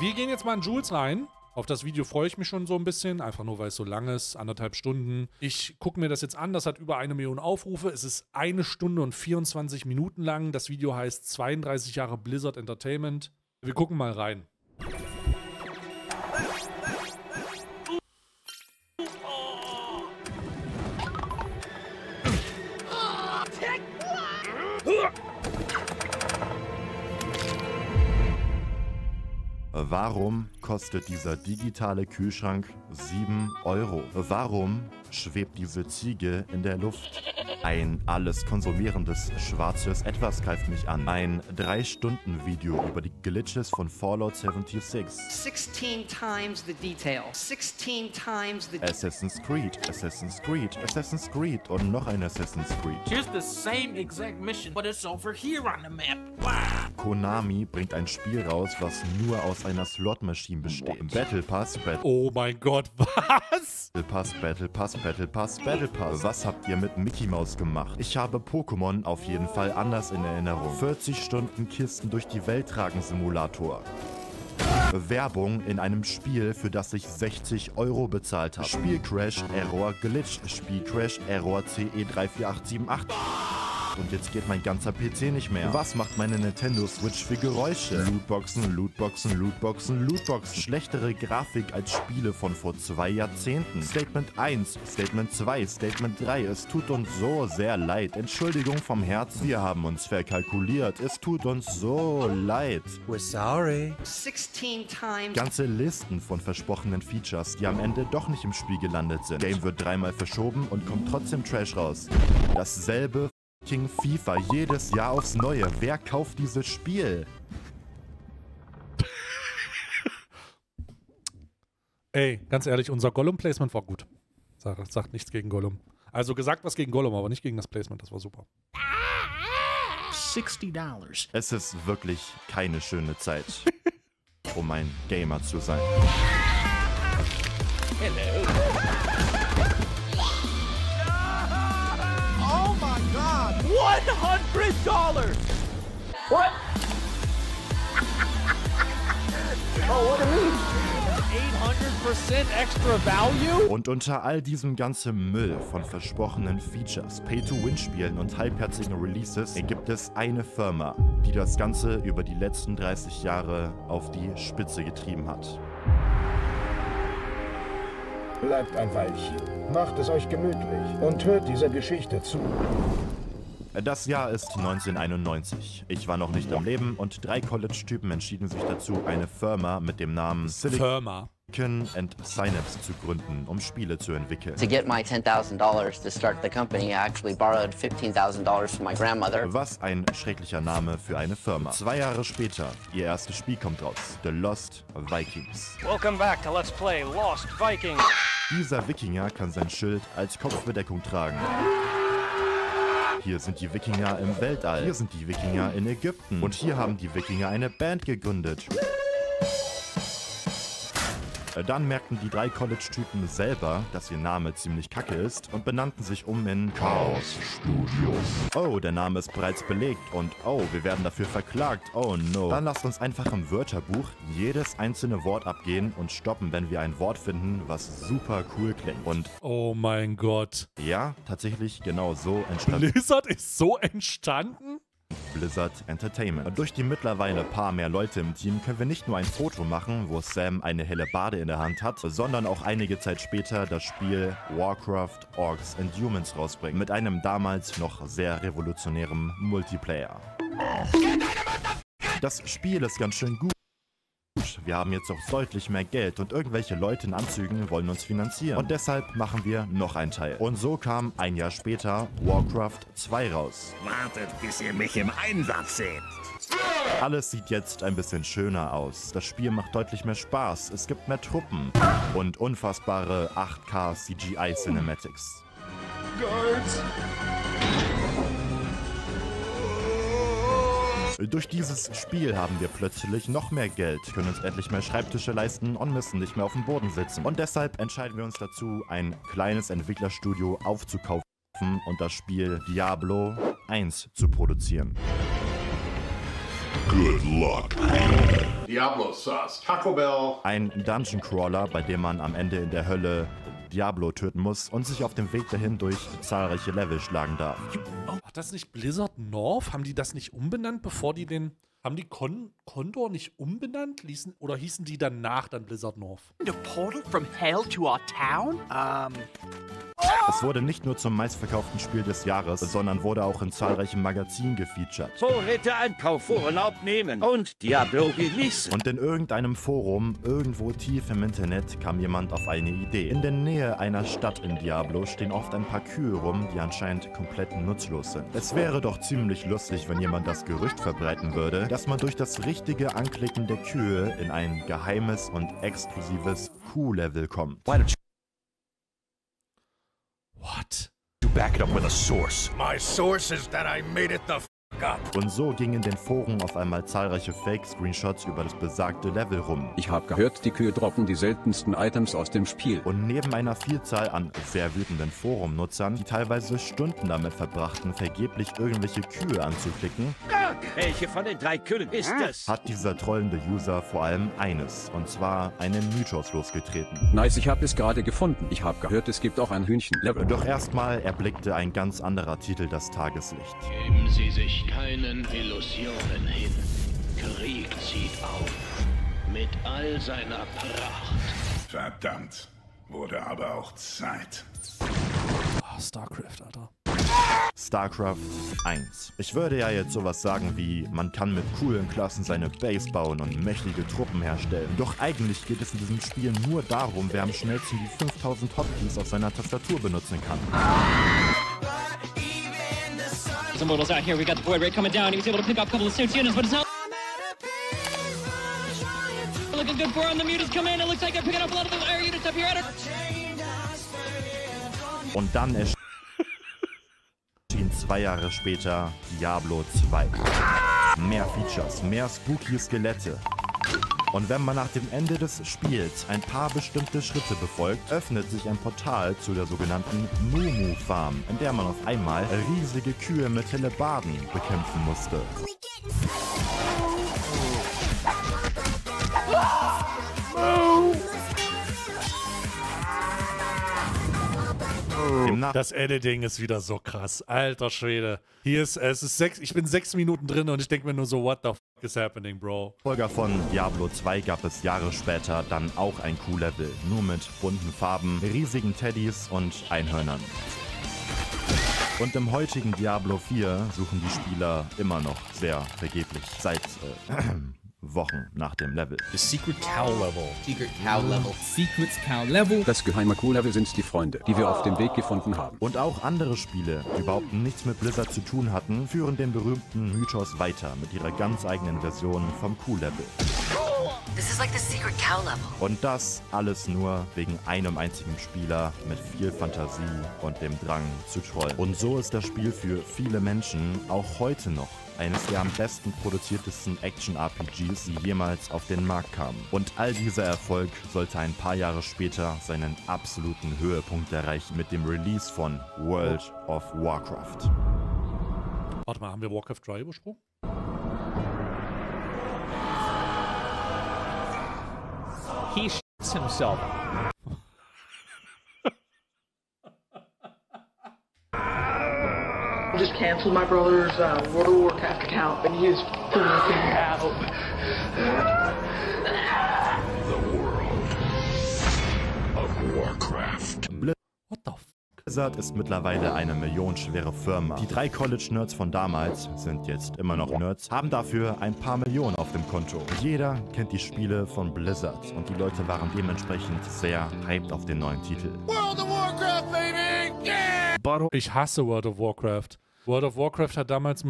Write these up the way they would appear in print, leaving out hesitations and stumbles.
Wir gehen jetzt mal in Jules rein. Auf das Video freue ich mich schon so ein bisschen, einfach nur, weil es so lang ist, 1,5 Stunden. Ich gucke mir das jetzt an, das hat über 1 Million Aufrufe. Es ist 1 Stunde und 24 Minuten lang. Das Video heißt 32 Jahre Blizzard Entertainment. Wir gucken mal rein. Warum kostet dieser digitale Kühlschrank 7 €? Warum schwebt diese Ziege in der Luft? Ein alles konsumierendes schwarzes Etwas greift mich an. Ein 3-Stunden-Video über die Glitches von Fallout 76. 16 times the detail. 16 times the Assassin's Creed, Assassin's Creed, Assassin's Creed und noch ein Assassin's Creed. Here's the same exact mission, but it's over here on the map. Wow. Konami bringt ein Spiel raus, was nur aus einer Slot-Maschine besteht. Battle Pass, Battle... Oh mein Gott, was? Battle Pass, Battle Pass, Battle Pass, Battle Pass. Was habt ihr mit Mickey Mouse gemacht? Ich habe Pokémon auf jeden Fall anders in Erinnerung. 40 Stunden Kisten durch die Welt tragen Simulator. Werbung in einem Spiel, für das ich 60 € bezahlt habe. Spielcrash, Error, Glitch. Spielcrash, Error, CE34878. Und jetzt geht mein ganzer PC nicht mehr. Was macht meine Nintendo Switch für Geräusche? Lootboxen, Lootboxen, Lootboxen, Lootboxen. Schlechtere Grafik als Spiele von vor 2 Jahrzehnten. Statement 1, Statement 2, Statement 3. Es tut uns so sehr leid. Entschuldigung vom Herzen. Wir haben uns verkalkuliert. Es tut uns so leid. We're sorry. 16 times. Ganze Listen von versprochenen Features, die am Ende doch nicht im Spiel gelandet sind. Game wird 3-mal verschoben und kommt trotzdem Trash raus. Dasselbe King FIFA jedes Jahr aufs Neue. Wer kauft dieses Spiel? Ey, ganz ehrlich, unser Gollum-Placement war gut. Sagt nichts gegen Gollum. Also gesagt was gegen Gollum, aber nicht gegen das Placement. Das war super. $60. Es ist wirklich keine schöne Zeit, um ein Gamer zu sein. Hello. 100 $! What? Oh, what a move! 800% extra value? Und unter all diesem ganzen Müll von versprochenen Features, Pay-to-Win-Spielen und halbherzigen Releases gibt es eine Firma, die das Ganze über die letzten 30 Jahre auf die Spitze getrieben hat. Bleibt ein Weilchen, macht es euch gemütlich und hört dieser Geschichte zu. Das Jahr ist 1991. Ich war noch nicht am Leben und 3 College-Typen entschieden sich dazu, eine Firma mit dem Namen Silicon and Synapse zu gründen, um Spiele zu entwickeln. To get my $10,000 to start the company, I actually borrowed $15,000 from my grandmother. Was ein schrecklicher Name für eine Firma. 2 Jahre später, ihr erstes Spiel kommt raus: The Lost Vikings. Welcome back to Let's Play Lost Vikings. Dieser Wikinger kann sein Schild als Kopfbedeckung tragen. Hier sind die Wikinger im Weltall. Hier sind die Wikinger in Ägypten. Und hier haben die Wikinger eine Band gegründet. Dann merkten die 3 College-Typen selber, dass ihr Name ziemlich kacke ist und benannten sich um in Chaos Studios. Oh, der Name ist bereits belegt und oh, wir werden dafür verklagt, oh no. Dann lasst uns einfach im Wörterbuch jedes einzelne Wort abgehen und stoppen, wenn wir ein Wort finden, was super cool klingt. Und oh mein Gott. Ja, tatsächlich genau so entstanden. Blizzard ist so entstanden? Blizzard Entertainment. Und durch die mittlerweile paar mehr Leute im Team können wir nicht nur ein Foto machen, wo Sam eine helle Bade in der Hand hat, sondern auch einige Zeit später das Spiel Warcraft Orcs and Humans rausbringen, mit einem damals noch sehr revolutionären Multiplayer. Das Spiel ist ganz schön gut. Wir haben jetzt auch deutlich mehr Geld und irgendwelche Leute in Anzügen wollen uns finanzieren. Und deshalb machen wir noch einen Teil. Und so kam ein Jahr später Warcraft 2 raus. Wartet, bis ihr mich im Einsatz seht. Alles sieht jetzt ein bisschen schöner aus. Das Spiel macht deutlich mehr Spaß. Es gibt mehr Truppen und unfassbare 8K CGI Cinematics. Guards. Durch dieses Spiel haben wir plötzlich noch mehr Geld, können uns endlich mehr Schreibtische leisten und müssen nicht mehr auf dem Boden sitzen. Und deshalb entscheiden wir uns dazu, ein kleines Entwicklerstudio aufzukaufen und das Spiel Diablo 1 zu produzieren. Good luck. Diablo Sauce, Taco Bell. Ein Dungeon Crawler, bei dem man am Ende in der Hölle Diablo töten muss und sich auf dem Weg dahin durch zahlreiche Level schlagen darf. War das nicht Blizzard North? Haben die das nicht umbenannt, bevor die den... Haben die Condor nicht umbenannt? Oder hießen die danach dann Blizzard North? The portal from hell to our town? Es wurde nicht nur zum meistverkauften Spiel des Jahres, sondern wurde auch in zahlreichen Magazinen gefeatured. Vorräte Einkauf, Vorurlaub nehmen und Diablo release. Und in irgendeinem Forum, irgendwo tief im Internet, kam jemand auf eine Idee. In der Nähe einer Stadt in Diablo stehen oft ein paar Kühe rum, die anscheinend komplett nutzlos sind. Es wäre doch ziemlich lustig, wenn jemand das Gerücht verbreiten würde, dass man durch das richtige Anklicken der Kühe in ein geheimes und exklusives Kuh-Level kommt. What? You back it up with a source. My source is that I made it the f*** up. Und so gingen in den Foren auf einmal zahlreiche Fake-Screenshots über das besagte Level rum. Ich habe gehört, die Kühe droppen die seltensten Items aus dem Spiel. Und neben einer Vielzahl an sehr wütenden Forumnutzern, die teilweise Stunden damit verbrachten, vergeblich irgendwelche Kühe anzuklicken, welche von den drei Kühen ist es? Hat dieser trollende User vor allem eines, und zwar einen Mythos losgetreten. Nice, ich habe es gerade gefunden. Ich habe gehört, es gibt auch ein Hühnchen-Level. Doch erstmal erblickte ein ganz anderer Titel das Tageslicht. Geben Sie sich keinen Illusionen hin. Krieg zieht auf. Mit all seiner Pracht. Verdammt. Wurde aber auch Zeit. Oh, StarCraft, Alter. StarCraft 1. Ich würde ja jetzt sowas sagen wie, man kann mit coolen Klassen seine Base bauen und mächtige Truppen herstellen. Doch eigentlich geht es in diesem Spiel nur darum, wer am schnellsten die 5000 Hotkeys auf seiner Tastatur benutzen kann. Und dann erscheint 2 Jahre später Diablo 2. Mehr Features, mehr spooky Skelette. Und wenn man nach dem Ende des Spiels ein paar bestimmte Schritte befolgt, öffnet sich ein Portal zu der sogenannten Mumu Farm, in der man auf einmal riesige Kühe mit Hellebarden bekämpfen musste. Das Editing ist wieder so krass. Alter Schwede. Hier ist, ich bin 6 Minuten drin und ich denke mir nur so, what the f*** is happening, bro? Folger von Diablo 2 gab es Jahre später dann auch ein Kuh-Level. Nur mit bunten Farben, riesigen Teddys und Einhörnern. Und im heutigen Diablo 4 suchen die Spieler immer noch sehr vergeblich. Seit, Wochen nach dem Level. The Secret Cow Level. Secret Cow Level. Secret Cow Level. Das geheime Cow-Level sind die Freunde, die wir auf dem Weg gefunden haben. Und auch andere Spiele, die überhaupt nichts mit Blizzard zu tun hatten, führen den berühmten Mythos weiter mit ihrer ganz eigenen Version vom Cow-Level. This is like the Secret Cow Level. Und das alles nur wegen einem einzigen Spieler mit viel Fantasie und dem Drang zu trollen. Und so ist das Spiel für viele Menschen auch heute noch eines der am besten produziertesten Action-RPGs, die jemals auf den Markt kamen. Und all dieser Erfolg sollte ein paar Jahre später seinen absoluten Höhepunkt erreichen mit dem Release von World of Warcraft. Warte mal, haben wir Warcraft 3 übersprungen? He shits himself. I just canceled my brother's World of Warcraft account, and he is freaking out. The World of Warcraft. What the f***? Blizzard ist mittlerweile eine millionenschwere Firma. Die 3 College-Nerds von damals sind jetzt immer noch Nerds, haben dafür ein paar Millionen auf dem Konto. Jeder kennt die Spiele von Blizzard und die Leute waren dementsprechend sehr hyped auf den neuen Titel. World of Warcraft, baby! Yeah! Ich hasse World of Warcraft. World of Warcraft hat damals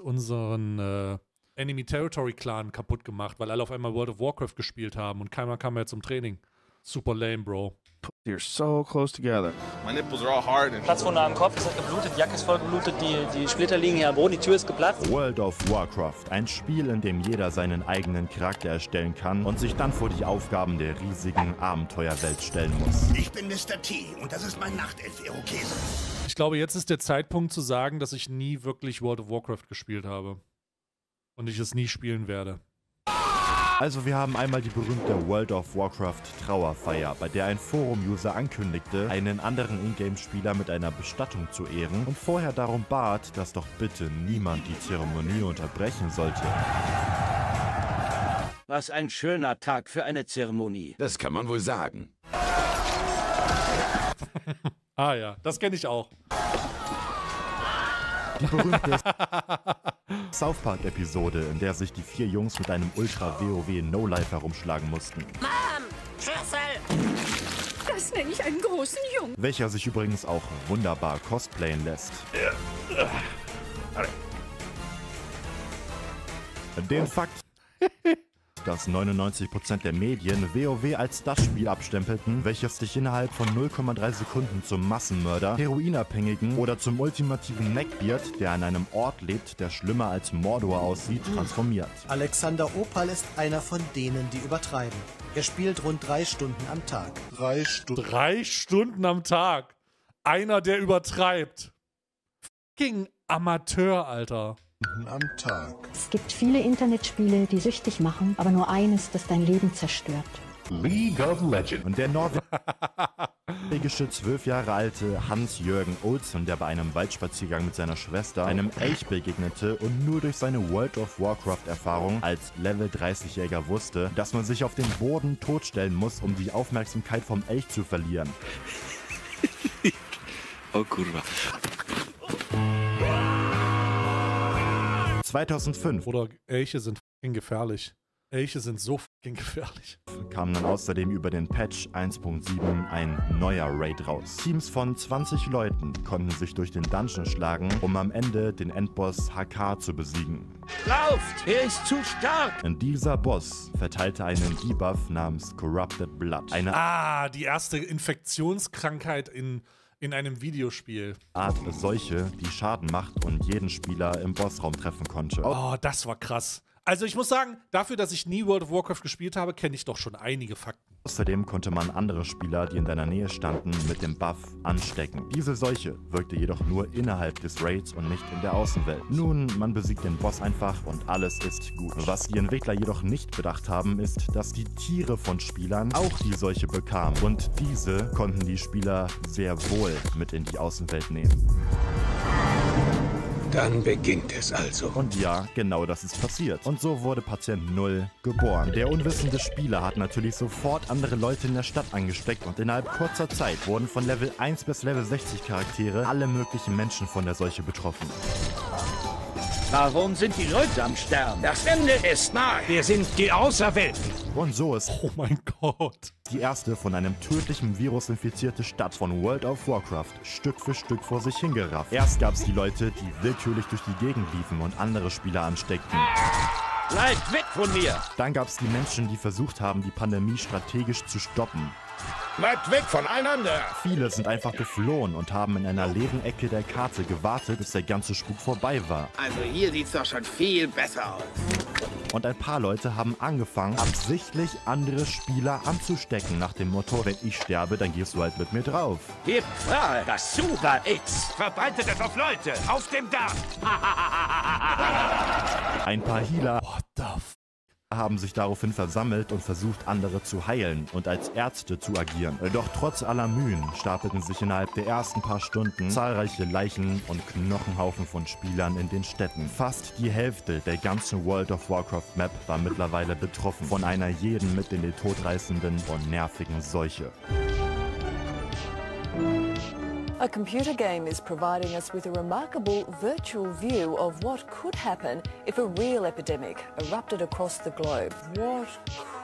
unseren Enemy Territory Clan kaputt gemacht, weil alle auf einmal World of Warcraft gespielt haben und keiner kam mehr zum Training. Super lame, bro. You're so close together. My nipples are all hard and Platz von am Kopf, es hat geblutet, die Jacke ist voll geblutet, die Splitter liegen hier am Boden, die Tür ist geplatzt. World of Warcraft, ein Spiel, in dem jeder seinen eigenen Charakter erstellen kann und sich dann vor die Aufgaben der riesigen Abenteuerwelt stellen muss. Ich bin Mr. T und das ist mein Nachtelf-Irokese. Ich glaube, jetzt ist der Zeitpunkt zu sagen, dass ich nie wirklich World of Warcraft gespielt habe. Und ich es nie spielen werde. Also wir haben einmal die berühmte World of Warcraft Trauerfeier, bei der ein Forum-User ankündigte, einen anderen Ingame-Spieler mit einer Bestattung zu ehren und vorher darum bat, dass doch bitte niemand die Zeremonie unterbrechen sollte. Was ein schöner Tag für eine Zeremonie. Das kann man wohl sagen. Ah ja, das kenne ich auch. Die berühmte South Park-Episode, in der sich die 4 Jungs mit einem Ultra-WoW-No-Life herumschlagen mussten. Mom! Schlüssel! Das nenne ich einen großen Jungen. Welcher sich übrigens auch wunderbar cosplayen lässt. Den Fakt, dass 99% der Medien WoW als das Spiel abstempelten, welches dich innerhalb von 0,3 Sekunden zum Massenmörder, Heroinabhängigen oder zum ultimativen Neckbeard, der an einem Ort lebt, der schlimmer als Mordor aussieht, transformiert. Alexander Opal ist einer von denen, die übertreiben. Er spielt rund 3 Stunden am Tag. 3 Stunden am Tag? Einer, der übertreibt. Fucking Amateur, Alter. Am Tag. Es gibt viele Internetspiele, die süchtig machen, aber nur eines, das dein Leben zerstört. League of Legends. Und der norwegische 12 Jahre alte Hans-Jürgen Olsen, der bei einem Waldspaziergang mit seiner Schwester einem Elch begegnete und nur durch seine World of Warcraft-Erfahrung als Level 30-Jäger wusste, dass man sich auf den Boden totstellen muss, um die Aufmerksamkeit vom Elch zu verlieren. Oh, kurwa. 2005. Oder Elche sind f***ing gefährlich. Elche sind so f***ing gefährlich. Kam dann außerdem über den Patch 1.7 ein neuer Raid raus. Teams von 20 Leuten konnten sich durch den Dungeon schlagen, um am Ende den Endboss HK zu besiegen. Lauft! Er ist zu stark! Und dieser Boss verteilte einen Debuff namens Corrupted Blood. Die erste Infektionskrankheit in einem Videospiel. Art Seuche, die Schaden macht und jeden Spieler im Bossraum treffen konnte. Oh, das war krass. Also ich muss sagen, dafür, dass ich nie World of Warcraft gespielt habe, kenne ich doch schon einige Fakten. Außerdem konnte man andere Spieler, die in deiner Nähe standen, mit dem Buff anstecken. Diese Seuche wirkte jedoch nur innerhalb des Raids und nicht in der Außenwelt. Nun, man besiegt den Boss einfach und alles ist gut. Was die Entwickler jedoch nicht bedacht haben, ist, dass die Tiere von Spielern auch die Seuche bekamen. Und diese konnten die Spieler sehr wohl mit in die Außenwelt nehmen. Dann beginnt es also. Und ja, genau das ist passiert. Und so wurde Patient 0 geboren. Der unwissende Spieler hat natürlich sofort andere Leute in der Stadt angesteckt und innerhalb kurzer Zeit wurden von Level 1 bis Level 60 Charaktere alle möglichen Menschen von der Seuche betroffen. Warum sind die Leute am Sterben? Das Ende ist nahe. Wir sind die Auserwählten. Und so ist, oh mein Gott, die erste von einem tödlichen Virus infizierte Stadt von World of Warcraft Stück für Stück vor sich hingerafft. Erst gab es die Leute, die willkürlich durch die Gegend liefen und andere Spieler ansteckten. Bleibt weg von mir! Dann gab es die Menschen, die versucht haben, die Pandemie strategisch zu stoppen. Bleibt weg voneinander! Viele sind einfach geflohen und haben in einer leeren Ecke der Karte gewartet, bis der ganze Spuk vorbei war. Also hier sieht's doch schon viel besser aus. Und ein paar Leute haben angefangen, absichtlich andere Spieler anzustecken, nach dem Motto, wenn ich sterbe, dann gehst du halt mit mir drauf. Gebt frei, das Super X! Verbreitet es auf Leute, auf dem Dach! Ein paar Healer... What the f... haben sich daraufhin versammelt und versucht, andere zu heilen und als Ärzte zu agieren. Doch trotz aller Mühen stapelten sich innerhalb der ersten paar Stunden zahlreiche Leichen und Knochenhaufen von Spielern in den Städten. Fast die Hälfte der ganzen World of Warcraft Map war mittlerweile betroffen von einer jeden mit in den Tod reißenden und nervigen Seuche. A computer game is providing us with a remarkable virtual view of what could happen if a real epidemic erupted across the globe. What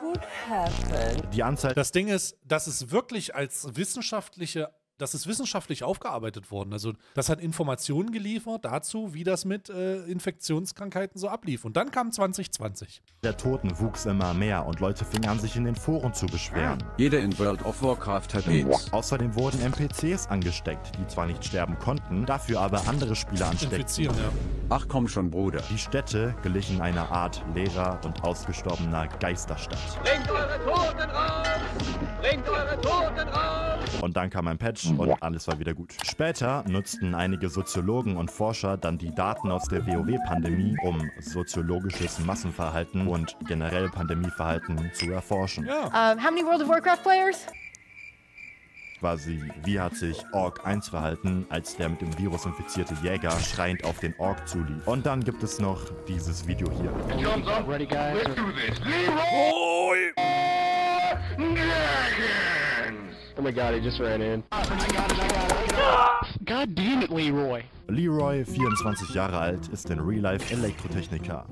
could happen? Die Anzahl. Das Ding ist, das ist wirklich als wissenschaftliche, das ist wissenschaftlich aufgearbeitet worden. Also das hat Informationen geliefert dazu, wie das mit Infektionskrankheiten so ablief. Und dann kam 2020. Der Toten wuchs immer mehr und Leute fingen an, sich in den Foren zu beschweren. Jeder in World of Warcraft hat AIDS. Außerdem wurden NPCs angesteckt, die zwar nicht sterben konnten, dafür aber andere Spieler ansteckten. Ja. Ach komm schon, Bruder. Die Städte glichen einer Art leerer und ausgestorbener Geisterstadt. Lenkt eure Toten raus! Bringt eure Toten raus! Und dann kam ein Patch und alles war wieder gut. Später nutzten einige Soziologen und Forscher dann die Daten aus der WoW-Pandemie, um soziologisches Massenverhalten und generell Pandemieverhalten zu erforschen. Yeah. How many World of Warcraft players? Quasi, wie hat sich Ork 1 verhalten, als der mit dem Virus infizierte Jäger schreiend auf den Ork zulief. Und dann gibt es noch dieses Video hier. Oh my god, he just ran in. God damn it, Leroy. Leroy, 24 Jahre alt, ist in Real Life Elektrotechniker.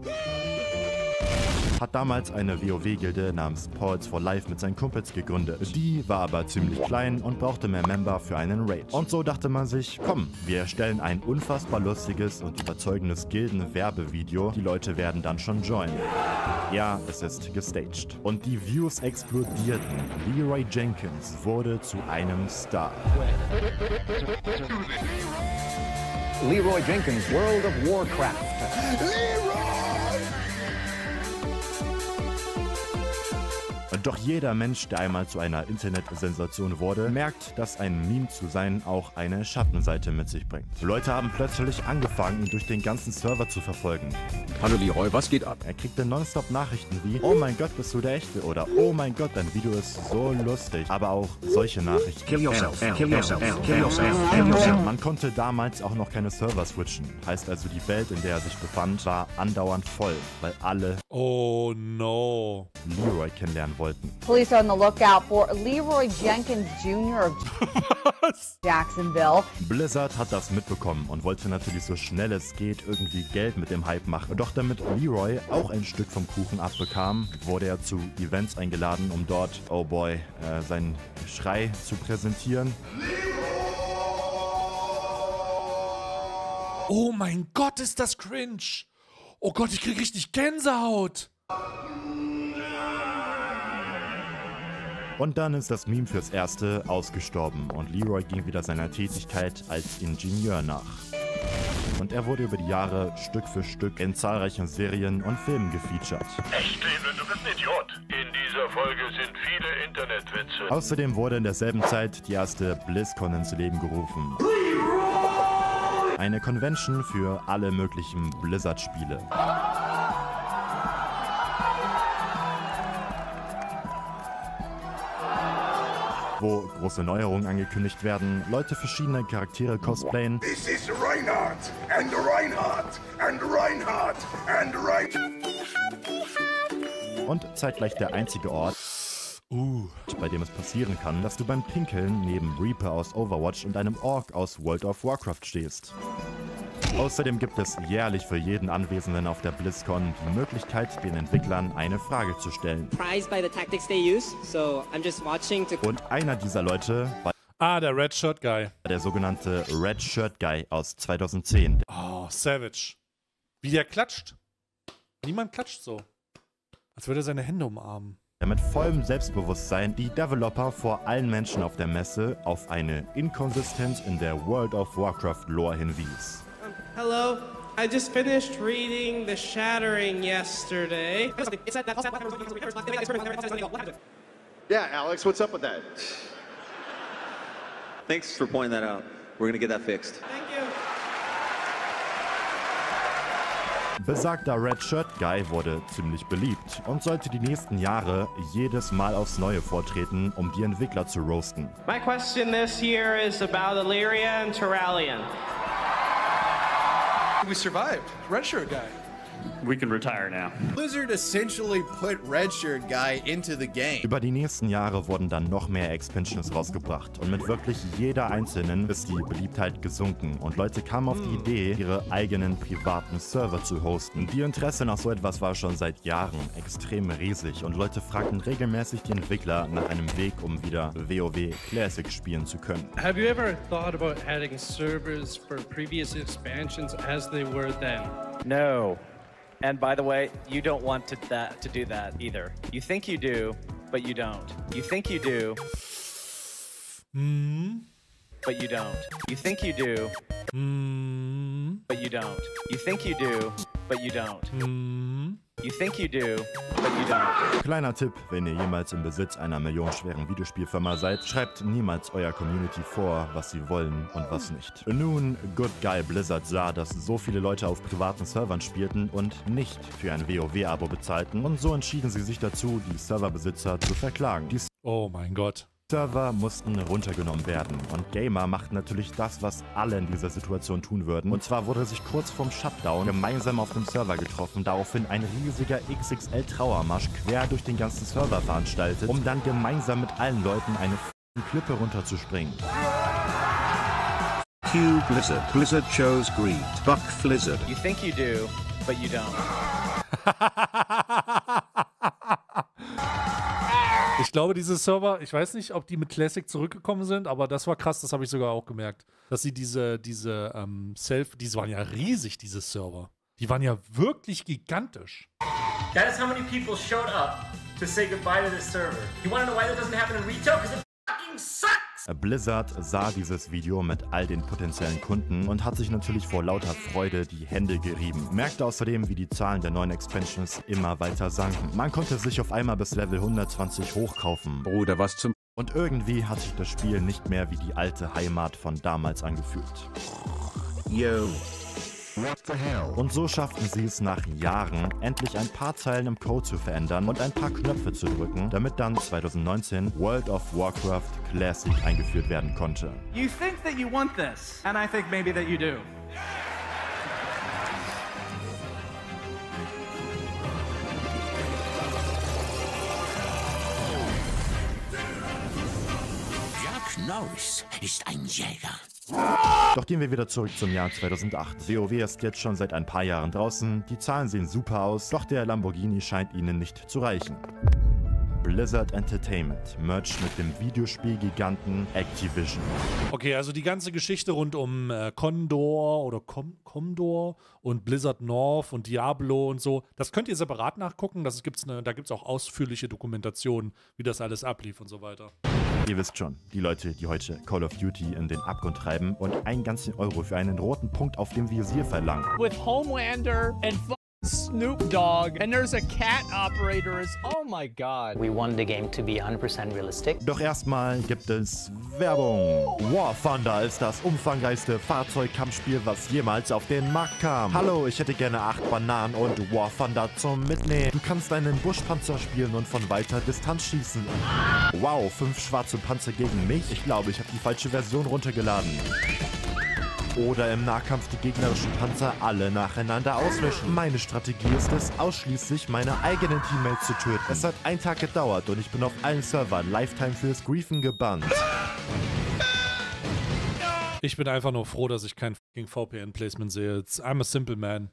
Hat damals eine WoW-Gilde namens Pauls for Life mit seinen Kumpels gegründet. Die war aber ziemlich klein und brauchte mehr Member für einen Raid. Und so dachte man sich, komm, wir erstellen ein unfassbar lustiges und überzeugendes Gilden-Werbevideo. Die Leute werden dann schon joinen. Ja, es ist gestaged. Und die Views explodierten. Leroy Jenkins wurde zu einem Star. Leroy Jenkins, World of Warcraft. Leroy! Doch jeder Mensch, der einmal zu einer Internet-Sensation wurde, merkt, dass ein Meme zu sein auch eine Schattenseite mit sich bringt. Leute haben plötzlich angefangen, ihn durch den ganzen Server zu verfolgen. Hallo Leroy, was geht ab? Er kriegte nonstop Nachrichten wie, oh mein Gott, bist du der Echte? Oder, oh mein Gott, dein Video ist so lustig. Aber auch solche Nachrichten. Kill yourself, kill yourself, kill yourself, kill yourself. Man konnte damals auch noch keine Server switchen. Heißt also, die Welt, in der er sich befand, war andauernd voll, weil alle oh no Leroy kennenlernen wollten. Police are on the lookout for Leroy Jenkins Jr. of Jacksonville. Blizzard hat das mitbekommen und wollte natürlich so schnell es geht irgendwie Geld mit dem Hype machen. Doch damit Leroy auch ein Stück vom Kuchen abbekam, wurde er zu Events eingeladen, um dort, oh boy, seinen Schrei zu präsentieren. Oh mein Gott, ist das cringe! Oh Gott, ich krieg richtig Gänsehaut! Und dann ist das Meme fürs Erste ausgestorben und Leroy ging wieder seiner Tätigkeit als Ingenieur nach. Und er wurde über die Jahre Stück für Stück in zahlreichen Serien und Filmen gefeatured. Echt, Leben, du bist ein Idiot. In dieser Folge sind viele Internetwitze. Außerdem wurde in derselben Zeit die erste BlizzCon ins Leben gerufen. Leroy! Eine Convention für alle möglichen Blizzard-Spiele. Wo große Neuerungen angekündigt werden, Leute verschiedene Charaktere cosplayen. This is Reinhardt and Reinhardt and Reinhardt and Reinhardt. Und zeitgleich der einzige Ort, bei dem es passieren kann, dass du beim Pinkeln neben Reaper aus Overwatch und einem Orc aus World of Warcraft stehst. Außerdem gibt es jährlich für jeden Anwesenden auf der BlizzCon die Möglichkeit, den Entwicklern eine Frage zu stellen. Und einer dieser Leute war der Red Shirt Guy. Der sogenannte Red Shirt Guy aus 2010. Oh, savage. Wie der klatscht. Niemand klatscht so. Als würde er seine Hände umarmen. Der mit vollem Selbstbewusstsein die Developer vor allen Menschen auf der Messe auf eine Inkonsistenz in der World of Warcraft Lore hinwies. Hello, I just finished reading The Shattering yesterday. Yeah, Alex, what's up with that? Thanks for pointing that out. We're gonna get that fixed. Thank you. Besagter Red Shirt Guy wurde ziemlich beliebt und sollte die nächsten Jahre jedes Mal aufs Neue vortreten, um die Entwickler zu roasten. My question this year is about Illyria and Terralion. We survived. Red Shirt Guy. We can retire now. Blizzard essentially put Red Shirt Guy into the game. Über die nächsten Jahre wurden dann noch mehr Expansions rausgebracht und mit wirklich jeder einzelnen ist die Beliebtheit gesunken und Leute kamen auf die Idee, ihre eigenen privaten Server zu hosten. Die Interesse nach so etwas war schon seit Jahren extrem riesig und Leute fragten regelmäßig die Entwickler nach einem Weg, um wieder WoW Classic spielen zu können. Have you ever thought about adding servers for previous expansions as they were then? No. And by the way, you don't want to do that either. You think you do, but you don't. You think you do, but you don't. You think you do, but you don't. You think you do, but you don't. You You think you do, but you don't. Kleiner Tipp, wenn ihr jemals im Besitz einer millionenschweren Videospielfirma seid, schreibt niemals eurer Community vor, was sie wollen und was nicht. Nun, Good Guy Blizzard sah, dass so viele Leute auf privaten Servern spielten und nicht für ein WoW-Abo bezahlten und so entschieden sie sich dazu, die Serverbesitzer zu verklagen. Oh mein Gott. Server mussten runtergenommen werden und Gamer machten natürlich das, was alle in dieser Situation tun würden. Und zwar wurde sich kurz vorm Shutdown gemeinsam auf dem Server getroffen, daraufhin ein riesiger XXL-Trauermarsch quer durch den ganzen Server veranstaltet, um dann gemeinsam mit allen Leuten eine Klippe runterzuspringen. Q Blizzard. Blizzard shows greed. Buck Blizzard. You think you do, but you don't. Ich glaube, diese Server, ich weiß nicht, ob die mit Classic zurückgekommen sind, aber das war krass, das habe ich sogar auch gemerkt. Dass sie diese waren ja riesig, diese Server. Die waren ja wirklich gigantisch. That is how many people showed up to say goodbye to this server. You want to know why that doesn't happen in retail? Because it fucking sucks! Blizzard sah dieses Video mit all den potenziellen Kunden und hat sich natürlich vor lauter Freude die Hände gerieben. Merkte außerdem, wie die Zahlen der neuen Expansions immer weiter sanken. Man konnte sich auf einmal bis Level 120 hochkaufen. Oder was zum... Und irgendwie hat sich das Spiel nicht mehr wie die alte Heimat von damals angefühlt. Yo. What the hell? Und so schafften sie es nach Jahren, endlich ein paar Zeilen im Code zu verändern und ein paar Knöpfe zu drücken, damit dann 2019 World of Warcraft Classic eingeführt werden konnte. You think that you want this, and I think maybe that you do. Jack Norris ist ein Jäger. Doch gehen wir wieder zurück zum Jahr 2008. WoW ist jetzt schon seit ein paar Jahren draußen, die Zahlen sehen super aus, doch der Lamborghini scheint ihnen nicht zu reichen. Blizzard Entertainment merged mit dem Videospielgiganten Activision. Okay, also die ganze Geschichte rund um Condor oder Commodore und Blizzard North und Diablo und so, das könnt ihr separat nachgucken, das gibt's da gibt es auch ausführliche Dokumentationen, wie das alles ablief und so weiter. Ihr wisst schon, die Leute, die heute Call of Duty in den Abgrund treiben und einen ganzen Euro für einen roten Punkt auf dem Visier verlangen. With Homelander and Snoop Dogg and there's a cat operator is oh my god. We want the game to be 100% realistic. Doch erstmal gibt es Werbung. War Thunder ist das umfangreichste Fahrzeugkampfspiel, was jemals auf den Markt kam. Hallo, ich hätte gerne 8 Bananen und War Thunder zum Mitnehmen. Du kannst einen Buschpanzer spielen und von weiter Distanz schießen. Wow, 5 schwarze Panzer gegen mich? Ich glaube, ich habe die falsche Version runtergeladen. Oder im Nahkampf die gegnerischen Panzer alle nacheinander auslöschen. Meine Strategie ist es, ausschließlich meine eigenen Teammates zu töten. Es hat einen Tag gedauert und ich bin auf allen Servern Lifetime fürs Griefen gebannt. Ich bin einfach nur froh, dass ich kein fucking VPN-Placement sehe. I'm a simple man.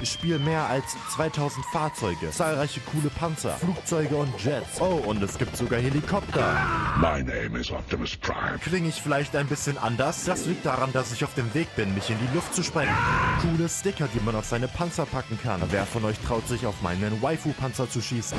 Ich spiele mehr als 2000 Fahrzeuge, zahlreiche coole Panzer, Flugzeuge und Jets. Oh, und es gibt sogar Helikopter. My name is Optimus Prime. Klinge ich vielleicht ein bisschen anders? Das liegt daran, dass ich auf dem Weg bin, mich in die Luft zu sprengen. Coole Sticker, die man auf seine Panzer packen kann. Wer von euch traut sich, auf meinen Waifu-Panzer zu schießen?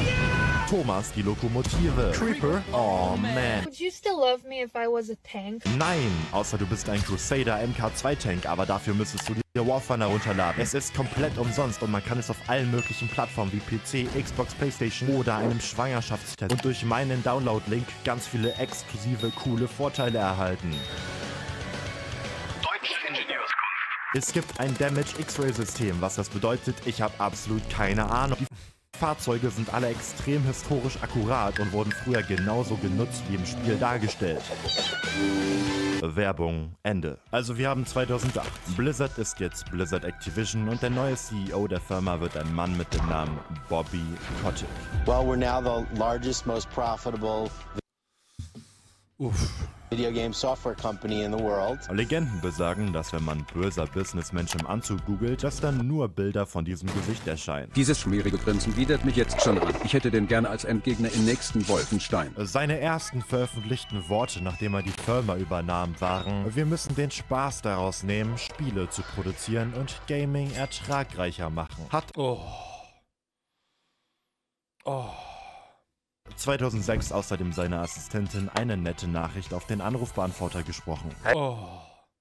Thomas, die Lokomotive. Creeper? Oh, man. Would you still love me if I was a tank? Nein, außer du bist ein Crusader MK2-Tank, aber dafür müsstest du die War Thunder runterladen. Es ist komplett umsonst und man kann es auf allen möglichen Plattformen wie PC, Xbox, Playstation oder einem Schwangerschaftstest und durch meinen Download-Link ganz viele exklusive, coole Vorteile erhalten. Deutsche Ingenieurskunst. Es gibt ein Damage-X-Ray-System, was das bedeutet, ich habe absolut keine Ahnung. Die Fahrzeuge sind alle extrem historisch akkurat und wurden früher genauso genutzt wie im Spiel dargestellt. Werbung, Ende. Also wir haben 2008. Blizzard ist jetzt Blizzard Activision und der neue CEO der Firma wird ein Mann mit dem Namen Bobby Kotick. Well, we're now the largest, most profitable video game software company in the world. Legenden besagen, dass wenn man böser Businessmensch im Anzug googelt, dass dann nur Bilder von diesem Gesicht erscheinen. Dieses schmierige Grinsen widert mich jetzt schon an. Ich hätte den gerne als Endgegner im nächsten Wolfenstein. Seine ersten veröffentlichten Worte, nachdem er die Firma übernahm, waren: Wir müssen den Spaß daraus nehmen, Spiele zu produzieren und Gaming ertragreicher machen. Hat... Oh. Oh. 2006 außerdem seiner Assistentin eine nette Nachricht auf den Anrufbeantworter gesprochen. Oh.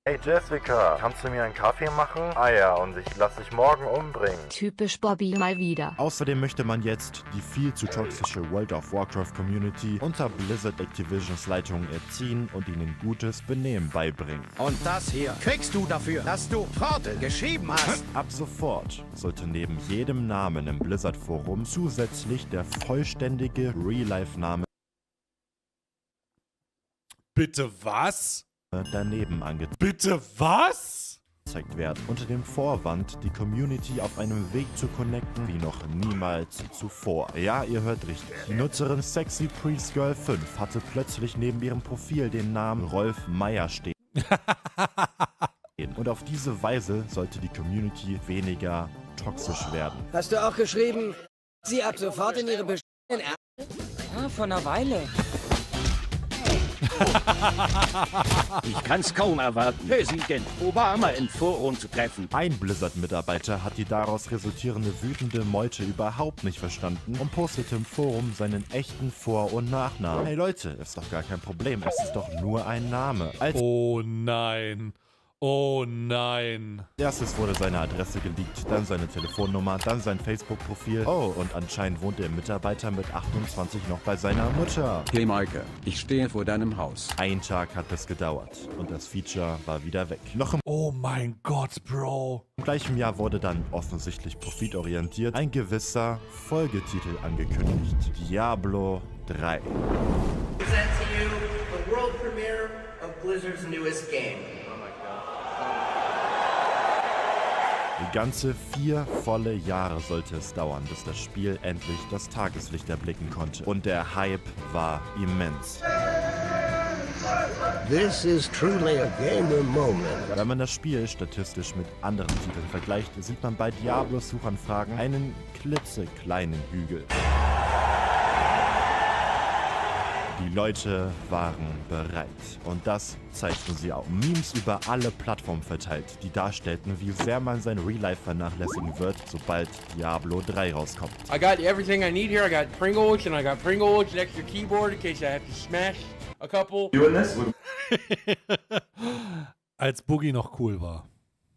Hey Jessica, kannst du mir einen Kaffee machen? Ah ja, und ich lass dich morgen umbringen. Typisch Bobby mal wieder. Außerdem möchte man jetzt die viel zu toxische World of Warcraft Community unter Blizzard Activisions Leitung erziehen und ihnen gutes Benehmen beibringen. Und das hier kriegst du dafür, dass du Trottel geschrieben hast. Ab sofort sollte neben jedem Namen im Blizzard Forum zusätzlich der vollständige Real-Life-Name... Bitte was? Daneben angezeigt. Bitte was? Werden, unter dem Vorwand, die Community auf einem Weg zu connecten wie noch niemals zuvor. Ja, ihr hört richtig. Die Nutzerin Sexy Priest Girl 5 hatte plötzlich neben ihrem Profil den Namen Rolf Meyer stehen. Und auf diese Weise sollte die Community weniger toxisch werden. Hast du auch geschrieben, sie ab sofort in ihre beschissenen Ja, vor einer Weile. Ich kann's kaum erwarten, Präsident Obama in Forum zu treffen. Ein Blizzard-Mitarbeiter hat die daraus resultierende wütende Meute überhaupt nicht verstanden und postete im Forum seinen echten Vor- und Nachnamen. Hey Leute, ist doch gar kein Problem, es ist doch nur ein Name. Oh nein. Oh nein. Erstes wurde seine Adresse geleakt, dann seine Telefonnummer, dann sein Facebook-Profil. Oh, und anscheinend wohnt der Mitarbeiter mit 28 noch bei seiner Mutter. Hey Maike, ich stehe vor deinem Haus. Ein Tag hat es gedauert und das Feature war wieder weg. Noch im... Oh mein Gott, Bro. Im gleichen Jahr wurde dann offensichtlich profitorientiert ein gewisser Folgetitel angekündigt. Diablo 3. Present to you the world premiere of Blizzard's newest game. Ganze 4 volle Jahre sollte es dauern, bis das Spiel endlich das Tageslicht erblicken konnte. Und der Hype war immens. This is truly a game moment. Wenn man das Spiel statistisch mit anderen Titeln vergleicht, sieht man bei Diablos Suchanfragen einen klitzekleinen Hügel. Die Leute waren bereit und das zeigten sie auch. Memes über alle Plattformen verteilt, die darstellten, wie sehr man sein Real Life vernachlässigen wird, sobald Diablo 3 rauskommt. I got everything I need here. I got Pringles and I got Pringles, an extra keyboard in case I have to smash a couple. Als Boogie noch cool war.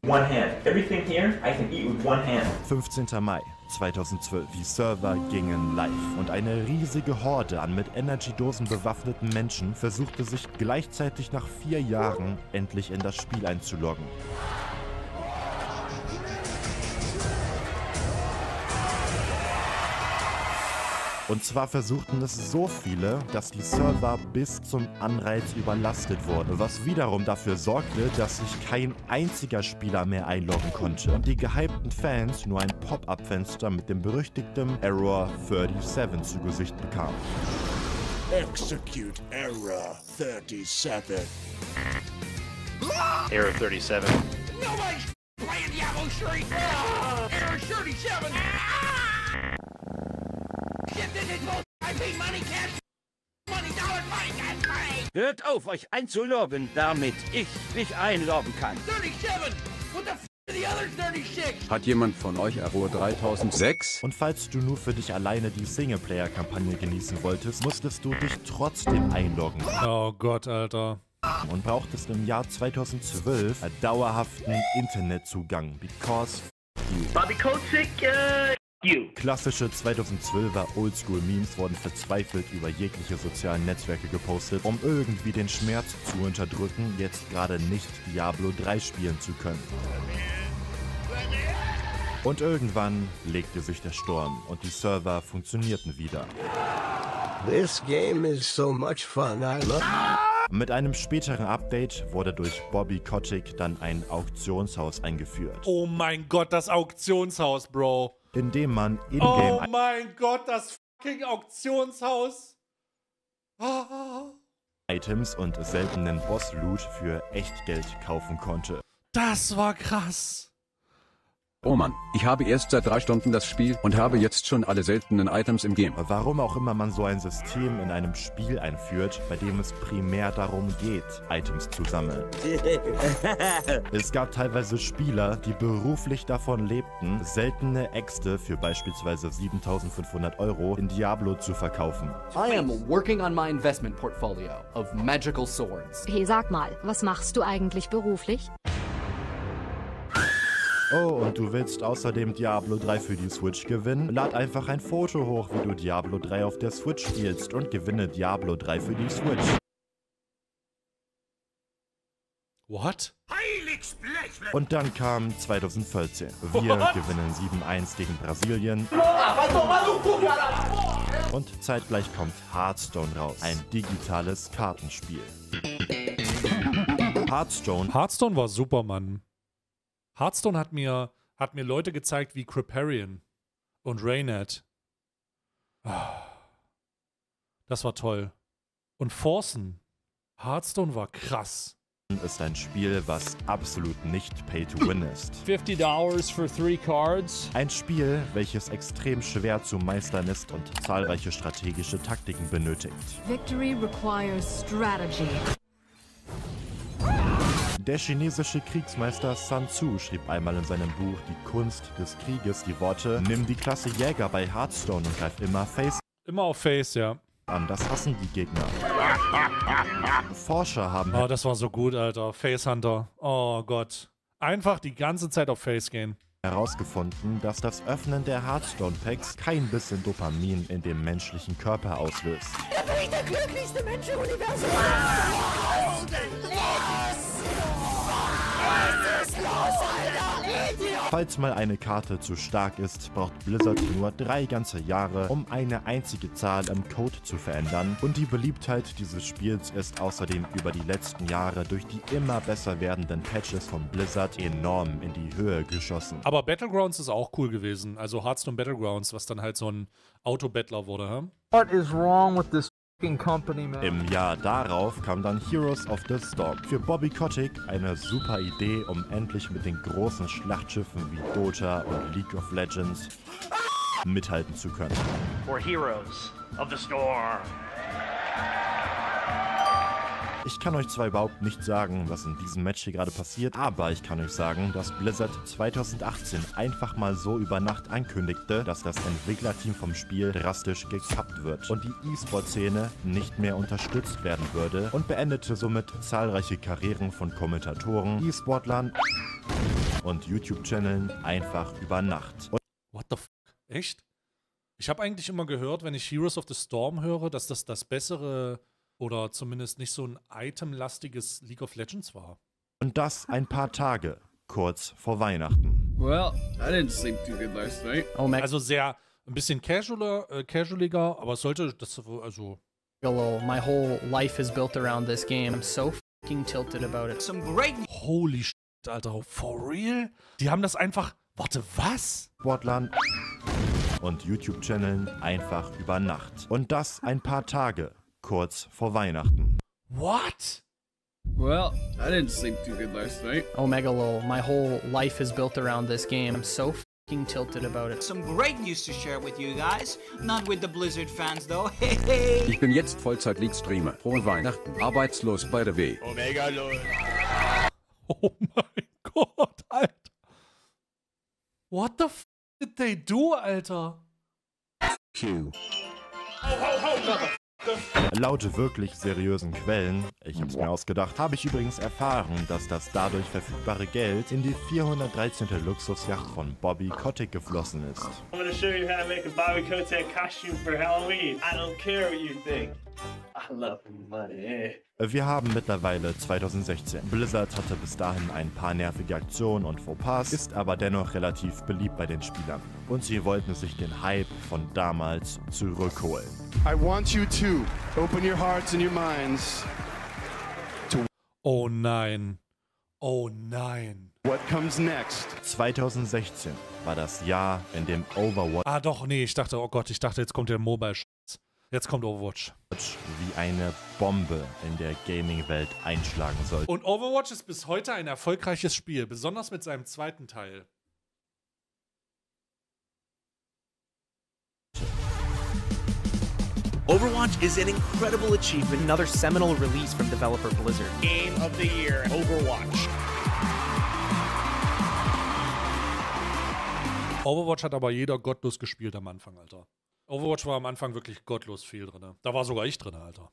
One hand. Everything here, I can eat with one hand. 15. Mai 2012. Die Server gingen live und eine riesige Horde an mit Energy-Dosen bewaffneten Menschen versuchte sich gleichzeitig nach 4 Jahren endlich in das Spiel einzuloggen. Und zwar versuchten es so viele, dass die Server bis zum Anreiz überlastet wurden, was wiederum dafür sorgte, dass sich kein einziger Spieler mehr einloggen konnte und die gehypten Fans nur ein Pop-Up-Fenster mit dem berüchtigten Error 37 zu Gesicht bekamen. Execute Error 37. Error 37. Nobody's playing Diablo 3. Error 37. Hört auf, euch einzulobben, damit ich mich einlobben kann. 37. What the f the other 36? Hat jemand von euch Error 3006? Und falls du nur für dich alleine die Singleplayer-Kampagne genießen wolltest, musstest du dich trotzdem einloggen. Oh Gott, Alter. Und brauchtest im Jahr 2012 einen dauerhaften Internetzugang, because you. Bobby Kotick, Klassische 2012er Oldschool-Memes wurden verzweifelt über jegliche sozialen Netzwerke gepostet, um irgendwie den Schmerz zu unterdrücken, jetzt gerade nicht Diablo 3 spielen zu können. Und irgendwann legte sich der Sturm und die Server funktionierten wieder. This game is so much fun, I love it. Mit einem späteren Update wurde durch Bobby Kotick dann ein Auktionshaus eingeführt. Oh mein Gott, das Auktionshaus, Bro. Indem man in-game... Oh mein Gott, das fucking Auktionshaus. Items und seltenen Boss-Loot für Echtgeld kaufen konnte. Das war krass. Oh Mann, ich habe erst seit 3 Stunden das Spiel und habe jetzt schon alle seltenen Items im Game. Warum auch immer man so ein System in einem Spiel einführt, bei dem es primär darum geht, Items zu sammeln. Es gab teilweise Spieler, die beruflich davon lebten, seltene Äxte für beispielsweise 7.500 € in Diablo zu verkaufen. I am working on my investment portfolio of magical swords. Hey, sag mal, was machst du eigentlich beruflich? Oh, und du willst außerdem Diablo 3 für die Switch gewinnen? Lad einfach ein Foto hoch, wie du Diablo 3 auf der Switch spielst und gewinne Diablo 3 für die Switch. What? Und dann kam 2014. Wir gewinnen 7-1 gegen Brasilien. Und zeitgleich kommt Hearthstone raus. Ein digitales Kartenspiel. Hearthstone war super, Mann. Hearthstone hat mir Leute gezeigt wie Kriparian und Raynet. Das war toll. Und Forsen. Hearthstone war krass. Ist ein Spiel, was absolut nicht Pay-to-Win ist. $50 for 3 cards. Ein Spiel, welches extrem schwer zu meistern ist und zahlreiche strategische Taktiken benötigt. Victory requires strategy. Der chinesische Kriegsmeister Sun Tzu schrieb einmal in seinem Buch Die Kunst des Krieges die Worte: Nimm die Klasse Jäger bei Hearthstone und greif immer Face. Immer auf Face, ja. Anders hassen die Gegner. Forscher haben... Oh, das war so gut, Alter. Face Hunter. Oh Gott. Einfach die ganze Zeit auf Face gehen. Herausgefunden, dass das Öffnen der Hearthstone-Packs kein bisschen Dopamin in dem menschlichen Körper auslöst. Da bin ich der glücklichste Mensch im Universum. Was ist los, Alter? Falls mal eine Karte zu stark ist, braucht Blizzard nur 3 ganze Jahre, um eine einzige Zahl im Code zu verändern. Und die Beliebtheit dieses Spiels ist außerdem über die letzten Jahre durch die immer besser werdenden Patches von Blizzard enorm in die Höhe geschossen. Aber Battlegrounds ist auch cool gewesen. Also Hearthstone Battlegrounds, was dann halt so ein Autobattler wurde, hä? What is wrong with this? Im Jahr darauf kam dann Heroes of the Storm. Für Bobby Kotick eine super Idee, um endlich mit den großen Schlachtschiffen wie Dota und League of Legends mithalten zu können. For Heroes of the Storm. Ich kann euch zwar überhaupt nicht sagen, was in diesem Match hier gerade passiert, aber ich kann euch sagen, dass Blizzard 2018 einfach mal so über Nacht ankündigte, dass das Entwicklerteam vom Spiel drastisch gekappt wird und die E-Sport-Szene nicht mehr unterstützt werden würde und beendete somit zahlreiche Karrieren von Kommentatoren, E-Sportlern und YouTube-Channeln einfach über Nacht. Und what the f***? Echt? Ich habe eigentlich immer gehört, wenn ich Heroes of the Storm höre, dass das das bessere... oder zumindest nicht so ein itemlastiges League of Legends war. Und das ein paar Tage kurz vor Weihnachten. Well, I didn't sleep too good last night. Oh, also sehr ein bisschen casualiger, aber es sollte das also. My whole life is built around this game. I'm so fucking tilted about it. Some great. Holy shit, Alter, for real? Die haben das einfach. Warte, was? Sportlern und YouTube-Channeln einfach über Nacht. Und das ein paar Tage. Kurz vor Weihnachten. What? Well, I didn't sleep too good last night. Omega lol, my whole life is built around this game. I'm so f***ing tilted about it. Some great news to share with you guys. Not with the Blizzard fans though. Ich bin jetzt Vollzeit-League-Streamer. Frohe Weihnachten. Arbeitslos, by the way. Omega lol. Oh mein Gott, Alter. What the f*** did they do, Alter? Q. Ho, ho, ho. Laut wirklich seriösen Quellen, ich hab's mir ausgedacht, habe ich übrigens erfahren, dass das dadurch verfügbare Geld in die 413. Luxusjacht von Bobby Kotick geflossen ist. I'm gonna show you how to make a Bobby Kotick costume for Halloween. I don't care what you think. I love money. Wir haben mittlerweile 2016. Blizzard hatte bis dahin ein paar nervige Aktionen und Fauxpas, ist aber dennoch relativ beliebt bei den Spielern. Und sie wollten sich den Hype von damals zurückholen. I want you to open your hearts and your minds to... Oh nein. Oh nein. What comes next? 2016 war das Jahr, in dem Overwatch... Ah doch, nee, ich dachte, oh Gott, ich dachte, jetzt kommt der Mobile-Sch***. Jetzt kommt Overwatch. Wie eine Bombe in der Gaming-Welt einschlagen soll. Und Overwatch ist bis heute ein erfolgreiches Spiel, besonders mit seinem 2. Teil. Overwatch is an incredible achievement. Another seminal release from developer Blizzard. Game of the year, Overwatch. Overwatch hat aber jeder gottlos gespielt am Anfang, Alter. Overwatch war am Anfang wirklich gottlos viel drin. Da war sogar ich drin, Alter.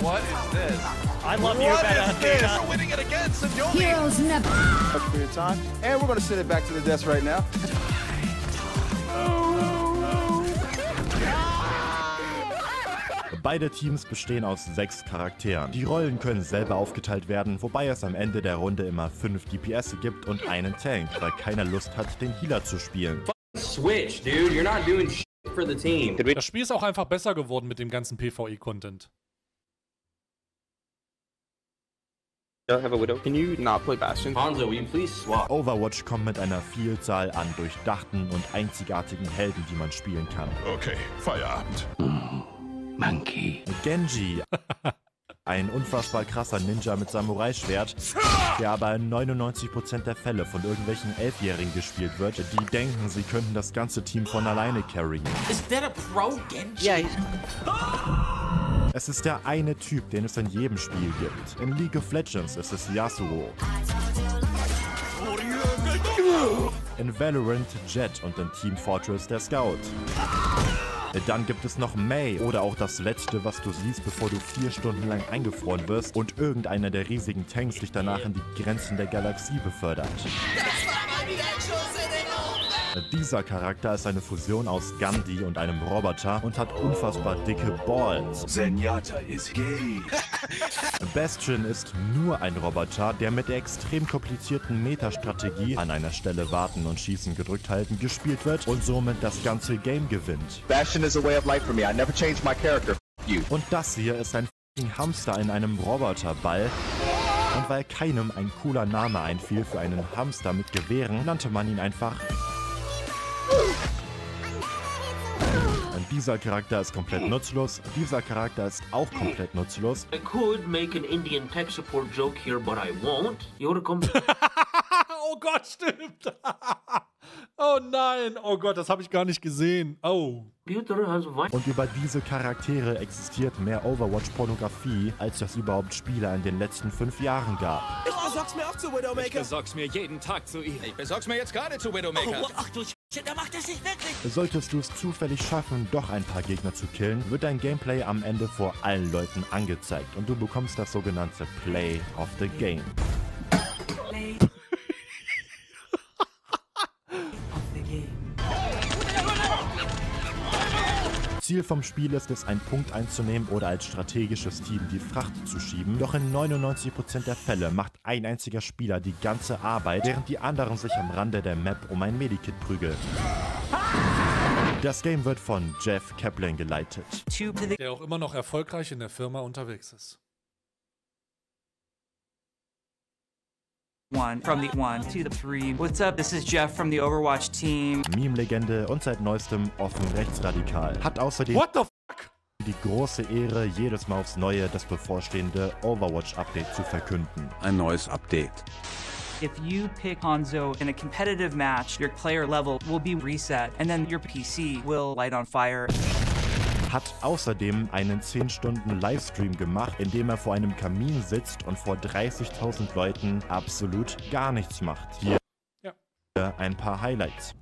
What is this? I love you better. We're winning it again, Sidomi. Heroes never. That's for your time. And we're going to send it back to the desk right now. Beide Teams bestehen aus 6 Charakteren. Die Rollen können selber aufgeteilt werden, wobei es am Ende der Runde immer 5 DPS gibt und einen Tank, weil keiner Lust hat, den Healer zu spielen. Switch, dude. You're not doing shit for the team. Das Spiel ist auch einfach besser geworden mit dem ganzen PvE-Content. Have a widow. Can you not play Bastion? Hanzo, will you please swap? Overwatch kommt mit einer Vielzahl an durchdachten und einzigartigen Helden, die man spielen kann. Okay, Feierabend. Monkey. Genji, ein unfassbar krasser Ninja mit Samurai-Schwert, der aber in 99% der Fälle von irgendwelchen Elfjährigen gespielt wird, die denken, sie könnten das ganze Team von alleine carryen. Is that a pro Genji? Yeah. Es ist der eine Typ, den es in jedem Spiel gibt. In League of Legends ist es Yasuo. In Valorant Jet und in Team Fortress der Scout. Dann gibt es noch May oder auch das letzte, was du siehst, bevor du 4 Stunden lang eingefroren wirst und irgendeiner der riesigen Tanks dich danach in die Grenzen der Galaxie befördert. Das war mal wieder ein Schuss in den Ofen. Dieser Charakter ist eine Fusion aus Gandhi und einem Roboter und hat unfassbar dicke Balls. Zenyatta ist gay. Bastion ist nur ein Roboter, der mit der extrem komplizierten Metastrategie an einer Stelle warten und schießen gedrückt halten gespielt wird und somit das ganze Game gewinnt. Bastion is a way of life for me. I never change my character. You. Und das hier ist ein f***ing Hamster in einem Roboterball. Und weil keinem ein cooler Name einfiel für einen Hamster mit Gewehren, nannte man ihn einfach... Dieser Charakter ist komplett nutzlos. Dieser Charakter ist auch komplett nutzlos. I could make an Indian tech support joke here, but I won't. You're oh Gott, stimmt. Oh nein, oh Gott, das habe ich gar nicht gesehen. Oh. Und über diese Charaktere existiert mehr Overwatch-Pornografie, als das überhaupt Spieler in den letzten 5 Jahren gab. Ich besorg's mir auch zu Widowmaker. Ich besorg's mir jeden Tag zu ihr. Ich besorg's mir jetzt gerade zu Widowmaker. Oh, ach du Shit, er macht das nicht wirklich. Solltest du es zufällig schaffen, doch ein paar Gegner zu killen, wird dein Gameplay am Ende vor allen Leuten angezeigt und du bekommst das sogenannte Play of the Game. Play. Ziel vom Spiel ist es, einen Punkt einzunehmen oder als strategisches Team die Fracht zu schieben. Doch in 99% der Fälle macht ein einziger Spieler die ganze Arbeit, während die anderen sich am Rande der Map um ein Medikit prügeln. Das Game wird von Jeff Kaplan geleitet, der auch immer noch erfolgreich in der Firma unterwegs ist. From the 1 to the 3. What's up? This is Jeff from the Overwatch team. Meme-Legende und seit neuestem offen rechtsradikal. Hat außerdem What the fuck? Die große Ehre, jedes Mal aufs Neue das bevorstehende Overwatch-Update zu verkünden. Ein neues Update. If you pick Hanzo in a competitive match, your player level will be reset and then your PC will light on fire. Hat außerdem einen 10 Stunden Livestream gemacht, in dem er vor einem Kamin sitzt und vor 30.000 Leuten absolut gar nichts macht. Hier ein paar Highlights.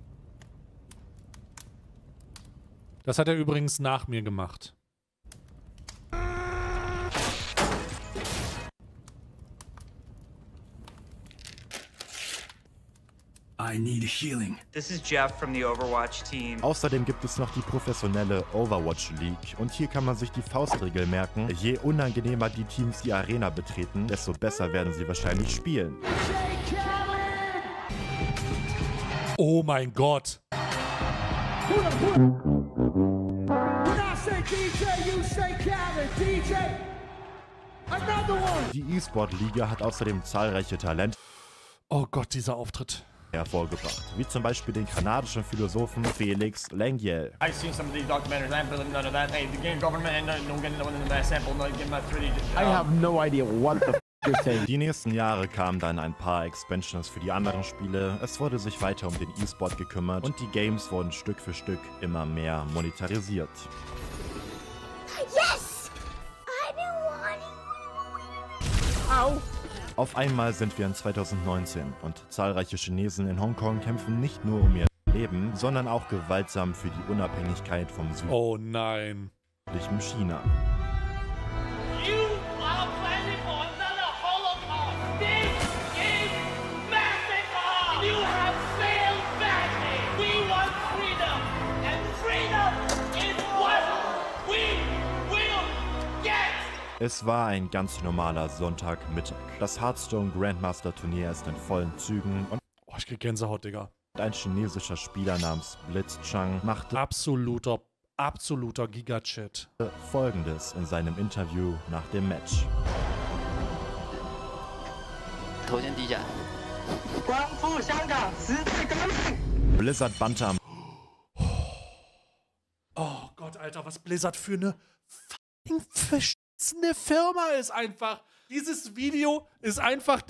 Das hat er übrigens nach mir gemacht. I need healing. This is Jeff from the Overwatch team. Außerdem gibt es noch die professionelle Overwatch League. Und hier kann man sich die Faustregel merken. Je unangenehmer die Teams die Arena betreten, desto besser werden sie wahrscheinlich spielen. Oh mein Gott. Die E-Sport-Liga hat außerdem zahlreiche Talente. Oh Gott, dieser Auftritt. Hervorgebracht, wie zum Beispiel den kanadischen Philosophen Felix Lengyel. I have no idea what the Die nächsten Jahre kamen dann ein paar Expansions für die anderen Spiele, es wurde sich weiter um den E-Sport gekümmert und die Games wurden Stück für Stück immer mehr monetarisiert. Yes! I've been wanting... Au! Auf einmal sind wir in 2019 und zahlreiche Chinesen in Hongkong kämpfen nicht nur um ihr Leben, sondern auch gewaltsam für die Unabhängigkeit vom Süden. Oh nein! ...im China. Es war ein ganz normaler Sonntagmittag. Das Hearthstone Grandmaster Turnier ist in vollen Zügen und oh, ich krieg Gänsehaut, Digga. Ein chinesischer Spieler namens Blitzchung machte absoluter Giga-Chat Folgendes in seinem Interview nach dem Match. Blizzard bannte am Oh Gott, Alter, was Blizzard für eine fucking Fisch. Eine Firma ist einfach, dieses Video ist einfach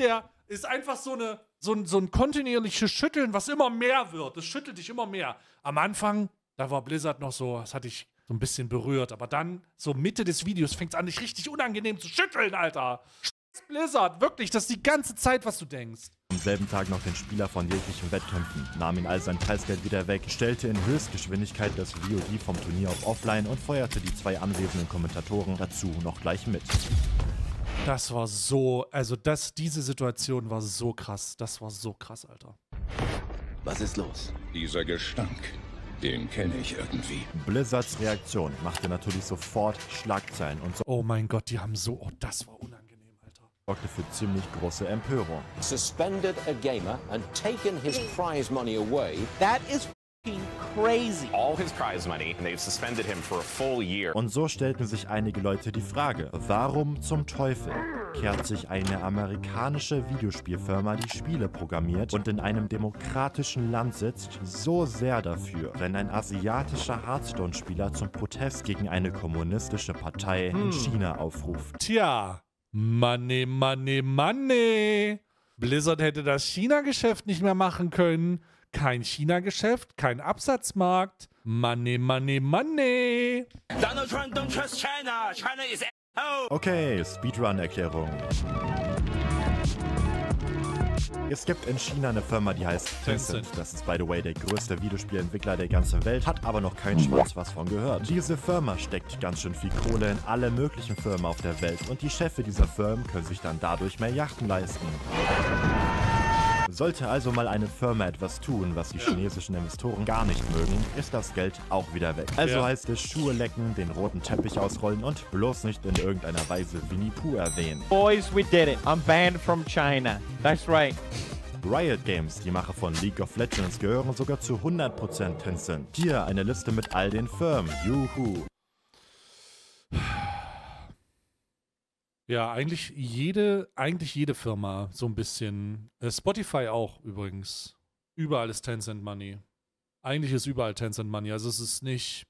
so ein kontinuierliches Schütteln, was immer mehr wird. Das schüttelt dich immer mehr. Am Anfang, da war Blizzard noch so, das hatte ich so ein bisschen berührt, aber dann, so Mitte des Videos, fängt es an, dich richtig unangenehm zu schütteln, Alter. Scheiß Blizzard, wirklich, das ist die ganze Zeit, was du denkst. Am selben Tag noch den Spieler von jeglichen Wettkämpfen, nahm ihn all sein Preisgeld wieder weg, stellte in Höchstgeschwindigkeit das VOD vom Turnier auf Offline und feuerte die zwei anwesenden Kommentatoren dazu noch gleich mit. Das war so, also diese Situation war so krass, das war so krass, Alter. Was ist los? Dieser Gestank, den kenne ich irgendwie. Blizzards Reaktion machte natürlich sofort Schlagzeilen und so. Oh mein Gott, die haben so, oh, das war unangenehm. Sorgte für ziemlich große Empörung. Suspended a gamer and taken his prize money away. That is fucking crazy. All his prize money and they've suspended him for a full year. Und so stellten sich einige Leute die Frage, warum zum Teufel kehrt sich eine amerikanische Videospielfirma, die Spiele programmiert und in einem demokratischen Land sitzt, so sehr dafür, wenn ein asiatischer Hearthstone-Spieler zum Protest gegen eine kommunistische Partei in China aufruft. Tja. Money, money, money. Blizzard hätte das China-Geschäft nicht mehr machen können. Kein China-Geschäft, kein Absatzmarkt. Money, money, money. Donald Trump, don't trust China. China is a**hole. Okay, Speedrun-Erklärung. Es gibt in China eine Firma, die heißt Tencent. Das ist, by the way, der größte Videospielentwickler der ganzen Welt, hat aber noch kein Schwanz was von gehört. Diese Firma steckt ganz schön viel Kohle in alle möglichen Firmen auf der Welt und die Chefs dieser Firmen können sich dann dadurch mehr Yachten leisten. Sollte also mal eine Firma etwas tun, was die chinesischen Investoren gar nicht mögen, ist das Geld auch wieder weg. Also heißt es Schuhe lecken, den roten Teppich ausrollen und bloß nicht in irgendeiner Weise Winnie Pooh erwähnen. Boys, we did it. I'm banned from China. That's right. Riot Games, die Macher von League of Legends, gehören sogar zu 100% Tencent. Hier eine Liste mit all den Firmen. Juhu. Ja, eigentlich jede Firma so ein bisschen. Spotify auch übrigens. Überall ist Tencent Money. Eigentlich ist überall Tencent Money. Also es ist nicht,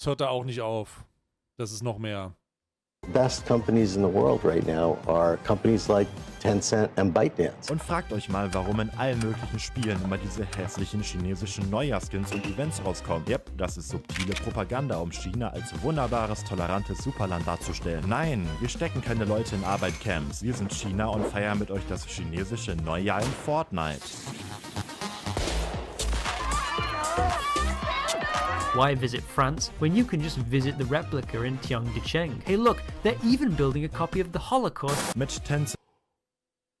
es hört da auch nicht auf. Das ist noch mehr. Best companies in the world right now are companies like Tencent and ByteDance. Und fragt euch mal, warum in allen möglichen Spielen immer diese hässlichen chinesischen Neujahrskins und Events rauskommen. Yep, das ist subtile Propaganda, um China als wunderbares, tolerantes Superland darzustellen. Nein, wir stecken keine Leute in Arbeitcamps. Wir sind China und feiern mit euch das chinesische Neujahr in Fortnite. Why visit France when you can just visit the replica in Tiangdacheng? Hey look, they're even building a copy of the Holocaust. Mit Tencent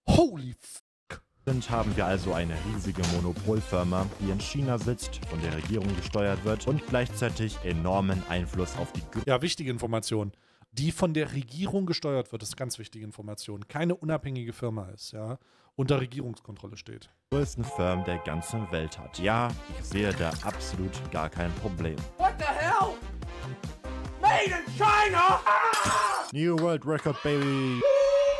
Holy fuck. Haben wir also eine riesige Monopolfirma, die in China sitzt, von der Regierung gesteuert wird und gleichzeitig enormen Einfluss auf die Ja, wichtige Information. Die von der Regierung gesteuert wird, ist ganz wichtige Information. Keine unabhängige Firma ist, ja. Unter Regierungskontrolle steht. Größten Firmen der ganzen Welt hat. Ja, ich sehe da absolut gar kein Problem. What the hell? Made in China! Ah! New World Record, baby!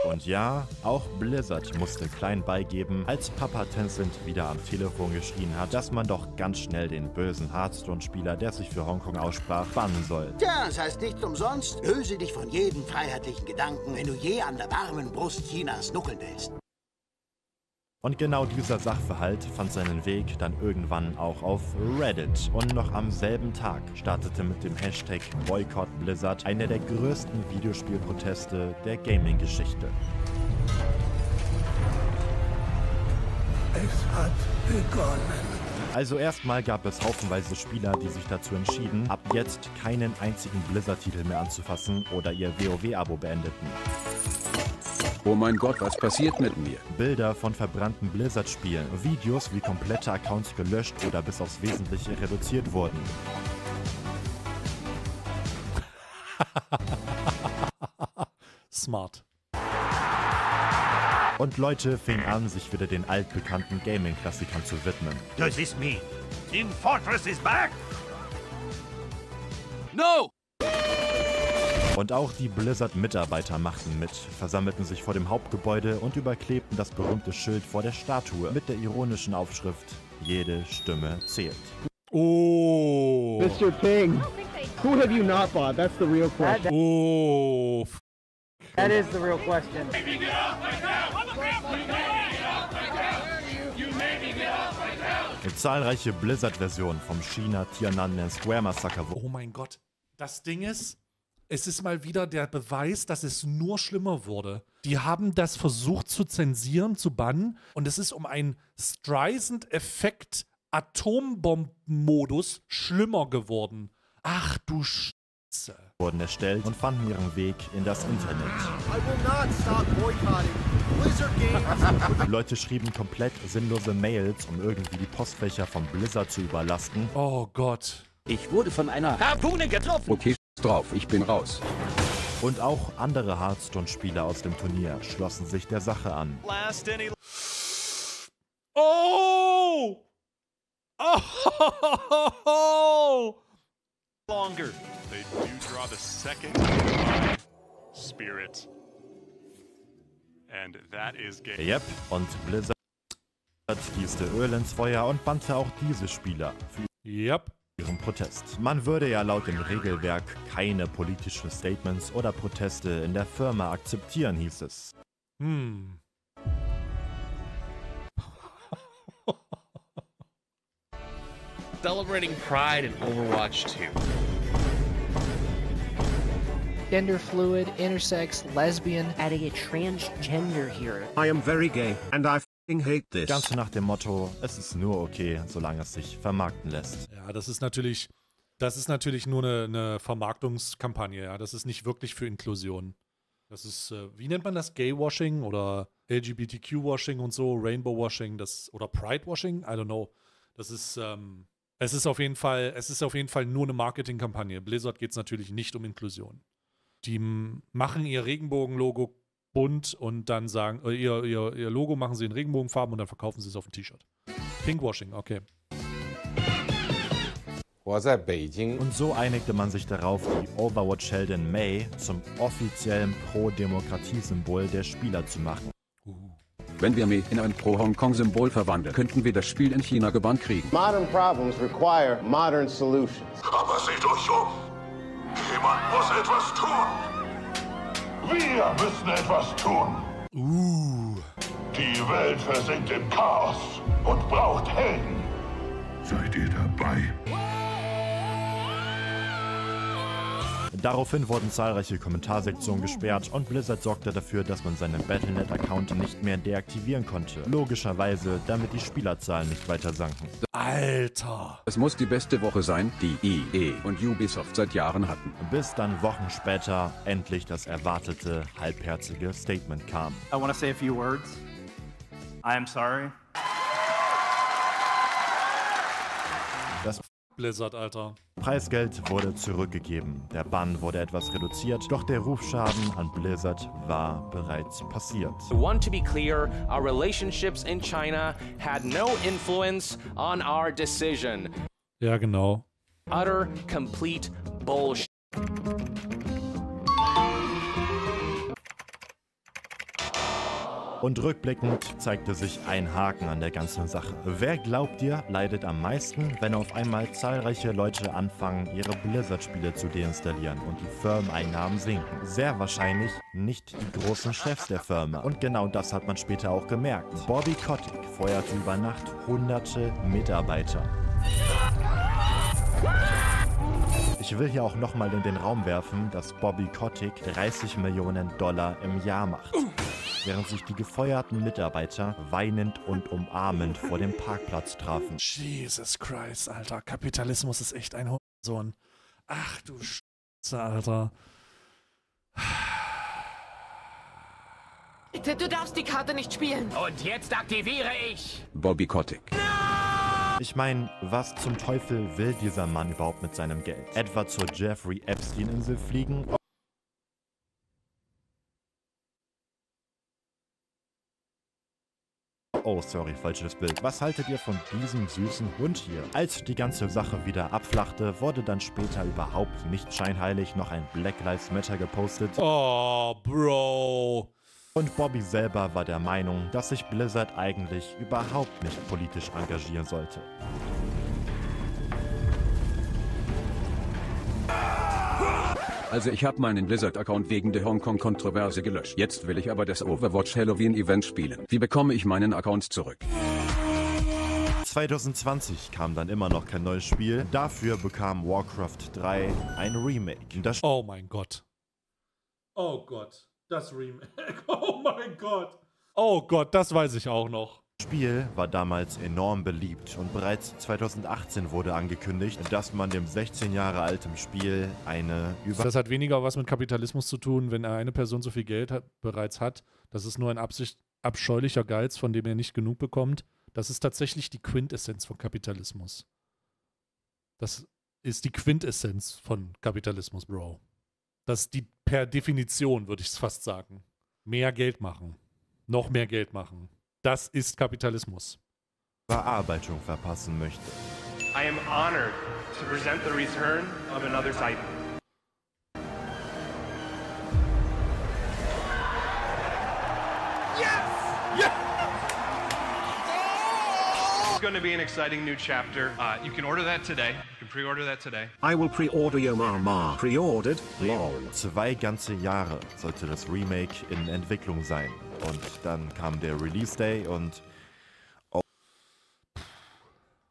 Und ja, auch Blizzard musste klein beigeben, als Papa Tencent wieder am Telefon geschrien hat, dass man doch ganz schnell den bösen Hearthstone-Spieler, der sich für Hongkong aussprach, bannen soll. Tja, das heißt nichts umsonst. Löse dich von jedem freiheitlichen Gedanken, wenn du je an der warmen Brust Chinas nuckeln willst. Und genau dieser Sachverhalt fand seinen Weg dann irgendwann auch auf Reddit. Und noch am selben Tag startete mit dem Hashtag Boycott Blizzard einer der größten Videospielproteste der Gaming-Geschichte. Es hat begonnen. Also erstmal gab es haufenweise Spieler, die sich dazu entschieden, ab jetzt keinen einzigen Blizzard-Titel mehr anzufassen oder ihr WoW-Abo beendeten. Oh mein Gott, was passiert mit mir? Bilder von verbrannten Blizzard-Spielen, Videos, wie komplette Accounts gelöscht oder bis aufs Wesentliche reduziert wurden. Smart. Und Leute fingen an, sich wieder den altbekannten Gaming-Klassikern zu widmen. Does this mean Team Fortress is back? No! Und auch die Blizzard-Mitarbeiter machten mit, versammelten sich vor dem Hauptgebäude und überklebten das berühmte Schild vor der Statue mit der ironischen Aufschrift "Jede Stimme zählt". Oh! Mr. Ping, who have you not bought? That's the real question. Oh! That is the real question. Zahlreiche Blizzard-Versionen vom China-Tiananmen-Square-Massaker. Oh mein Gott, das Ding ist, es ist mal wieder der Beweis, dass es nur schlimmer wurde. Die haben das versucht zu zensieren, zu bannen. Und es ist um einen Streisand-Effekt-Atombomben-Modus schlimmer geworden. Ach du Scheiße. Wurden erstellt und fanden ihren Weg in das Internet. I will not stop boycotting. Die Leute schrieben komplett sinnlose Mails, um irgendwie die Postfächer von Blizzard zu überlasten. Oh Gott. Ich wurde von einer Harpune getroffen. Okay, drauf, ich bin raus. Und auch andere Hearthstone-Spieler aus dem Turnier schlossen sich der Sache an. Oh! Oh! Longer. They do draw the second spirit. And that is game. Yep, und Blizzard gießte Öl ins Feuer und bannte auch diese Spieler für ihren Protest. Man würde ja laut dem Regelwerk keine politischen Statements oder Proteste in der Firma akzeptieren, hieß es. Hm. Celebrating Pride in Overwatch 2. Gender fluid, intersex, lesbian, adding a transgender here. I am very gay and I f***ing hate this. Ganz nach dem Motto, es ist nur okay, solange es sich vermarkten lässt. Ja, das ist natürlich nur eine Vermarktungskampagne, ja. Das ist nicht wirklich für Inklusion. Das ist, wie nennt man das? Gay-Washing oder LGBTQ-Washing und so, Rainbow-Washing, das oder Pride-Washing? I don't know. Das ist, es ist auf jeden Fall nur eine Marketingkampagne. Blizzard geht es natürlich nicht um Inklusion. Die machen ihr Regenbogen-Logo bunt und dann sagen, ihr Logo machen sie in Regenbogenfarben und dann verkaufen sie es auf dem T-Shirt. Pinkwashing, okay. Und so einigte man sich darauf, die Overwatch-Heldin May zum offiziellen Pro-Demokratie-Symbol der Spieler zu machen. Wenn wir May in ein Pro-Hongkong-Symbol verwandeln, könnten wir das Spiel in China gebannt kriegen. Modern problems require modern solutions. Aber seht euch um! Jemand muss etwas tun! Wir müssen etwas tun! Die Welt versinkt im Chaos und braucht Helden! Seid ihr dabei? Daraufhin wurden zahlreiche Kommentarsektionen gesperrt und Blizzard sorgte dafür, dass man seinen Battle.net-Account nicht mehr deaktivieren konnte. Logischerweise, damit die Spielerzahlen nicht weiter sanken. Alter! Es muss die beste Woche sein, die EA und Ubisoft seit Jahren hatten. Bis dann Wochen später endlich das erwartete, halbherzige Statement kam. I want to say a few words. I am sorry. Das Blizzard, Alter. Preisgeld wurde zurückgegeben, der Bann wurde etwas reduziert, doch der Rufschaden an Blizzard war bereits passiert. We want to be clear, our relationships in China had no influence on our decision. Ja, genau. Utter, complete bullshit. Und rückblickend zeigte sich ein Haken an der ganzen Sache. Wer, glaubt ihr, leidet am meisten, wenn auf einmal zahlreiche Leute anfangen, ihre Blizzard-Spiele zu deinstallieren und die Firmeneinnahmen sinken? Sehr wahrscheinlich nicht die großen Chefs der Firma. Und genau das hat man später auch gemerkt. Bobby Kotick feuerte über Nacht hunderte Mitarbeiter. Ich will hier auch nochmal in den Raum werfen, dass Bobby Kotick $30 Millionen im Jahr macht. Während sich die gefeuerten Mitarbeiter weinend und umarmend vor dem Parkplatz trafen. Jesus Christ, Alter. Kapitalismus ist echt ein Hurensohn. Ach du Scheiße, Alter. Bitte, du darfst die Karte nicht spielen. Und jetzt aktiviere ich Bobby Kotick. No! Ich meine, was zum Teufel will dieser Mann überhaupt mit seinem Geld? Etwa zur Jeffrey Epstein-Insel fliegen? Oh, sorry, falsches Bild. Was haltet ihr von diesem süßen Hund hier? Als die ganze Sache wieder abflachte, wurde dann später überhaupt nicht scheinheilig noch ein Black Lives Matter gepostet. Oh, Bro. Und Bobby selber war der Meinung, dass sich Blizzard eigentlich überhaupt nicht politisch engagieren sollte. Also ich habe meinen Blizzard-Account wegen der Hongkong-Kontroverse gelöscht. Jetzt will ich aber das Overwatch-Halloween-Event spielen. Wie bekomme ich meinen Account zurück? 2020 kam dann immer noch kein neues Spiel. Dafür bekam Warcraft 3 ein Remake. Das oh mein Gott. Oh Gott. Das Remake. Oh mein Gott. Oh Gott, das weiß ich auch noch. Das Spiel war damals enorm beliebt und bereits 2018 wurde angekündigt, dass man dem 16 Jahre alten Spiel eine Über... Das hat weniger was mit Kapitalismus zu tun, wenn eine Person so viel Geld hat, bereits hat. Das ist nur ein abscheulicher Geiz, von dem er nicht genug bekommt. Das ist tatsächlich die Quintessenz von Kapitalismus. Das ist die Quintessenz von Kapitalismus, Bro. Das ist die per Definition, würde ich es fast sagen. Mehr Geld machen. Noch mehr Geld machen. Das ist Kapitalismus. Verarbeitung verpassen möchte. I am honored to present the return of another Titan. Yes! Yes! It's going to be an exciting new chapter. You can order that today. Pre-order that today. I will pre-order your mama. Pre-ordered? Lol. 2 ganze Jahre sollte das Remake in Entwicklung sein. Und dann kam der Release Day und...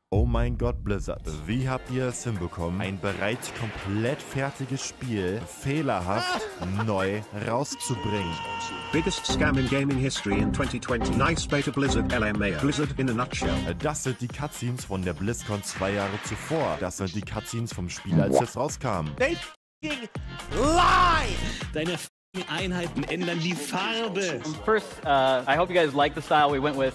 Oh mein Gott, Blizzard. Wie habt ihr es hinbekommen, ein bereits komplett fertiges Spiel fehlerhaft neu rauszubringen? Biggest scam in gaming history in 2020. Nice beta Blizzard LMAO. Blizzard in a nutshell. Das sind die Cutscenes von der BlizzCon 2 Jahre zuvor. Das sind die Cutscenes vom Spiel, als es rauskam. They f***ing lie! Deine f***ing Einheiten ändern die Farbe. First, I hope you guys like the style we went with.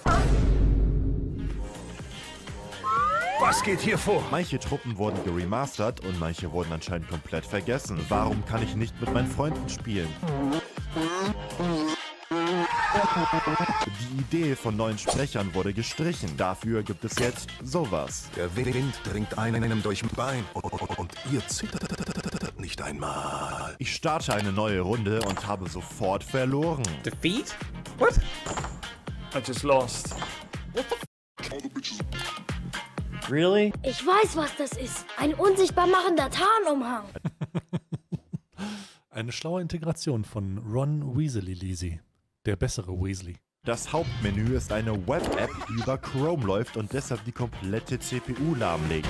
Was geht hier vor? Manche Truppen wurden geremastert und manche wurden anscheinend komplett vergessen. Warum kann ich nicht mit meinen Freunden spielen? Die Idee von neuen Sprechern wurde gestrichen. Dafür gibt es jetzt sowas. Der Wind dringt einem durch mein Bein und ihr zittert nicht einmal. Ich starte eine neue Runde und habe sofort verloren. Defeat? What? I just lost. What the f***? Really? Ich weiß, was das ist. Ein unsichtbar machender Tarnumhang. Eine schlaue Integration von Ron Weasley, der bessere Weasley. Das Hauptmenü ist eine Web-App, die über Chrome läuft und deshalb die komplette CPU lahmlegt.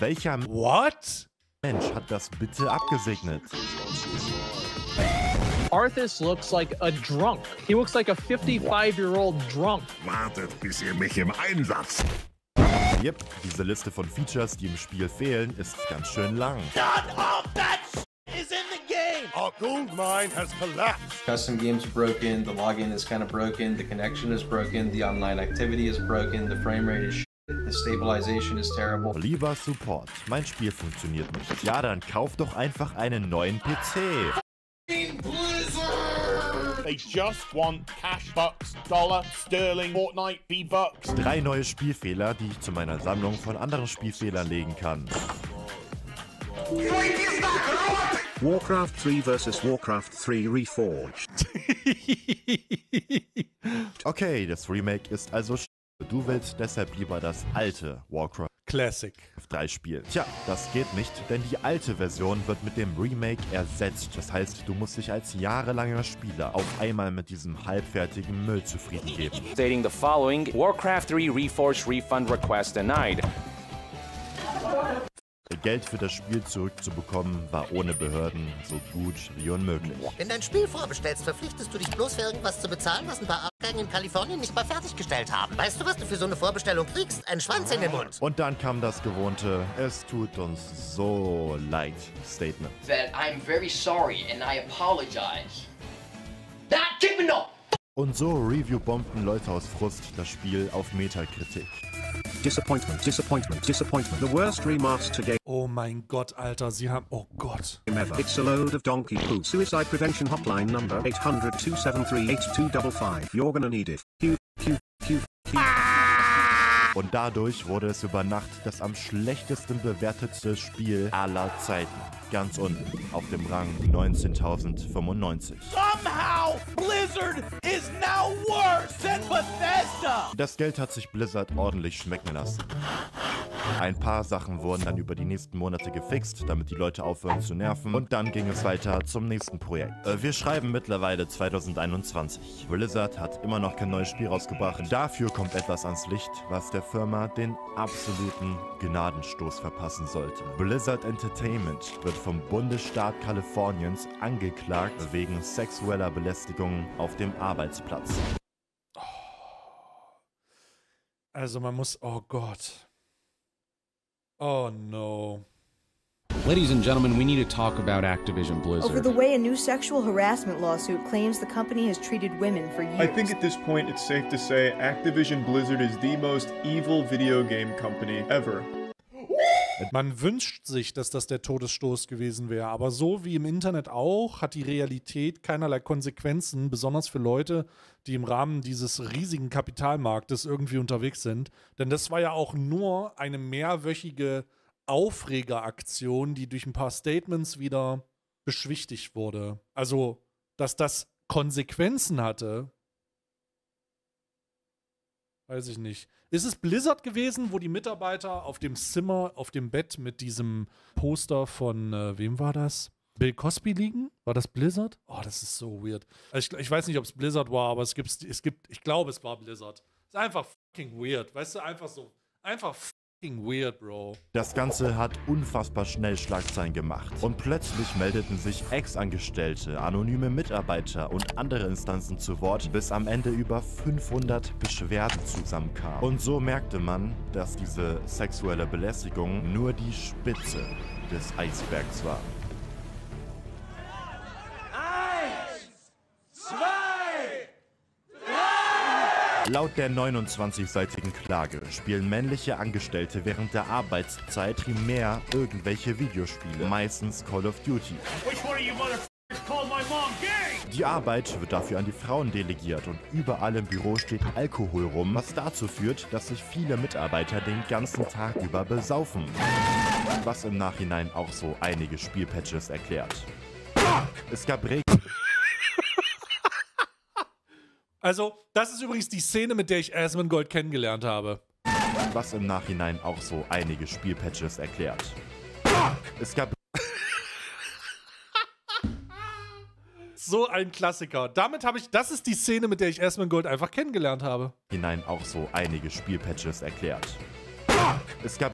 Welcher What? Mensch hat das bitte abgesegnet? Arthas looks like a drunk. He looks like a 55-year-old drunk. Wartet, bis ihr mich im Einsatz... Yep, diese Liste von Features, die im Spiel fehlen, ist ganz schön lang. Not all that is in the game. Our gold mine has collapsed. Custom games are broken. The login is kind of broken. The connection is broken. The online activity is broken. The frame rate is shit. The stabilization is terrible. Lieber Support, mein Spiel funktioniert nicht. Ja, dann kauf doch einfach einen neuen PC. They just want cash, bucks, dollar, sterling, Fortnite, V-Bucks. 3 neue Spielfehler, die ich zu meiner Sammlung von anderen Spielfehlern legen kann. Warcraft 3 vs. Warcraft 3 Reforged. Okay, das Remake ist also sch***. Du willst deshalb lieber das alte Warcraft Classic 3 spielen. Tja, das geht nicht, denn die alte Version wird mit dem Remake ersetzt. Das heißt, du musst dich als jahrelanger Spieler auf einmal mit diesem halbfertigen Müll zufrieden geben. Stating the following, Warcraft 3 Reforged Refund Request denied. Geld für das Spiel zurückzubekommen, war ohne Behörden so gut wie unmöglich. Wenn dein Spiel vorbestellst, verpflichtest du dich bloß für irgendwas zu bezahlen, was ein paar Arschgeigen in Kalifornien nicht mal fertiggestellt haben. Weißt du, was du für so eine Vorbestellung kriegst? Ein Schwanz in den Mund. Und dann kam das gewohnte, es tut uns so leid, Statement. That I'm very sorry and I apologize. Not keeping up! Und so Review-bombten Leute aus Frust das Spiel auf Metacritic. Disappointment, disappointment, disappointment. The worst remaster game. Oh mein Gott, Alter, sie haben... Oh Gott. It's a load of donkey poo. Suicide Prevention Hotline number 800-273-8255. You're gonna need it. Q, Q, Q, Q. Und dadurch wurde es über Nacht das am schlechtesten bewertetste Spiel aller Zeiten. Ganz unten, auf dem Rang 19.095. Somehow Blizzard is now worse than Bethesda! Das Geld hat sich Blizzard ordentlich schmecken lassen. Ein paar Sachen wurden dann über die nächsten Monate gefixt, damit die Leute aufhören zu nerven. Und dann ging es weiter zum nächsten Projekt. Wir schreiben mittlerweile 2021. Blizzard hat immer noch kein neues Spiel rausgebracht. Dafür kommt etwas ans Licht, was der Firma den absoluten Gnadenstoß verpassen sollte. Blizzard Entertainment wird vom Bundesstaat Kaliforniens angeklagt wegen sexueller Belästigung auf dem Arbeitsplatz. Also man muss... Oh Gott... Oh no. Ladies and gentlemen, we need to talk about Activision Blizzard. Over the way a new sexual harassment lawsuit claims the company has treated women for years. I think at this point it's safe to say Activision Blizzard is the most evil video game company ever. Man wünscht sich, dass das der Todesstoß gewesen wäre, aber so wie im Internet auch, hat die Realität keinerlei Konsequenzen, besonders für Leute, die im Rahmen dieses riesigen Kapitalmarktes irgendwie unterwegs sind. Denn das war ja auch nur eine mehrwöchige Aufregeraktion, die durch ein paar Statements wieder beschwichtigt wurde. Also, dass das Konsequenzen hatte, weiß ich nicht. Ist es Blizzard gewesen, wo die Mitarbeiter auf dem Zimmer, auf dem Bett mit diesem Poster von, wem war das? Bill Cosby liegen? War das Blizzard? Oh, das ist so weird. Also ich weiß nicht, ob es Blizzard war, aber ich glaube, es war Blizzard. Ist einfach fucking weird. Weißt du, einfach so, einfach fucking weird, Bro. Das Ganze hat unfassbar schnell Schlagzeilen gemacht. Und plötzlich meldeten sich Ex-Angestellte, anonyme Mitarbeiter und andere Instanzen zu Wort, bis am Ende über 500 Beschwerden zusammenkamen. Und so merkte man, dass diese sexuelle Belästigung nur die Spitze des Eisbergs war. 2, 3. Laut der 29-seitigen Klage spielen männliche Angestellte während der Arbeitszeit primär irgendwelche Videospiele, meistens Call of Duty. Die Arbeit wird dafür an die Frauen delegiert und überall im Büro steht Alkohol rum, was dazu führt, dass sich viele Mitarbeiter den ganzen Tag über besaufen. Was im Nachhinein auch so einige Spielpatches erklärt. Es gab Regeln. Also, das ist übrigens die Szene, mit der ich Asmongold kennengelernt habe. Was im Nachhinein auch so einige Spielpatches erklärt. Es gab... So ein Klassiker. Damit habe ich... Das ist die Szene, mit der ich Asmongold einfach kennengelernt habe. Hinein auch so einige Spielpatches erklärt. Es gab...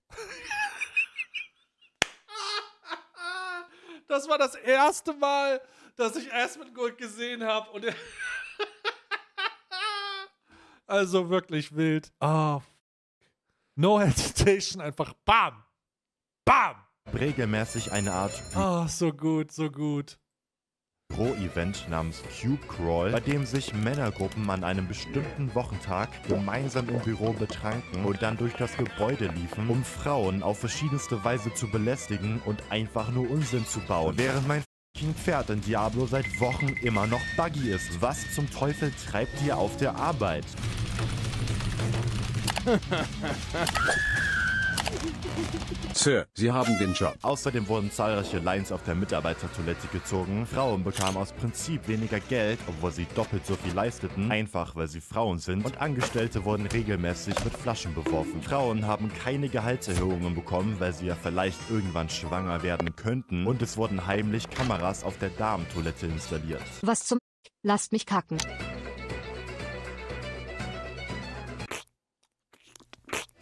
Das war das erste Mal, dass ich Asmongold gesehen habe und... Also wirklich wild. Ah, no hesitation, einfach bam, bam. Regelmäßig eine Art. Ah, so gut, so gut. Büro-Event namens Cube Crawl, bei dem sich Männergruppen an einem bestimmten Wochentag gemeinsam im Büro betranken und dann durch das Gebäude liefen, um Frauen auf verschiedenste Weise zu belästigen und einfach nur Unsinn zu bauen. Während mein Pferd in Diablo seit Wochen immer noch buggy ist. Was zum Teufel treibt ihr auf der Arbeit? Sir, Sie haben den Job. Außerdem wurden zahlreiche Lines auf der Mitarbeitertoilette gezogen. Frauen bekamen aus Prinzip weniger Geld, obwohl sie doppelt so viel leisteten, einfach weil sie Frauen sind. Und Angestellte wurden regelmäßig mit Flaschen beworfen. Frauen haben keine Gehaltserhöhungen bekommen, weil sie ja vielleicht irgendwann schwanger werden könnten. Und es wurden heimlich Kameras auf der Damentoilette installiert. Was zum... Lasst mich kacken.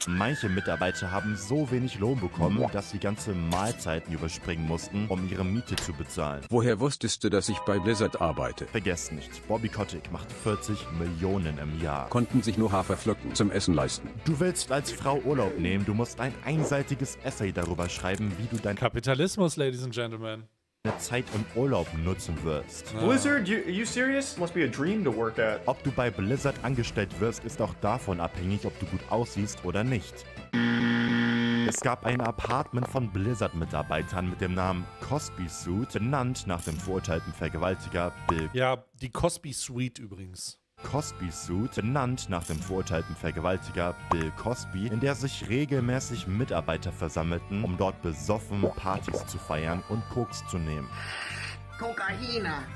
Manche Mitarbeiter haben so wenig Lohn bekommen, dass sie ganze Mahlzeiten überspringen mussten, um ihre Miete zu bezahlen. Woher wusstest du, dass ich bei Blizzard arbeite? Vergesst nicht, Bobby Kotick macht 40 Millionen im Jahr. Konnten sich nur Haferflocken zum Essen leisten. Du willst als Frau Urlaub nehmen, du musst ein einseitiges Essay darüber schreiben, wie du dein... Kapitalismus, Ladies and Gentlemen. Zeit im Urlaub nutzen wirst. Blizzard, you serious? Must be a dream to work at. Ob du bei Blizzard angestellt wirst, ist auch davon abhängig, ob du gut aussiehst oder nicht. Es gab ein Apartment von Blizzard-Mitarbeitern mit dem Namen Cosby Suite, benannt nach dem verurteilten Vergewaltiger Bill. Ja, die Cosby Suite übrigens. Cosby Suite, benannt nach dem verurteilten Vergewaltiger Bill Cosby, in der sich regelmäßig Mitarbeiter versammelten, um dort besoffen Partys zu feiern und Koks zu nehmen.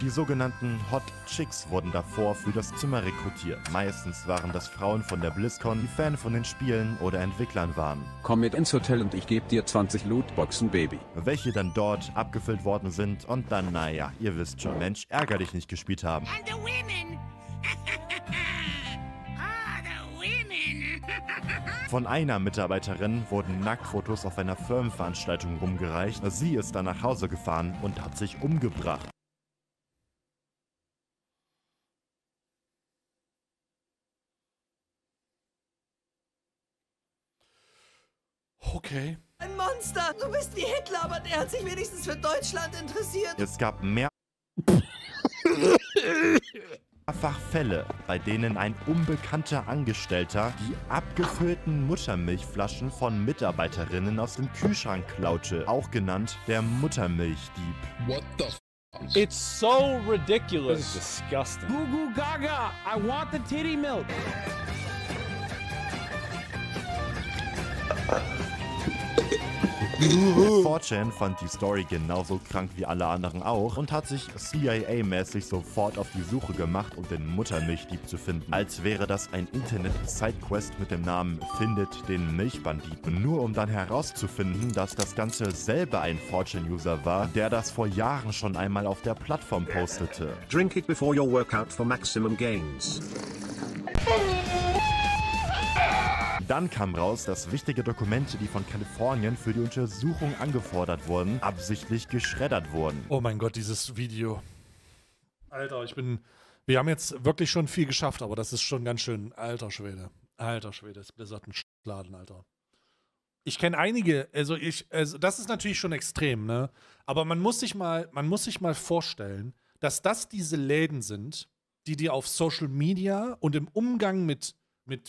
Die sogenannten Hot Chicks wurden davor für das Zimmer rekrutiert. Meistens waren das Frauen von der BlizzCon, die Fan von den Spielen oder Entwicklern waren. Komm mit ins Hotel und ich gebe dir 20 Lootboxen, Baby. Welche dann dort abgefüllt worden sind und dann, naja, ihr wisst schon, Mensch, ärgerlich nicht gespielt haben. And the women. Von einer Mitarbeiterin wurden Nacktfotos auf einer Firmenveranstaltung rumgereicht. Sie ist dann nach Hause gefahren und hat sich umgebracht. Okay. Ein Monster! Du bist wie Hitler, aber der hat sich wenigstens für Deutschland interessiert. Es gab mehrfach Fälle, bei denen ein unbekannter Angestellter die abgefüllten Muttermilchflaschen von Mitarbeiterinnen aus dem Kühlschrank klaute, auch genannt der Muttermilchdieb. What the fuck? It's so ridiculous. This is disgusting. Goo goo gaga, I want the titty milk. Fortune fand die Story genauso krank wie alle anderen auch und hat sich CIA-mäßig sofort auf die Suche gemacht, um den Muttermilchdieb zu finden. Als wäre das ein Internet-Sidequest mit dem Namen Findet den Milchbanditen, nur um dann herauszufinden, dass das Ganze selber ein Fortune-User war, der das vor Jahren schon einmal auf der Plattform postete. Drink it before your workout for maximum gains. Dann kam raus, dass wichtige Dokumente, die von Kalifornien für die Untersuchung angefordert wurden, absichtlich geschreddert wurden. Oh mein Gott, dieses Video. Alter, wir haben jetzt wirklich schon viel geschafft, aber das ist schon ganz schön... Alter Schwede. Alter Schwede, ist Blizzard ein Schladen, Alter. Ich kenne einige, also das ist natürlich schon extrem, ne? Aber man muss sich mal vorstellen, dass das diese Läden sind, die dir auf Social Media und im Umgang mit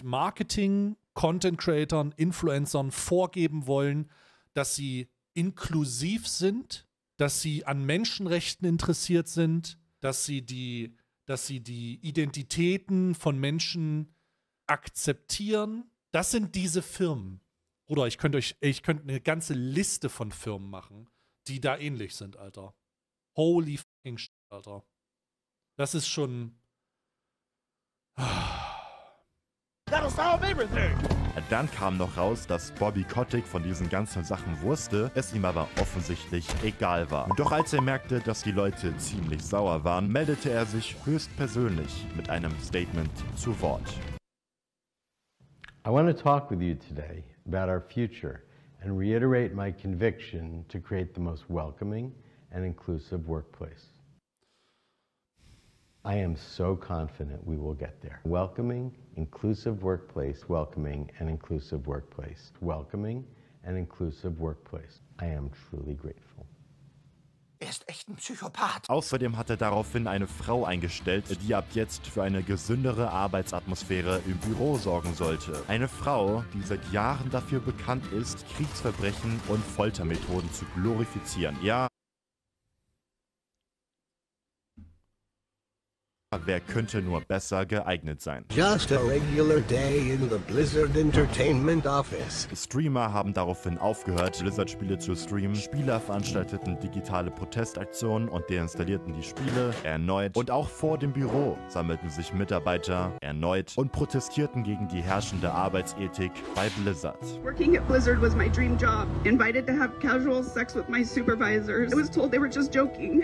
Marketing, Content-Creatern, Influencern vorgeben wollen, dass sie inklusiv sind, dass sie an Menschenrechten interessiert sind, dass sie die Identitäten von Menschen akzeptieren. Das sind diese Firmen. Oder ich könnte eine ganze Liste von Firmen machen, die da ähnlich sind, Alter. Holy fucking shit, Alter. Das ist schon... That'll solve everything. Dann kam noch raus, dass Bobby Kotick von diesen ganzen Sachen wusste, es ihm aber offensichtlich egal war. Doch als er merkte, dass die Leute ziemlich sauer waren, meldete er sich höchstpersönlich mit einem Statement zu Wort. I want to talk with you today about our future and reiterate my conviction to create the most welcoming and inclusive workplace. I am so confident we will get there. Welcoming, inclusive workplace. Welcoming and inclusive workplace. Welcoming and inclusive workplace. I am truly grateful. Er ist echt ein Psychopath. Außerdem hat er daraufhin eine Frau eingestellt, die ab jetzt für eine gesündere Arbeitsatmosphäre im Büro sorgen sollte. Eine Frau, die seit Jahren dafür bekannt ist, Kriegsverbrechen und Foltermethoden zu glorifizieren. Ja. Wer könnte nur besser geeignet sein? Just a regular day in the Blizzard Entertainment office. Streamer haben daraufhin aufgehört, Blizzard-Spiele zu streamen. Spieler veranstalteten digitale Protestaktionen und deinstallierten die Spiele erneut. Und auch vor dem Büro sammelten sich Mitarbeiter erneut und protestierten gegen die herrschende Arbeitsethik bei Blizzard. Working at Blizzard was my dream job. Invited to have casual sex with my supervisors. I was told they were just joking.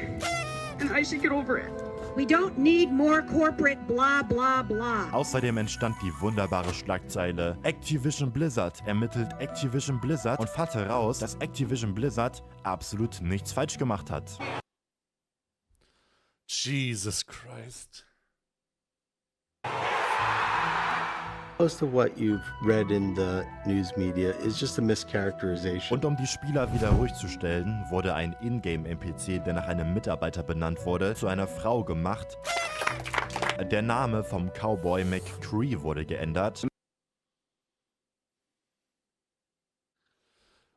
And I should get over it. We don't need more corporate blah blah blah. Außerdem entstand die wunderbare Schlagzeile: Activision Blizzard ermittelt Activision Blizzard und fand heraus, dass Activision Blizzard absolut nichts falsch gemacht hat. Jesus Christ. Most of what you've read in the news media is just a mischaracterization. Und um die Spieler wieder ruhig zu stellen, wurde ein Ingame-NPC, der nach einem Mitarbeiter benannt wurde, zu einer Frau gemacht. Der Name vom Cowboy McCree wurde geändert.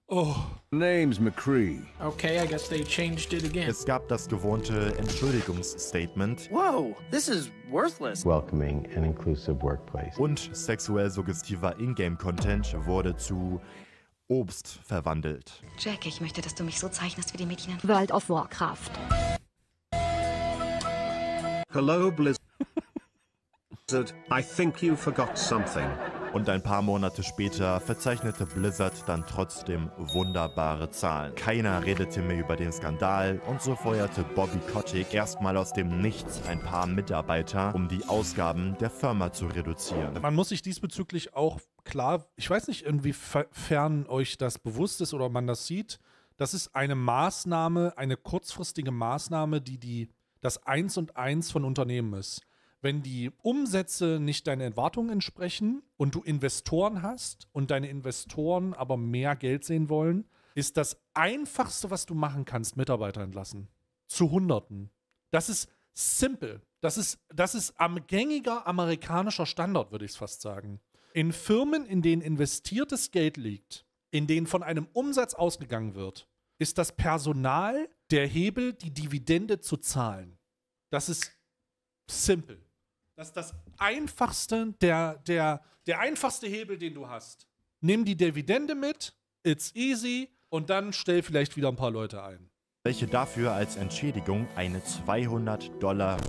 Oh, name's McCree. Okay, I guess they changed it again. Es gab das gewohnte Entschuldigungsstatement. Wow, this is worthless. Welcoming and inclusive workplace. Und sexuell suggestiver Ingame-Content wurde zu Obst verwandelt. Jack, ich möchte, dass du mich so zeichnest wie die Mädchen in World of Warcraft. Hello, Blizzard. I think you forgot something. Und ein paar Monate später verzeichnete Blizzard dann trotzdem wunderbare Zahlen. Keiner redete mehr über den Skandal und so feuerte Bobby Kotick erstmal aus dem Nichts ein paar Mitarbeiter, um die Ausgaben der Firma zu reduzieren. Man muss sich diesbezüglich auch klar, ich weiß nicht, inwiefern euch das bewusst ist oder man das sieht, das ist eine Maßnahme, eine kurzfristige Maßnahme, die das 1 und 1 von Unternehmen ist. Wenn die Umsätze nicht deinen Erwartungen entsprechen und du Investoren hast und deine Investoren aber mehr Geld sehen wollen, ist das Einfachste, was du machen kannst, Mitarbeiter entlassen. Zu Hunderten. Das ist simpel. Das ist am gängiger amerikanischer Standard, würde ich es fast sagen. In Firmen, in denen investiertes Geld liegt, in denen von einem Umsatz ausgegangen wird, ist das Personal der Hebel, die Dividende zu zahlen. Das ist simpel. Das ist das einfachste, der einfachste Hebel, den du hast. Nimm die Dividende mit, it's easy, und dann stell vielleicht wieder ein paar Leute ein. Welche dafür als Entschädigung eine $200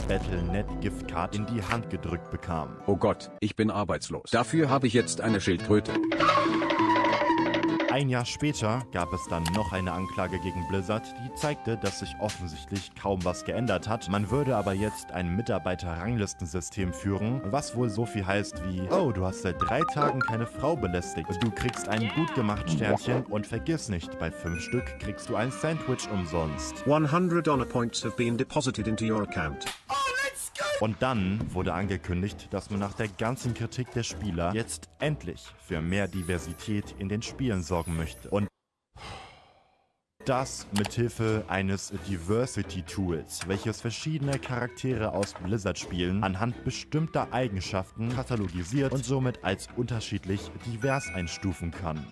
Battle.net-Giftcard in die Hand gedrückt bekam. Oh Gott, ich bin arbeitslos. Dafür habe ich jetzt eine Schildkröte. Ein Jahr später gab es dann noch eine Anklage gegen Blizzard, die zeigte, dass sich offensichtlich kaum was geändert hat. Man würde aber jetzt ein Mitarbeiter-Ranglistensystem führen, was wohl so viel heißt wie: Oh, du hast seit 3 Tagen keine Frau belästigt. Du kriegst ein Gutgemacht-Sternchen und vergiss nicht, bei 5 Stück kriegst du ein Sandwich umsonst. 100 Honor Points have been deposited into your account. Und dann wurde angekündigt, dass man nach der ganzen Kritik der Spieler jetzt endlich für mehr Diversität in den Spielen sorgen möchte. Und das mithilfe eines Diversity-Tools, welches verschiedene Charaktere aus Blizzard-Spielen anhand bestimmter Eigenschaften katalogisiert und somit als unterschiedlich divers einstufen kann.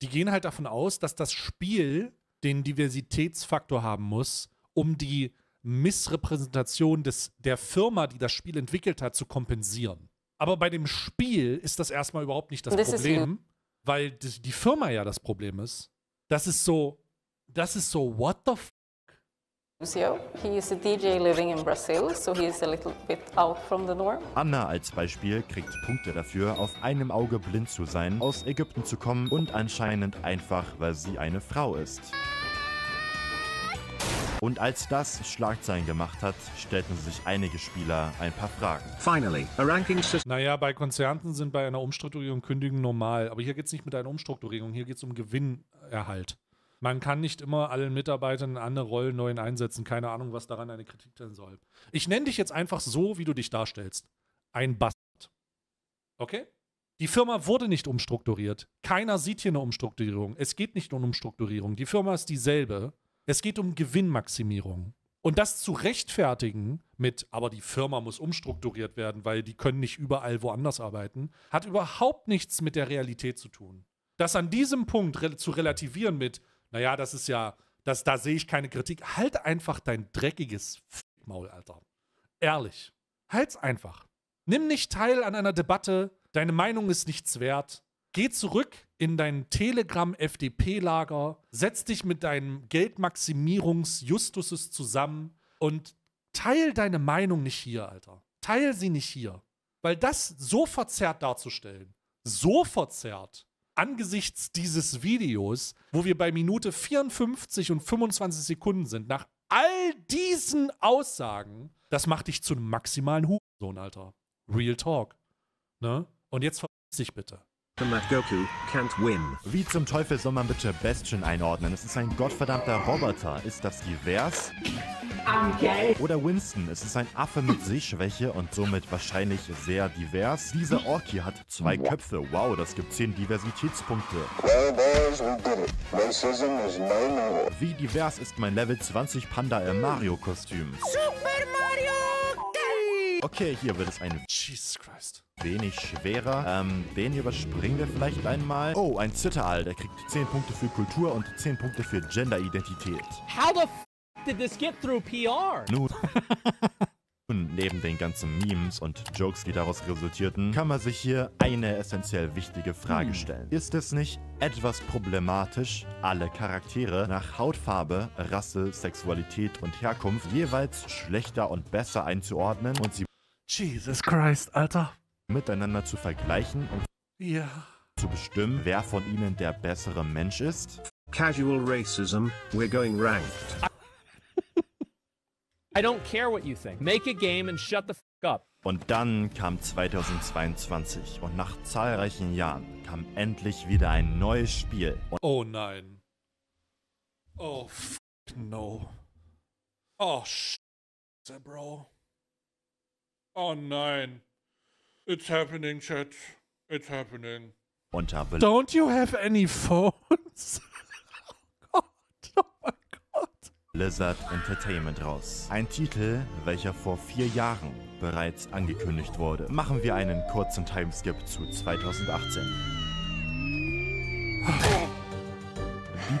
Die gehen halt davon aus, dass das Spiel den Diversitätsfaktor haben muss, um die Missrepräsentation der Firma, die das Spiel entwickelt hat, zu kompensieren. Aber bei dem Spiel ist das erstmal überhaupt nicht das Problem, weil die Firma ja das Problem ist. Das ist so, what the f***? He is a DJ living in Brazil, so he is a little bit out from the norm. Anna als Beispiel kriegt Punkte dafür, auf einem Auge blind zu sein, aus Ägypten zu kommen und anscheinend einfach, weil sie eine Frau ist. Und als das Schlagzeilen gemacht hat, stellten sich einige Spieler ein paar Fragen. Finally, a ranking system. Naja, bei Konzernen sind bei einer Umstrukturierung Kündigen normal. Aber hier geht es nicht mit einer Umstrukturierung, hier geht es um Gewinnerhalt. Man kann nicht immer allen Mitarbeitern andere Rollen neu einsetzen. Keine Ahnung, was daran eine Kritik sein soll. Ich nenne dich jetzt einfach so, wie du dich darstellst. Ein Bastard. Okay? Die Firma wurde nicht umstrukturiert. Keiner sieht hier eine Umstrukturierung. Es geht nicht um Umstrukturierung. Die Firma ist dieselbe. Es geht um Gewinnmaximierung. Und das zu rechtfertigen mit, aber die Firma muss umstrukturiert werden, weil die können nicht überall woanders arbeiten, hat überhaupt nichts mit der Realität zu tun. Das an diesem Punkt zu relativieren mit, naja, das ist ja Da sehe ich keine Kritik. Halt einfach dein dreckiges Maul, Alter. Ehrlich. Halt's einfach. Nimm nicht teil an einer Debatte. Deine Meinung ist nichts wert. Geh zurück in dein Telegram-FDP-Lager. Setz dich mit deinem Geldmaximierungs-Justuses zusammen und teil deine Meinung nicht hier, Alter. Teil sie nicht hier. Weil das so verzerrt darzustellen, so verzerrt, angesichts dieses Videos, wo wir bei Minute 54 und 25 Sekunden sind, nach all diesen Aussagen, das macht dich zu einem maximalen Hurensohn, Alter. Real Talk. Ne? Und jetzt verpiss dich bitte. Goku can't win. Wie zum Teufel soll man bitte Bastion einordnen? Es ist ein gottverdammter Roboter. Ist das divers? Okay. Oder Winston, es ist ein Affe mit Sehschwäche und somit wahrscheinlich sehr divers. Dieser Ork hier hat 2 Köpfe. Wow, das gibt 10 Diversitätspunkte. Wie divers ist mein Level 20 Panda im Mario-Kostüm? Super Mario! Okay, hier wird es ein Jesus Christ. Wenig schwerer. Den überspringen wir vielleicht einmal. Oh, ein Zitteraal, der kriegt 10 Punkte für Kultur und 10 Punkte für Genderidentität. How the f did this get through PR? Nun, neben den ganzen Memes und Jokes, die daraus resultierten, kann man sich hier eine essentiell wichtige Frage stellen. Ist es nicht etwas problematisch, alle Charaktere nach Hautfarbe, Rasse, Sexualität und Herkunft jeweils schlechter und besser einzuordnen und sie Jesus Christ, Alter. Miteinander zu vergleichen und zu bestimmen, wer von ihnen der bessere Mensch ist? Casual racism, we're going ranked. I don't care what you think. Make a game and shut the f*** up. Und dann kam 2022 und nach zahlreichen Jahren kam endlich wieder ein neues Spiel. Und oh nein. Oh f*** no. Oh sh**, bro. Oh nein. It's happening, chat. It's happening. Don't you have any phones? Blizzard Entertainment raus. Ein Titel, welcher vor 4 Jahren bereits angekündigt wurde. Machen wir einen kurzen Timeskip zu 2018.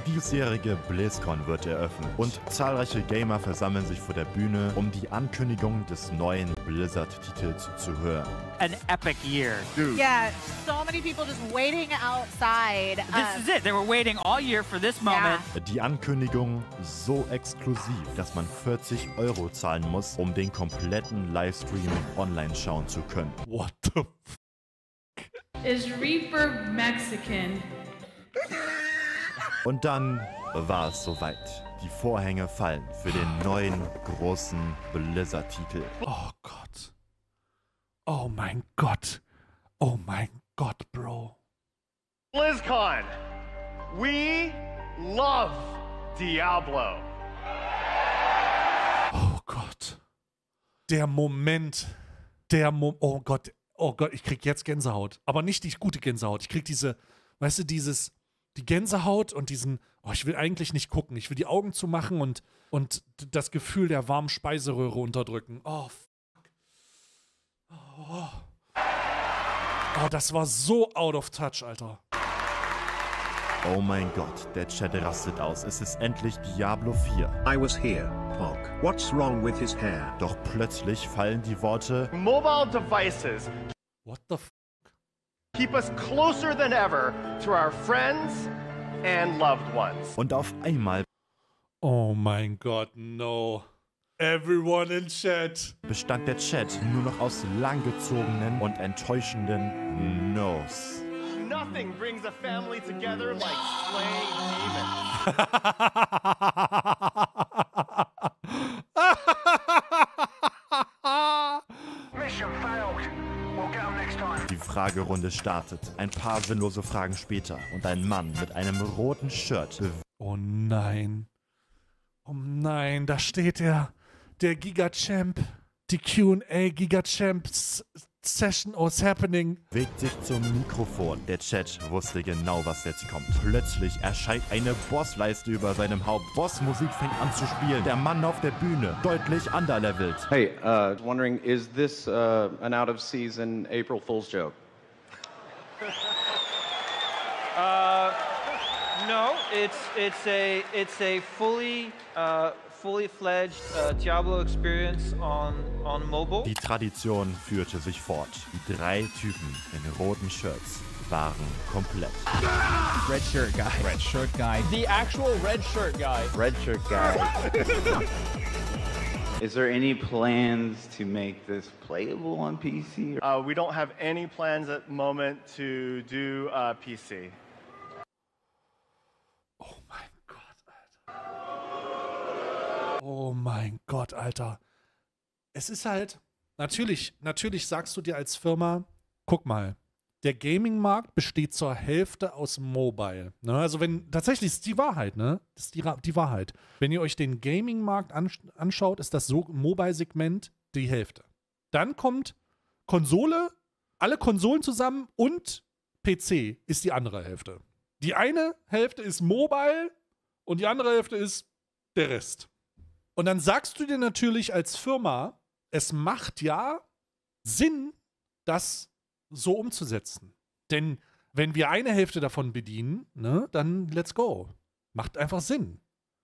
Die diesjährige BlizzCon wird eröffnet und zahlreiche Gamer versammeln sich vor der Bühne, um die Ankündigung des neuen Blizzard-Titels zu hören. An epic year. Dude. Yeah, so many people just waiting outside. This is it. They were waiting all year for this moment. Yeah. Die Ankündigung so exklusiv, dass man 40 € zahlen muss, um den kompletten Livestream online schauen zu können. What the f***? Is Reaper Mexican? Und dann war es soweit. Die Vorhänge fallen für den neuen, großen Blizzard-Titel. Oh Gott. Oh mein Gott. Oh mein Gott, Bro. BlizzCon. We love Diablo. Oh Gott. Der Moment. Oh Gott. Oh Gott, ich krieg jetzt Gänsehaut. Aber nicht die gute Gänsehaut. Ich krieg diese, weißt du, dieses... Die Gänsehaut und diesen, oh, ich will eigentlich nicht gucken, ich will die Augen zumachen und das Gefühl der warmen Speiseröhre unterdrücken. Oh, fuck. Oh. Oh, das war so out of touch, Alter. Oh mein Gott, der Chat rastet aus. Es ist endlich Diablo 4. I was here, Pog. What's wrong with his hair? Doch plötzlich fallen die Worte Mobile Devices. What the fuck? Keep us closer than ever to our friends and loved ones. Und auf einmal, oh mein Gott, no. Everyone in Chat. Bestand der Chat nur noch aus langgezogenen und enttäuschenden No's. Nothing brings a family together like slaying demons. Mission failed. Die Fragerunde startet. Ein paar sinnlose Fragen später und ein Mann mit einem roten Shirt. Oh nein. Oh nein, da steht er. Der Gigachamp. Die Q&A Gigachamps Session is happening. Bewegt sich zum Mikrofon. Der Chat wusste genau, was jetzt kommt. Plötzlich erscheint eine Bossleiste über seinem Haupt. Bossmusik fängt an zu spielen. Der Mann auf der Bühne, deutlich underlevelt. Hey, wondering, is this an out-of-season April Fool's joke? No, it's a fully fledged Diablo experience on mobile. Die Tradition führte sich fort. Die drei Typen in roten Shirts waren komplett. Red Shirt Guy. Red Shirt Guy. The actual Red Shirt Guy. Red Shirt Guy. Is there any plans to make this playable on PC? We don't have any plans at the moment to do PC. Oh mein Gott, Alter. Oh mein Gott, Alter. Es ist halt, natürlich sagst du dir als Firma, guck mal, der Gaming-Markt besteht zur Hälfte aus Mobile. Ne? Also wenn, tatsächlich ist die Wahrheit, ne? Das ist die Wahrheit. Wenn ihr euch den Gaming-Markt anschaut, ist das so Mobile-Segment die Hälfte. Dann kommt Konsole, alle Konsolen zusammen und PC ist die andere Hälfte. Die eine Hälfte ist Mobile und die andere Hälfte ist der Rest. Und dann sagst du dir natürlich als Firma, es macht ja Sinn, dass so umzusetzen. Denn wenn wir eine Hälfte davon bedienen, ne, dann let's go. Macht einfach Sinn.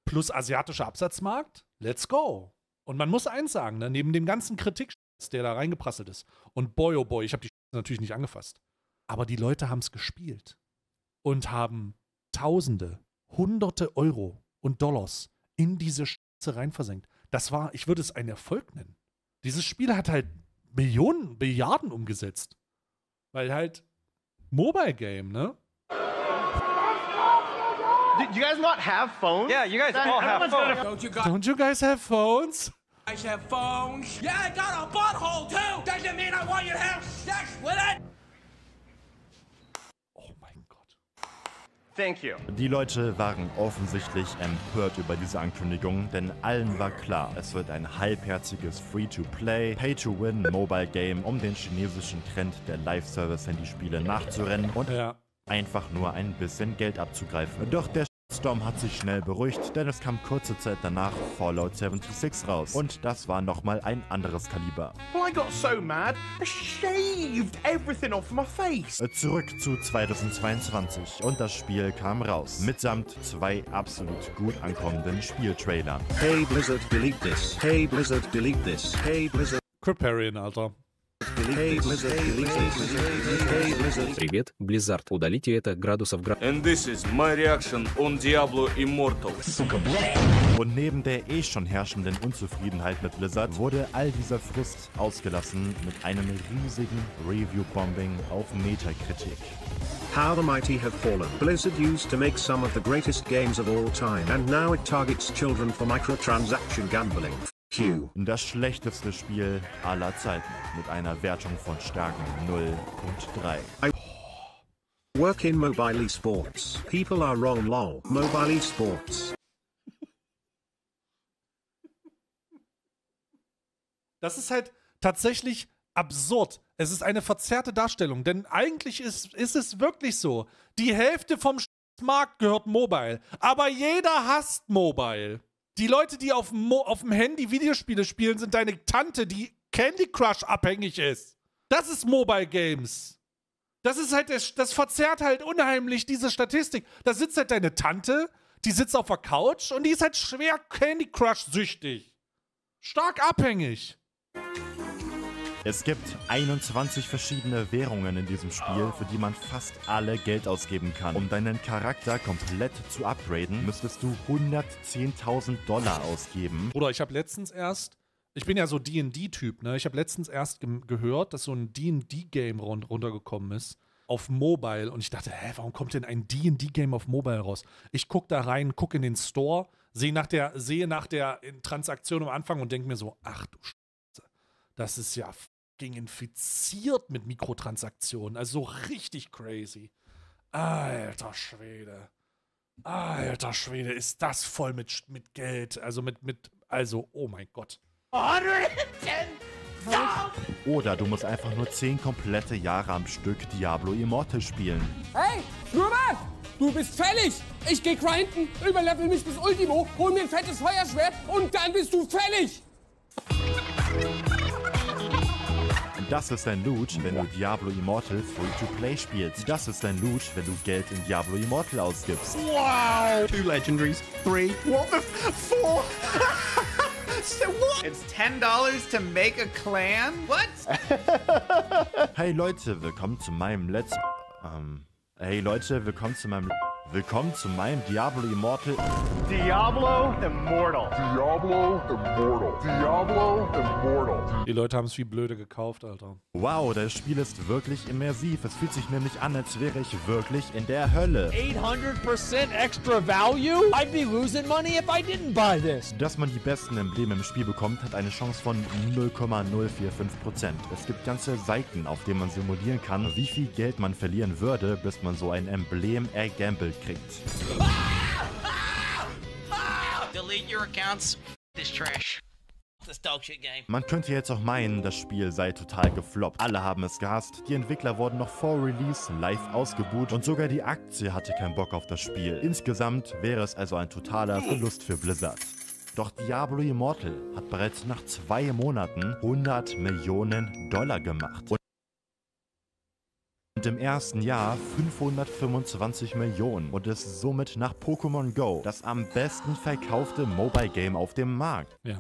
Plus asiatischer Absatzmarkt, let's go. Und man muss eins sagen, ne, neben dem ganzen Kritik, der da reingeprasselt ist, und boy, oh boy, ich habe die natürlich nicht angefasst, aber die Leute haben es gespielt und haben Tausende, Hunderte Euro und Dollars in diese Scheiße reinversenkt. Das war, ich würde es einen Erfolg nennen. Dieses Spiel hat halt Millionen, Milliarden umgesetzt. Weil halt Mobile Game, ne? Did you guys not have phones? Yeah, you guys all have phones. Don't you guys have phones? I have phones. Yeah, I got a butthole too. Doesn't mean I want you to have sex with it. Oh mein Gott. Thank you. Die Leute waren offensichtlich empört über diese Ankündigung, denn allen war klar, es wird ein halbherziges Free-to-Play, Pay-to-Win Mobile Game, um den chinesischen Trend der Live-Service-Handyspiele nachzurennen und einfach nur ein bisschen Geld abzugreifen. Doch der Shitstorm hat sich schnell beruhigt, denn es kam kurze Zeit danach Fallout 76 raus und das war nochmal ein anderes Kaliber. Well, I got so mad, I shaved everything off my face. Zurück zu 2022 und das Spiel kam raus, mitsamt zwei absolut gut ankommenden Spieltrailern. Hey Blizzard, delete this. Hey Blizzard, delete this. Hey Blizzard. Kriparian, Alter. Привет, Blizzard, удалите это градусов градусов. And this is my reaction on Diablo Immortal. Сука, und neben der eh schon herrschenden Unzufriedenheit mit Blizzard wurde all dieser Frust ausgelassen mit einem riesigen Review-Bombing auf Metacritic. How the mighty have fallen. Blizzard used to make some of the greatest games of all time and now it targets children for microtransaction gambling. Das schlechteste Spiel aller Zeiten mit einer Wertung von starken 0.3. I work in mobile esports. People are wrong, lol. Mobile esports. Das ist halt tatsächlich absurd. Es ist eine verzerrte Darstellung, denn eigentlich ist es wirklich so. Die Hälfte vom Markt gehört Mobile, aber jeder hasst Mobile. Die Leute, die auf dem Handy Videospiele spielen, sind deine Tante, die Candy Crush abhängig ist. Das ist Mobile Games. Das ist halt, das verzerrt halt unheimlich diese Statistik. Da sitzt halt deine Tante, die sitzt auf der Couch und die ist halt schwer Candy Crush süchtig. Stark abhängig. Es gibt 21 verschiedene Währungen in diesem Spiel, für die man fast alle Geld ausgeben kann. Um deinen Charakter komplett zu upgraden, müsstest du 110.000 Dollar ausgeben. Oder ich habe letztens erst, ich bin ja so D&D-Typ, ne? Ich habe letztens erst gehört, dass so ein D&D-Game runtergekommen ist auf Mobile. Und ich dachte, hä, warum kommt denn ein D&D-Game auf Mobile raus? Ich gucke da rein, gucke in den Store, sehe nach der Transaktion am Anfang und denke mir so, ach du Scheiße, das ist ja infiziert mit Mikrotransaktionen. Also so richtig crazy. Alter Schwede. Alter Schwede, ist das voll mit Geld. Also also, oh mein Gott. 110! Oder du musst einfach nur 10 komplette Jahre am Stück Diablo Immortal spielen. Hey, Schnurrbart! Du bist fällig! Ich geh grinden, überlevel mich bis Ultimo, hol mir ein fettes Feuerschwert und dann bist du fällig! Das ist dein Loot, wenn du Diablo Immortal Free-to-Play spielst. Das ist dein Loot, wenn du Geld in Diablo Immortal ausgibst. Wow! 2 Legendaries, 3. What the f... 4? So what? It's $10 to make a clan? What? Hey Leute, willkommen zu meinem letzten... Willkommen zu meinem Diablo Immortal. Diablo Immortal. Die Leute haben es wie blöde gekauft, Alter. Wow, das Spiel ist wirklich immersiv. Es fühlt sich nämlich an, als wäre ich wirklich in der Hölle. 800% extra value? I'd be losing money if I didn't buy this. Dass man die besten Embleme im Spiel bekommt, hat eine Chance von 0,045%. Es gibt ganze Seiten, auf denen man simulieren kann, wie viel Geld man verlieren würde, bis man so ein Emblem ergambelt kriegt. Delete your accounts. This trash. This dog shit game. Man könnte jetzt auch meinen, das Spiel sei total gefloppt. Alle haben es gehasst, die Entwickler wurden noch vor Release live ausgebuht und sogar die Aktie hatte keinen Bock auf das Spiel. Insgesamt wäre es also ein totaler Verlust für Blizzard. Doch Diablo Immortal hat bereits nach 2 Monaten 100 Millionen $ gemacht. Und im ersten Jahr 525 Millionen und ist somit nach Pokémon Go das am besten verkaufte Mobile Game auf dem Markt. Ja,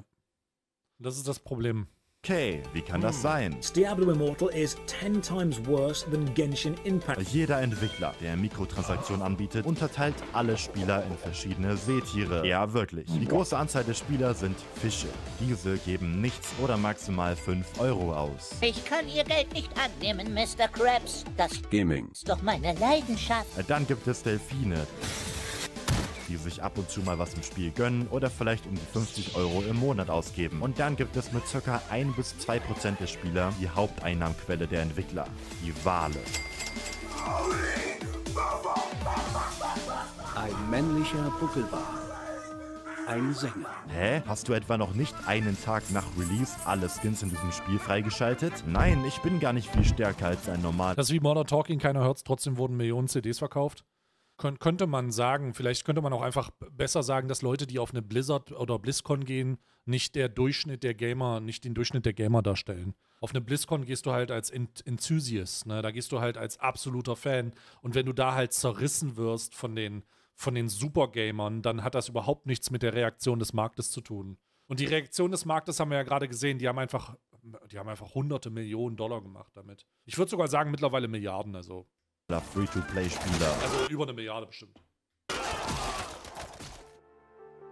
das ist das Problem. Okay, wie kann das sein? Diablo Immortal is 10 times worse than Genshin Impact. Jeder Entwickler, der Mikrotransaktionen anbietet, unterteilt alle Spieler in verschiedene Seetiere. Ja, wirklich. Die große Anzahl der Spieler sind Fische. Diese geben nichts oder maximal 5 € aus. Ich kann Ihr Geld nicht annehmen, Mr. Krabs. Das Gaming ist doch meine Leidenschaft. Dann gibt es Delfine, die sich ab und zu mal was im Spiel gönnen oder vielleicht um die 50 € im Monat ausgeben. Und dann gibt es mit ca. 1 bis 2% der Spieler die Haupteinnahmenquelle der Entwickler, die Wale. Ein männlicher Buckelwal. Ein Sänger. Hä? Hast du etwa noch nicht einen Tag nach Release alle Skins in diesem Spiel freigeschaltet? Nein, ich bin gar nicht viel stärker als ein normaler. Das ist wie Modern Talking, keiner hört's, trotzdem wurden Millionen CDs verkauft. Könnte man sagen, vielleicht könnte man auch einfach besser sagen, dass Leute, die auf eine Blizzard oder BlizzCon gehen, nicht der Durchschnitt der Gamer, nicht den Durchschnitt der Gamer darstellen. Auf eine BlizzCon gehst du halt als Enthusiast, ne? Da gehst du halt als absoluter Fan. Und wenn du da halt zerrissen wirst von den Supergamern, dann hat das überhaupt nichts mit der Reaktion des Marktes zu tun. Und die Reaktion des Marktes haben wir ja gerade gesehen, die haben einfach hunderte Millionen $ gemacht damit. Ich würde sogar sagen, mittlerweile Milliarden, also. Free-to-Play-Spieler. Also über 1 Milliarde bestimmt.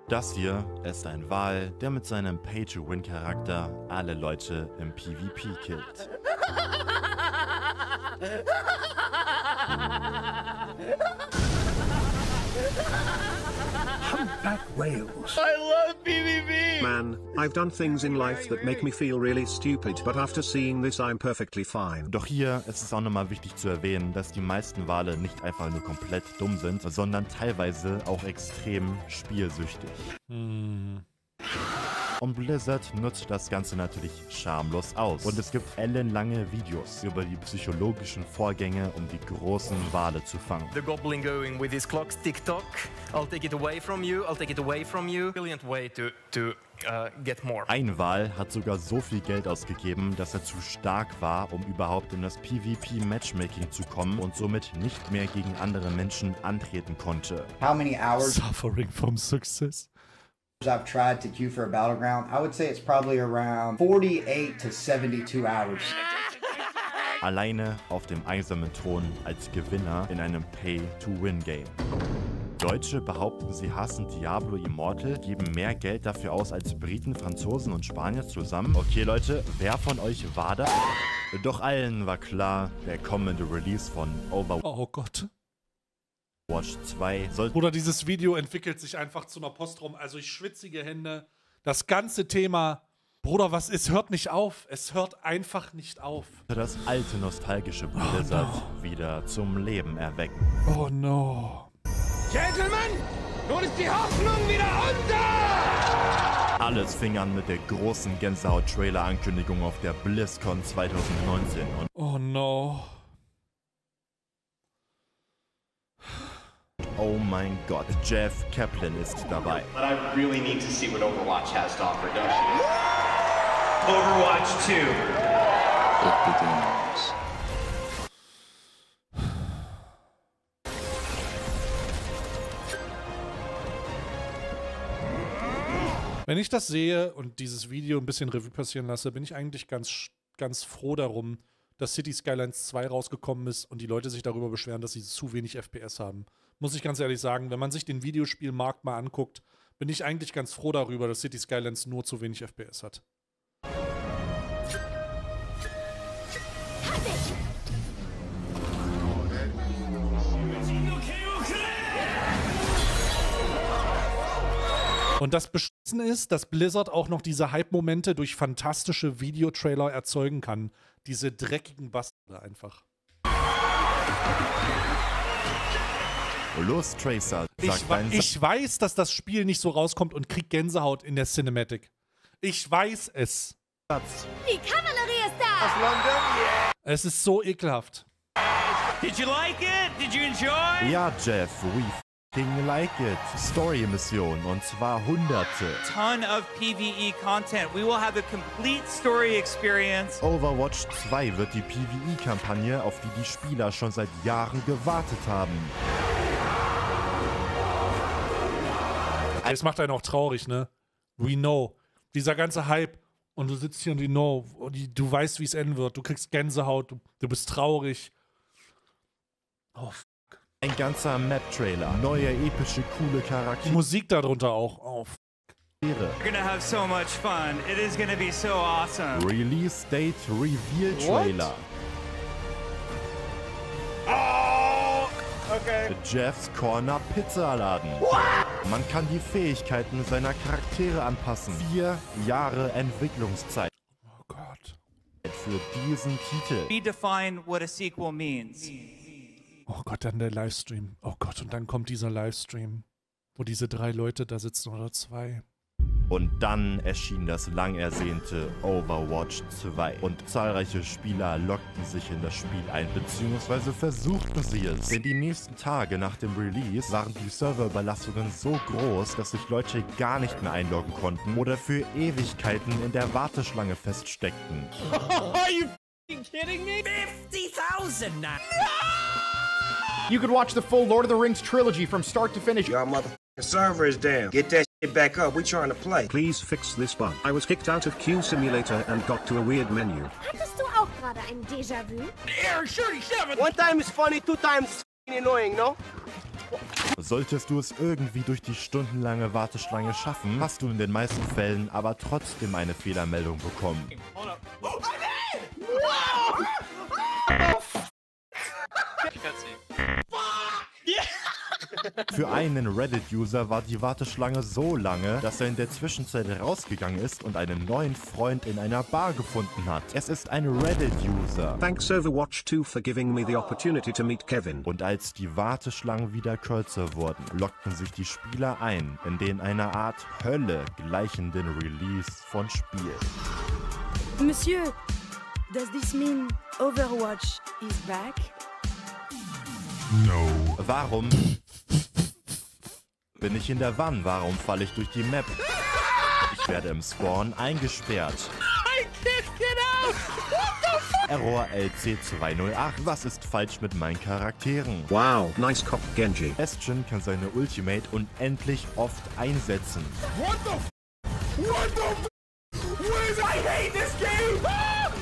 Das hier ist ein Wal, der mit seinem Pay-to-Win-Charakter alle Leute im PvP killt. Humpback Whales. I love PvP! Man, I've done things in life that make me feel really stupid, but after seeing this I'm perfectly fine. Doch hier ist es auch nochmal wichtig zu erwähnen, dass die meisten Wale nicht einfach nur komplett dumm sind, sondern teilweise auch extrem spielsüchtig. Und Blizzard nutzt das Ganze natürlich schamlos aus. Und es gibt ellenlange Videos über die psychologischen Vorgänge, um die großen Wale zu fangen. The goblin going with his clock's tick-tock. I'll take it away from you, I'll take it away from you. Brilliant way to get more. Ein Wal hat sogar so viel Geld ausgegeben, dass er zu stark war, um überhaupt in das PvP-Matchmaking zu kommen und somit nicht mehr gegen andere Menschen antreten konnte. How many hours suffering from success? I've tried to queue for a battleground. I would say it's probably around 48 to 72 hours. Alleine auf dem eisernen Thron als Gewinner in einem Pay-to-Win-Game. Deutsche behaupten, sie hassen Diablo Immortal, geben mehr Geld dafür aus als Briten, Franzosen und Spanier zusammen. Okay Leute, wer von euch war da? Doch allen war klar, der kommende Release von Overwatch. Oh Gott. Watch 2 soll... Oder dieses Video entwickelt sich einfach zu einer Postrum. Also ich schwitzige Hände. Das ganze Thema, Bruder, was ist, hört nicht auf. Es hört einfach nicht auf. Das alte nostalgische Blizzard wieder zum Leben erwecken. Oh no. Gentlemen, nun ist die Hoffnung wieder unser! Alles fing an mit der großen Gänsehaut-Trailer-Ankündigung auf der BlizzCon 2019. Und oh no. Oh mein Gott, Jeff Kaplan ist dabei. But I really need to see what Overwatch has to offer, don't you? Overwatch 2. Wenn ich das sehe und dieses Video ein bisschen Revue passieren lasse, bin ich eigentlich ganz froh darum, dass City Skylines 2 rausgekommen ist und die Leute sich darüber beschweren, dass sie zu wenig FPS haben. Muss ich ganz ehrlich sagen, wenn man sich den Videospielmarkt mal anguckt, bin ich eigentlich ganz froh darüber, dass City Skylines nur zu wenig FPS hat. Und das Beschissen ist, dass Blizzard auch noch diese Hype-Momente durch fantastische Videotrailer erzeugen kann. Diese dreckigen Bastarde einfach. Los, Tracer. Ich weiß, dass das Spiel nicht so rauskommt und krieg Gänsehaut in der Cinematic. Ich weiß es. Die Kavallerie ist da! Aus London? Yeah. Es ist so ekelhaft. Did you like it? Did you enjoy? Ja, Jeff, we f***ing like it. Story-Mission, und zwar hunderte. Ton of PvE-Content. We will have a complete story experience. Overwatch 2 wird die PvE-Kampagne, auf die die Spieler schon seit Jahren gewartet haben. Es macht einen auch traurig, ne? We know. Dieser ganze Hype. Und du sitzt hier und du weißt, wie es enden wird. Du kriegst Gänsehaut. Du bist traurig. Oh, fuck. Ein ganzer Map-Trailer. Neue, epische, coole Charaktere. Musik darunter auch. Oh, fuck. We're gonna have so much fun. It is gonna be so awesome. Release Date Reveal Trailer. What? Oh! Okay. Jeff's Corner Pizzaladen. What? Man kann die Fähigkeiten seiner Charaktere anpassen. 4 Jahre Entwicklungszeit. Oh Gott. Für diesen Titel. Redefine what a sequel means. Oh Gott, dann der Livestream. Oh Gott, und dann kommt dieser Livestream, wo diese 3 Leute da sitzen oder 2. Und dann erschien das lang ersehnte Overwatch 2. Und zahlreiche Spieler lockten sich in das Spiel ein, beziehungsweise versuchten sie es. Denn die nächsten Tage nach dem Release waren die Serverüberlastungen so groß, dass sich Leute gar nicht mehr einloggen konnten oder für Ewigkeiten in der Warteschlange feststeckten. Are you f***ing kidding me? 50,000! No! You could watch the full Lord of the Rings trilogy from start to finish. Your mother f***ing server is down. Get that back up, we're trying to play. Please fix this bug. I was kicked out of Q Simulator and got to a weird menu. Hattest du auch gerade ein Déjà-vu? Error 37! One time is funny, 2 times annoying, no? Solltest du es irgendwie durch die stundenlange Warteschlange schaffen, hast du in den meisten Fällen aber trotzdem eine Fehlermeldung bekommen. Hold up. Oh, I did! No! Für einen Reddit-User war die Warteschlange so lange, dass er in der Zwischenzeit rausgegangen ist und einen neuen Freund in einer Bar gefunden hat. Es ist ein Reddit-User. Thanks Overwatch 2 for giving me the opportunity to meet Kevin. Und als die Warteschlangen wieder kürzer wurden, lockten sich die Spieler ein, in den einer Art Hölle gleichenden Release von Spiel. Monsieur, does this mean Overwatch is back? No. Warum bin ich in der Wanne? Warum falle ich durch die Map? Ich werde im Spawn eingesperrt. I can't get out. What the fuck? Error LC208. Was ist falsch mit meinen Charakteren? Wow, nice cop, Genji. Bastion kann seine Ultimate unendlich oft einsetzen. What the fuck? What the fuck? I hate this game! Ah!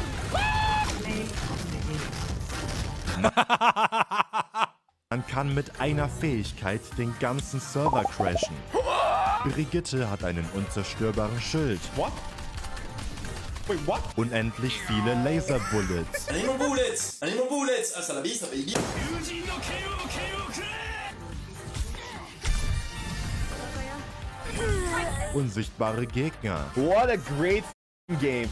Ah! Man kann mit einer Fähigkeit den ganzen Server crashen. Brigitte hat einen unzerstörbaren Schild. What? Wait, what? Unendlich viele Laser-Bullets. Unsichtbare Gegner. What a great game.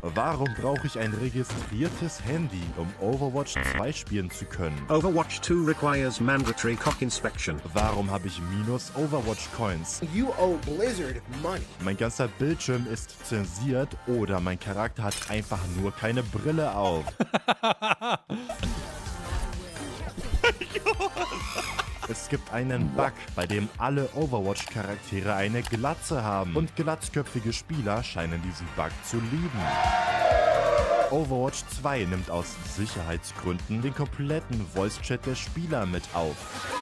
Warum brauche ich ein registriertes Handy, um Overwatch 2 spielen zu können? Overwatch 2 requires mandatory cock inspection. Warum habe ich minus Overwatch Coins? You owe Blizzard money. Mein ganzer Bildschirm ist zensiert oder mein Charakter hat einfach nur keine Brille auf. Es gibt einen Bug, bei dem alle Overwatch-Charaktere eine Glatze haben. Und glatzköpfige Spieler scheinen diesen Bug zu lieben. Overwatch 2 nimmt aus Sicherheitsgründen den kompletten Voice-Chat der Spieler mit auf.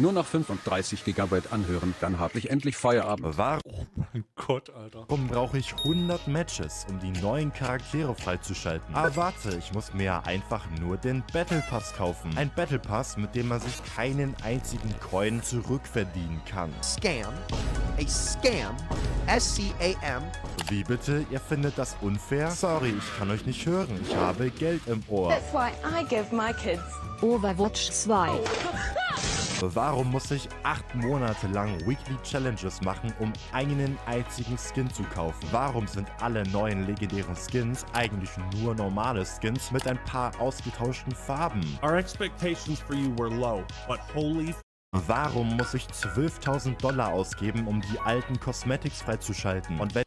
Nur noch 35 GB anhören, dann hab ich endlich Feierabend. Warum? Oh mein Gott, Alter. Warum brauche ich 100 Matches, um die neuen Charaktere freizuschalten? Ah, warte, ich muss mir ja einfach nur den Battle Pass kaufen. Ein Battle Pass, mit dem man sich keinen einzigen Coin zurückverdienen kann. Scam. A scam. S-C-A-M. Wie bitte? Ihr findet das unfair? Sorry, ich kann euch nicht hören. Ich habe Geld im Ohr. That's why I give my kids Overwatch 2. Warum muss ich 8 Monate lang Weekly Challenges machen, um einen einzigen Skin zu kaufen? Warum sind alle neuen legendären Skins eigentlich nur normale Skins mit ein paar ausgetauschten Farben? Our expectations for you were low, but holy... Warum muss ich 12.000 Dollar ausgeben, um die alten Cosmetics freizuschalten? Und wenn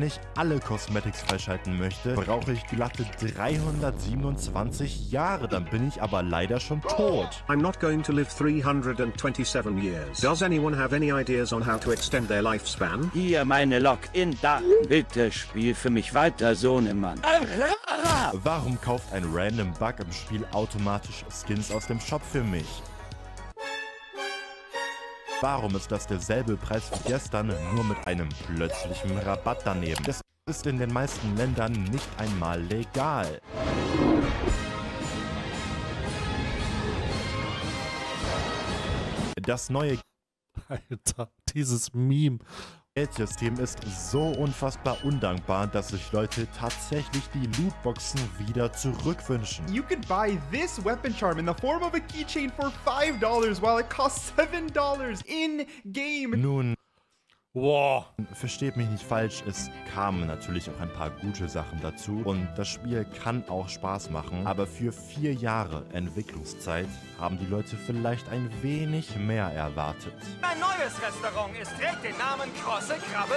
ich alle Cosmetics freischalten möchte, brauche ich glatte 327 Jahre, dann bin ich aber leider schon tot. I'm not going to live 327 years. Does anyone have any ideas on how to extend their lifespan? Hier meine Login-Daten. Bitte spiel für mich weiter, Sohnemann. Warum kauft ein random Bug im Spiel automatisch Skins aus dem Shop für mich? Warum ist das derselbe Preis wie gestern, nur mit einem plötzlichen Rabatt daneben? Das ist in den meisten Ländern nicht einmal legal. Das neue... Alter, dieses Meme... Das Geldsystem ist so unfassbar undankbar, dass sich Leute tatsächlich die Lootboxen wieder zurückwünschen. You could buy this weapon charm in the form of a keychain for $5, while it costs $7 in game. Nun, wow. Versteht mich nicht falsch, es kamen natürlich auch ein paar gute Sachen dazu und das Spiel kann auch Spaß machen, aber für 4 Jahre Entwicklungszeit haben die Leute vielleicht ein wenig mehr erwartet. Mein neues Restaurant trägt den Namen Krosse Krabbe 2.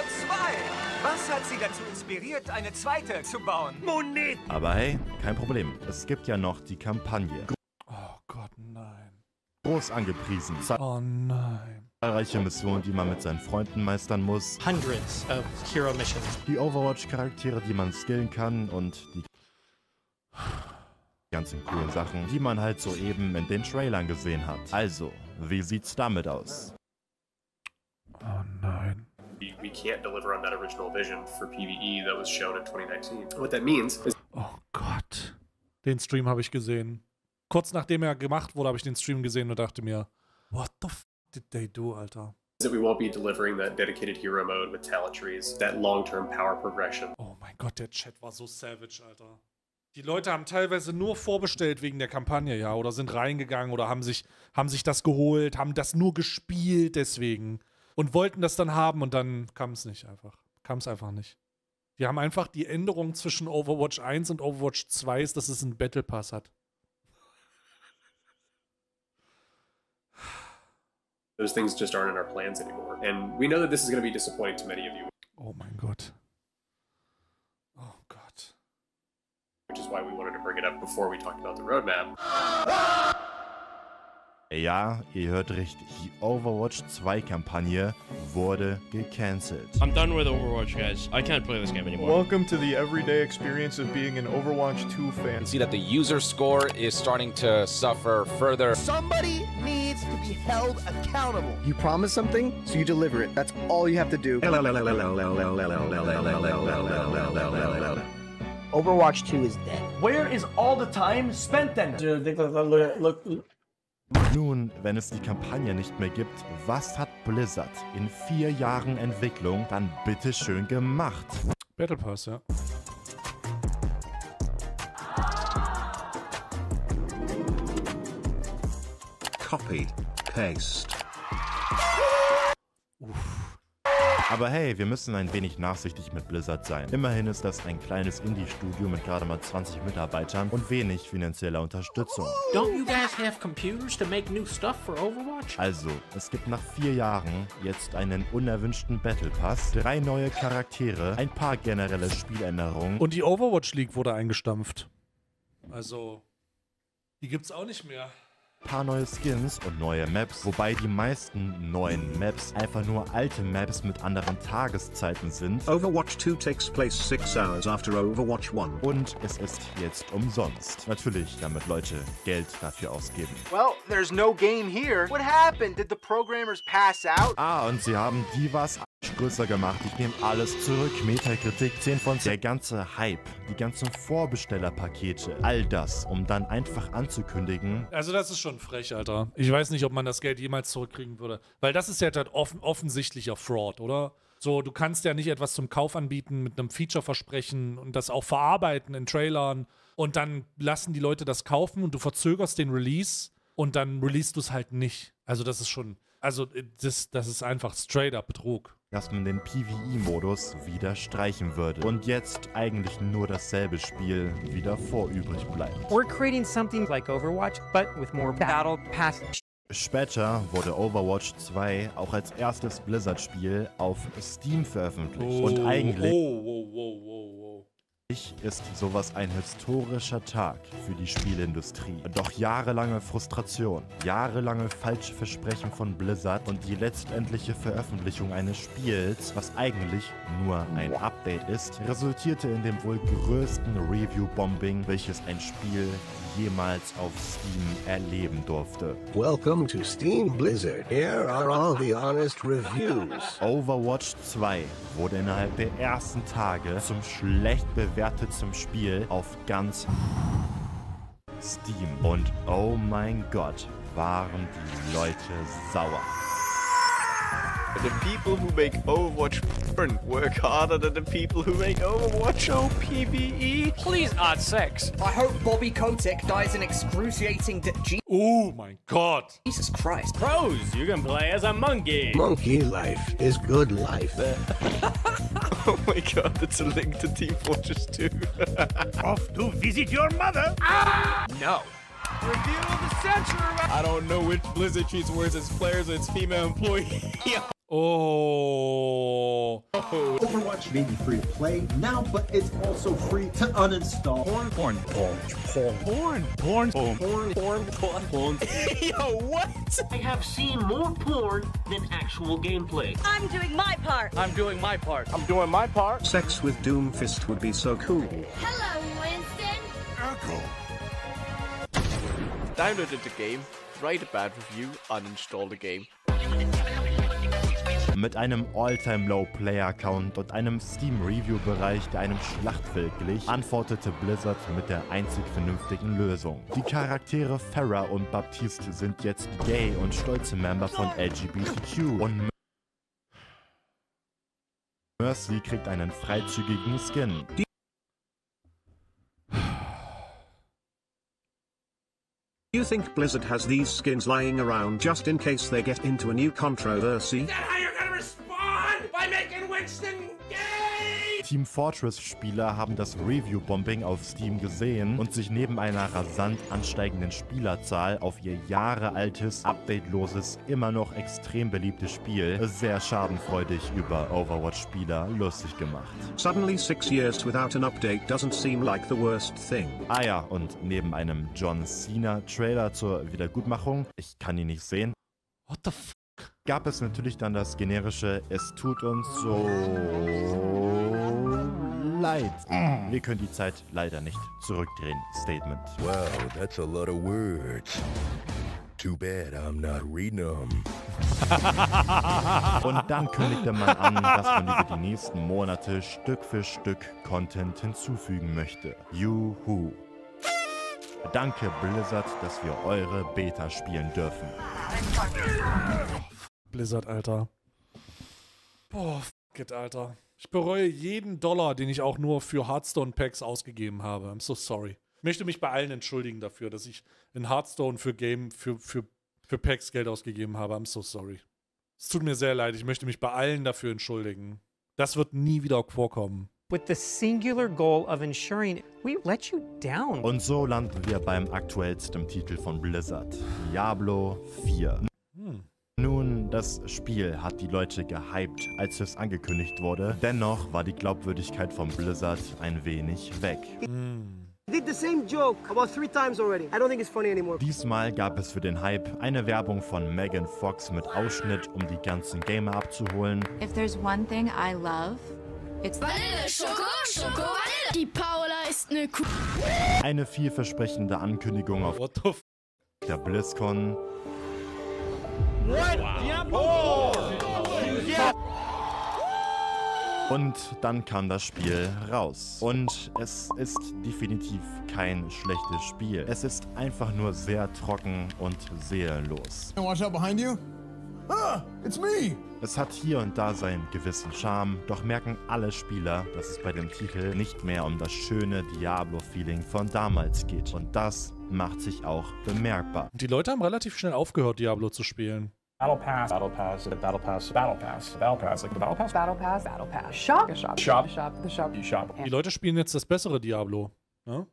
Was hat sie dazu inspiriert, eine zweite zu bauen? Moneten! Aber hey, kein Problem. Es gibt ja noch die Kampagne. Oh Gott, nein. Groß angepriesen. Oh nein. Zahlreiche Missionen, die man mit seinen Freunden meistern muss. Hundreds of Hero Missions. Die Overwatch-Charaktere, die man skillen kann und die... ganzen coolen Sachen, die man halt soeben in den Trailern gesehen hat. Also, wie sieht's damit aus? Oh nein. We can't deliver on that original vision for PvE that was shown in 2019. What that means is... Oh Gott. Den Stream habe ich gesehen. Kurz nachdem er gemacht wurde, habe ich den Stream gesehen und dachte mir, what the f did they do, Alter? That we won't be delivering that dedicated hero mode with talent trees, that long-term power progression. Oh mein Gott, der Chat war so savage, Alter. Die Leute haben teilweise nur vorbestellt wegen der Kampagne, ja, oder sind reingegangen oder haben sich das geholt, haben das nur gespielt deswegen und wollten das dann haben und dann kam es nicht einfach. Kam es einfach nicht. Die haben einfach die Änderung zwischen Overwatch 1 und Overwatch 2 ist, dass es einen Battle Pass hat. Those things just aren't in our plans anymore. And we know that this is going to be disappointing to many of you. Oh mein Gott. Oh Gott. Which is why we wanted to bring it up before we talked about the roadmap. Ja, ihr hört richtig. Die Overwatch 2-Kampagne wurde gecancelt. I'm done with Overwatch, guys. I can't play this game anymore. Welcome to the everyday experience of being an Overwatch 2 fan. You can see that the user score is starting to suffer further. Somebody needs to be held accountable. You promise something, so you deliver it. That's all you have to do. Overwatch 2 is dead. Where is all the time spent then? Nun, wenn es die Kampagne nicht mehr gibt, was hat Blizzard in 4 Jahren Entwicklung dann bitte schön gemacht? Battle Pass, ja. Copy, paste. Uff. Aber hey, wir müssen ein wenig nachsichtig mit Blizzard sein. Immerhin ist das ein kleines Indie-Studio mit gerade mal 20 Mitarbeitern und wenig finanzieller Unterstützung. Don't you guys have computers to make new stuff for Overwatch? Also, es gibt nach 4 Jahren jetzt einen unerwünschten Battle Pass, 3 neue Charaktere, ein paar generelle Spieländerungen. Und die Overwatch League wurde eingestampft. Also, die gibt's auch nicht mehr. paar neue Skins und neue Maps, wobei die meisten neuen Maps einfach nur alte Maps mit anderen Tageszeiten sind. Overwatch 2 takes place 6 hours after Overwatch 1. Und es ist jetzt umsonst. Natürlich, damit Leute Geld dafür ausgeben. Well, there's no game here. What happened? Did the programmers pass out? Ah, und sie haben die was größer gemacht. Ich nehme alles zurück. Metakritik 10 von 10. Der ganze Hype, die ganzen Vorbestellerpakete, all das, um dann einfach anzukündigen. Also das ist schon frech, Alter. Ich weiß nicht, ob man das Geld jemals zurückkriegen würde. Weil das ist ja halt offensichtlicher Fraud, oder? So, du kannst ja nicht etwas zum Kauf anbieten mit einem Feature-Versprechen und das auch verarbeiten in Trailern und dann lassen die Leute das kaufen und du verzögerst den Release und dann releasest du es halt nicht. Also das ist schon... Also, das ist einfach straight-up Betrug. Dass man den PvE-Modus wieder streichen würde. Und jetzt eigentlich nur dasselbe Spiel wieder vorübrig bleibt. We're creating something like Overwatch, but with more battle pass. Später wurde Overwatch 2 auch als erstes Blizzard-Spiel auf Steam veröffentlicht. Oh, und eigentlich... Oh, oh, oh, oh, oh. Ist sowas ein historischer Tag für die Spielindustrie. Doch jahrelange Frustration, jahrelange falsche Versprechen von Blizzard und die letztendliche Veröffentlichung eines Spiels, was eigentlich nur ein Update ist, resultierte in dem wohl größten Review-Bombing, welches ein Spiel jemals auf Steam erleben durfte. Welcome to Steam Blizzard. Here are all the honest reviews. Overwatch 2 wurde innerhalb der ersten Tage zum schlecht bewertetsten Spiel auf ganz Steam. Und oh mein Gott, waren die Leute sauer. The people who make Overwatch work harder than the people who make Overwatch PvE. Please add sex. I hope Bobby Kotick dies in excruciating Oh my god. Jesus Christ. Pros, you can play as a monkey. Monkey life is good life. Oh my god, that's a link to Team Fortress 2. Off to visit your mother. Ah! No. Review of the century. I don't know which Blizzard treats worse its players or its female employee. Oh. Overwatch may be free to play now, but it's also free to uninstall. Porn. Yo, what? I have seen more porn than actual gameplay. I'm doing my part. Sex with Doomfist would be so cool. Hello, Winston. Urkel. Downloaded the game, write a bad review, uninstall the game. Mit einem All-Time-Low-Player-Count und einem Steam-Review-Bereich, der einem Schlachtfeld glich, antwortete Blizzard mit der einzig vernünftigen Lösung. Die Charaktere Farrah und Baptiste sind jetzt gay und stolze Member von LGBTQ und Mercy kriegt einen freizügigen Skin. You think Blizzard has these skins lying around just in case they get into a new controversy? Is that how you're gonna respond? By making Winston gay? Team Fortress-Spieler haben das Review-Bombing auf Steam gesehen und sich neben einer rasant ansteigenden Spielerzahl auf ihr jahrealtes, updateloses, immer noch extrem beliebtes Spiel sehr schadenfreudig über Overwatch-Spieler lustig gemacht. Suddenly 6 years without an update doesn't seem like the worst thing. Ah ja, und neben einem John Cena-Trailer zur Wiedergutmachung, ich kann ihn nicht sehen. What the f***? Gab es natürlich dann das generische Es tut uns so leid. Wir können die Zeit leider nicht zurückdrehen. Statement. Wow, that's a lot of words. Too bad I'm not reading them. Und dann kündigte man an, dass man über die nächsten Monate Stück für Stück Content hinzufügen möchte. Juhu. Danke Blizzard, dass wir eure Beta spielen dürfen. Blizzard, Alter. Boah, fuck it, Alter. Ich bereue jeden $, den ich auch nur für Hearthstone-Packs ausgegeben habe. I'm so sorry. Ich möchte mich bei allen entschuldigen dafür, dass ich in Hearthstone für Packs Geld ausgegeben habe. I'm so sorry. Es tut mir sehr leid. Ich möchte mich bei allen dafür entschuldigen. Das wird nie wieder vorkommen. With the singular goal of ensuring we let you down. Und so landen wir beim aktuellsten Titel von Blizzard, Diablo 4. Nun, das Spiel hat die Leute gehypt, als es angekündigt wurde. Dennoch war die Glaubwürdigkeit von Blizzard ein wenig weg. Diesmal gab es für den Hype eine Werbung von Megan Fox mit Ausschnitt, um die ganzen Gamer abzuholen. If there's one thing I love, it's Vanille, Schoko, Schoko, Vanille. Die Paula ist eine Kuh. Eine vielversprechende Ankündigung auf der BlizzCon. What? Wow. Diablo! Oh. Yeah. Und dann kam das Spiel raus. Und es ist definitiv kein schlechtes Spiel. Es ist einfach nur sehr trocken und seelenlos. Watch out behind you. Ah, it's me. Es hat hier und da seinen gewissen Charme, doch merken alle Spieler, dass es bei dem Titel nicht mehr um das schöne Diablo-Feeling von damals geht. Und das macht sich auch bemerkbar. Die Leute haben relativ schnell aufgehört, Diablo zu spielen. Battle Pass, Battle Pass, Battle Pass, Battle Pass, Battle Pass, like the Battle Pass, Battle Pass, Battle Pass, Shop, Shop, Shop, the Shop, the Shop. Die Leute spielen jetzt das bessere Diablo, ne?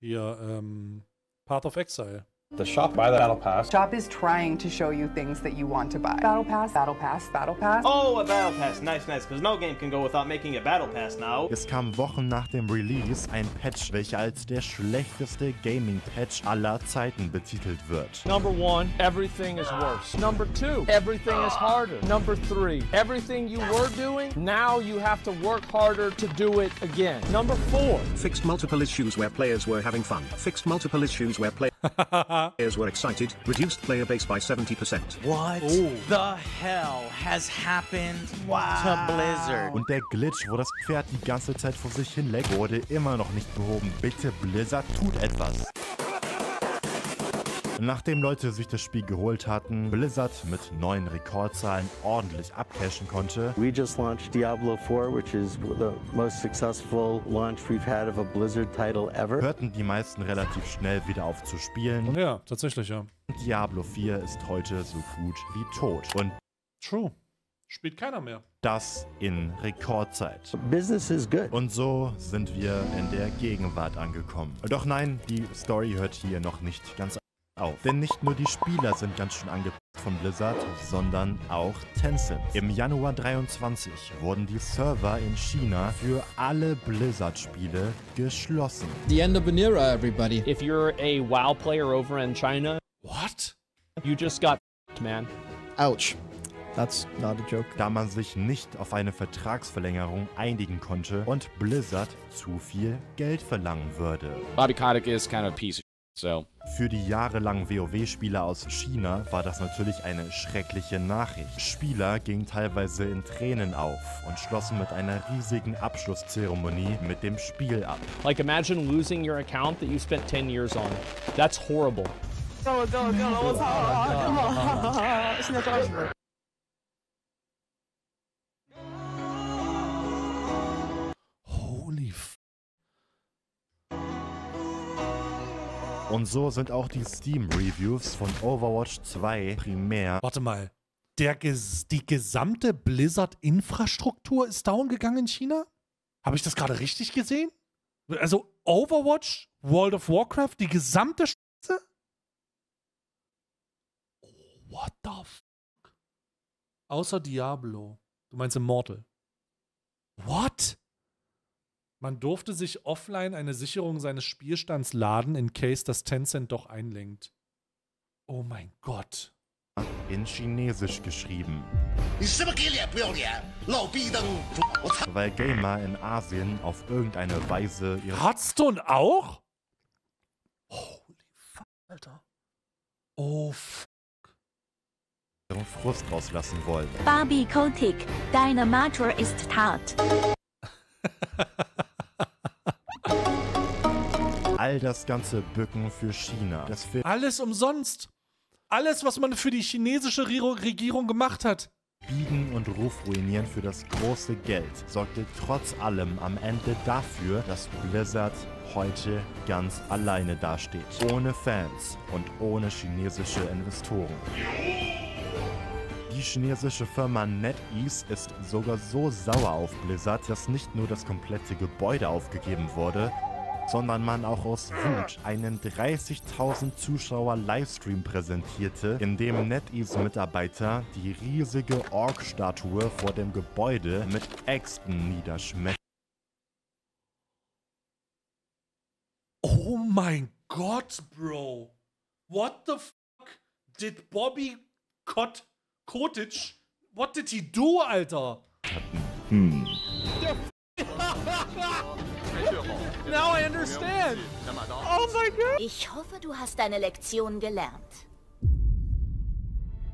Hier, Path of Exile. The Shop by the Battle Pass. Shop is trying to show you things that you want to buy. Battle Pass, Battle Pass, Battle Pass. Oh, a Battle Pass, nice, nice, because no game can go without making a Battle Pass now. Es kam Wochen nach dem Release ein Patch, welcher als der schlechteste Gaming-Patch aller Zeiten betitelt wird. Number one, everything is worse. Number two, everything is harder. Number three, everything you were doing, now you have to work harder to do it again. Number four, fixed multiple issues where players were having fun. Fixed multiple issues where players were excited, reduced player base by 70%. What the hell has happened to Blizzard? Und der Glitch, wo das Pferd die ganze Zeit vor sich hinleckt, wurde immer noch nicht behoben. Bitte Blizzard, tut etwas. Nachdem Leute sich das Spiel geholt hatten, Blizzard mit neuen Rekordzahlen ordentlich abcashen konnte. We just launched Diablo 4, which is the most successful launch we've had of a Blizzard title ever. Hörten die meisten relativ schnell wieder auf zu spielen. Ja, tatsächlich, ja. Diablo 4 ist heute so gut wie tot. Und true. Spielt keiner mehr. Das in Rekordzeit. Business is good. Und so sind wir in der Gegenwart angekommen. Doch nein, die Story hört hier noch nicht ganz auf. Denn nicht nur die Spieler sind ganz schön angepisst von Blizzard, sondern auch Tencent. Im Januar 23 wurden die Server in China für alle Blizzard-Spiele geschlossen. The end of an era, everybody. If you're a WoW player over in China, what? You just got man. Ouch. That's not a joke. Da man sich nicht auf eine Vertragsverlängerung einigen konnte und Blizzard zu viel Geld verlangen würde. Bobby Kotick is kind of a piece of so. Für die jahrelangen WoW-Spieler aus China war das natürlich eine schreckliche Nachricht. Spieler gingen teilweise in Tränen auf und schlossen mit einer riesigen Abschlusszeremonie mit dem Spiel ab. Like imagine losing your account that you spent 10 years on. That's horrible. Und so sind auch die Steam-Reviews von Overwatch 2 primär... Warte mal, die gesamte Blizzard-Infrastruktur ist down gegangen in China? Habe ich das gerade richtig gesehen? Also Overwatch, World of Warcraft, die gesamte Scheiße? Oh, what the fuck? Außer Diablo. Du meinst Immortal. What? Man durfte sich offline eine Sicherung seines Spielstands laden, in case das Tencent doch einlenkt. Oh mein Gott. In Chinesisch geschrieben. Weil Gamer in Asien auf irgendeine Weise ihre... Hearthstone auch? Holy fuck, Alter. Oh fuck. ...ihren Frust rauslassen wollen. Bobby Kotick, deine Matur ist hart. All das ganze Bücken für China. Das alles umsonst. Alles, was man für die chinesische Regierung gemacht hat. Biegen und Ruf ruinieren für das große Geld sorgte trotz allem am Ende dafür, dass Blizzard heute ganz alleine dasteht. Ohne Fans und ohne chinesische Investoren. Die chinesische Firma NetEase ist sogar so sauer auf Blizzard, dass nicht nur das komplette Gebäude aufgegeben wurde, sondern man auch aus Wut einen 30.000 Zuschauer Livestream präsentierte, in dem NetEase-Mitarbeiter die riesige Ork-Statue vor dem Gebäude mit Äxten niederschmettern. Oh mein Gott, Bro. What the fuck did Bobby Kotick, what did he do, Alter? Hm. Now I understand. Oh mein Gott. Ich hoffe, du hast deine Lektion gelernt.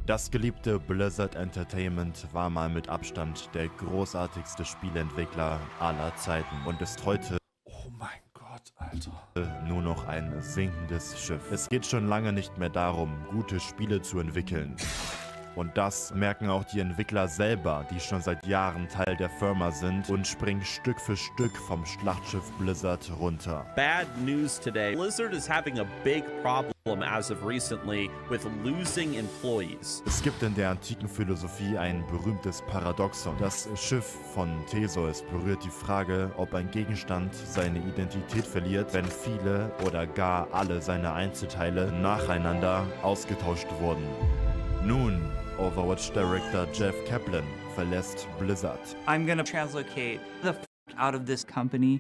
Das geliebte Blizzard Entertainment war mal mit Abstand der großartigste Spieleentwickler aller Zeiten und ist heute... Oh mein Gott, Alter. ...nur noch ein sinkendes Schiff. Es geht schon lange nicht mehr darum, gute Spiele zu entwickeln. Und das merken auch die Entwickler selber, die schon seit Jahren Teil der Firma sind und springen Stück für Stück vom Schlachtschiff Blizzard runter. Bad news today. Blizzard is having a big problem as of recently with losing employees. Es gibt in der antiken Philosophie ein berühmtes Paradoxon. Das Schiff von Theseus berührt die Frage, ob ein Gegenstand seine Identität verliert, wenn viele oder gar alle seine Einzelteile nacheinander ausgetauscht wurden. Nun, Overwatch Director Jeff Kaplan verlässt Blizzard. I'm gonna translocate the f*** out of this company.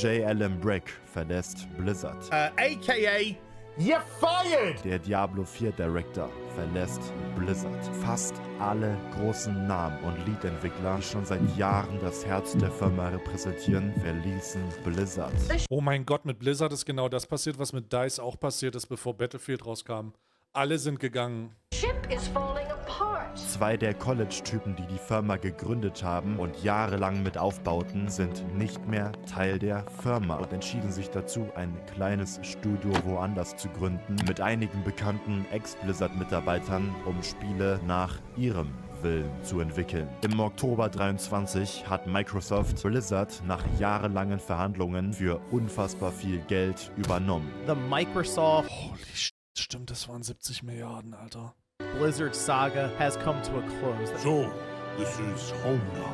J. Allen Brack verlässt Blizzard. AKA you're fired! Der Diablo 4 Director verlässt Blizzard. Fast alle großen Namen und Lead-Entwickler, die schon seit Jahren das Herz der Firma repräsentieren, verließen Blizzard. Oh mein Gott, mit Blizzard ist genau das passiert, was mit DICE auch passiert ist, bevor Battlefield rauskam. Alle sind gegangen. Ship is falling apart. Zwei der College-Typen, die die Firma gegründet haben und jahrelang mit aufbauten, sind nicht mehr Teil der Firma und entschieden sich dazu, ein kleines Studio woanders zu gründen, mit einigen bekannten Ex-Blizzard-Mitarbeitern, um Spiele nach ihrem Willen zu entwickeln. Im Oktober 23 hat Microsoft Blizzard nach jahrelangen Verhandlungen für unfassbar viel Geld übernommen. The Microsoft... Holy shit. Stimmt, das waren 70 Milliarden, Alter. Blizzard Saga has come to a close. So, this is home now.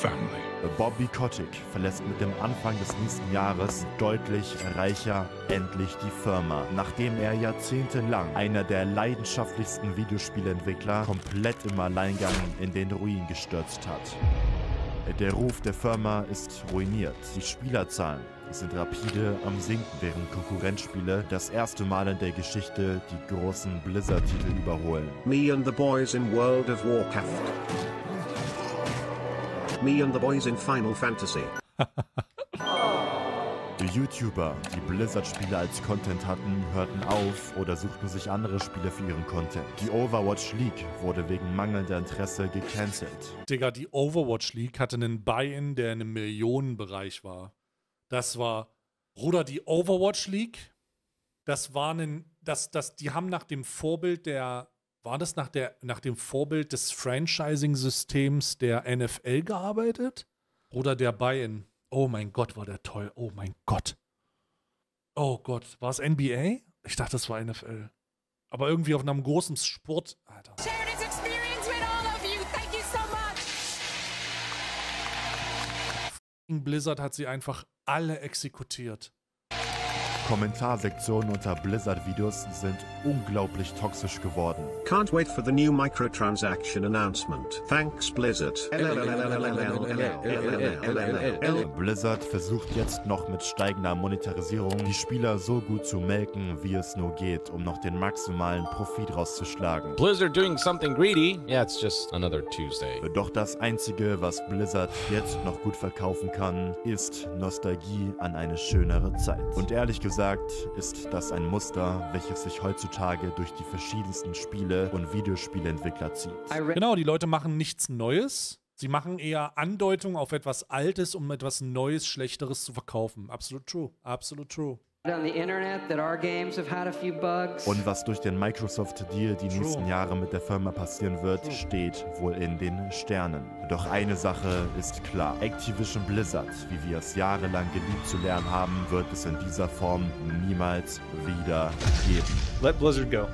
Family. Bobby Kotick verlässt mit dem Anfang des nächsten Jahres deutlich reicher endlich die Firma, nachdem er jahrzehntelang einer der leidenschaftlichsten Videospielentwickler komplett im Alleingang in den Ruin gestürzt hat. Der Ruf der Firma ist ruiniert. Die Spielerzahlen sind rapide am Sinken, während Konkurrenzspiele das erste Mal in der Geschichte die großen Blizzard-Titel überholen. Me and the boys in World of Warcraft. Me and the boys in Final Fantasy. Die YouTuber, die Blizzard-Spiele als Content hatten, hörten auf oder suchten sich andere Spiele für ihren Content. Die Overwatch League wurde wegen mangelnder Interesse gecancelt. Digga, die Overwatch League hatte einen Buy-in, der in einem Millionenbereich war. Das war, Bruder, die Overwatch League, das war die haben nach dem Vorbild der, nach dem Vorbild des Franchising-Systems der NFL gearbeitet? Oder der Buy-in? Oh mein Gott, war der toll, oh mein Gott. Oh Gott, war es NBA? Ich dachte, das war NFL. Aber irgendwie auf einem großen Sport, Alter. Blizzard hat sie einfach alle exekutiert. Kommentarsektionen unter Blizzard-Videos sind unglaublich toxisch geworden. Can't wait for the new microtransaction announcement. Thanks Blizzard. Blizzard versucht jetzt noch mit steigender Monetarisierung die Spieler so gut zu melken, wie es nur geht, um noch den maximalen Profit rauszuschlagen. Blizzard doing something greedy. Yeah, it's just another Tuesday. Doch das Einzige, was Blizzard jetzt noch gut verkaufen kann, ist Nostalgie an eine schönere Zeit. Und ehrlich gesagt, ist das ein Muster, welches sich heutzutage durch die verschiedensten Spiele und Videospielentwickler zieht. Genau, die Leute machen nichts Neues. Sie machen eher Andeutungen auf etwas Altes, um etwas Neues, Schlechteres zu verkaufen. Absolut true, absolut true. Und was durch den Microsoft-Deal die nächsten Jahre mit der Firma passieren wird, steht wohl in den Sternen. Doch eine Sache ist klar. Activision Blizzard, wie wir es jahrelang geliebt zu lernen haben, wird es in dieser Form niemals wieder geben. Let Blizzard go.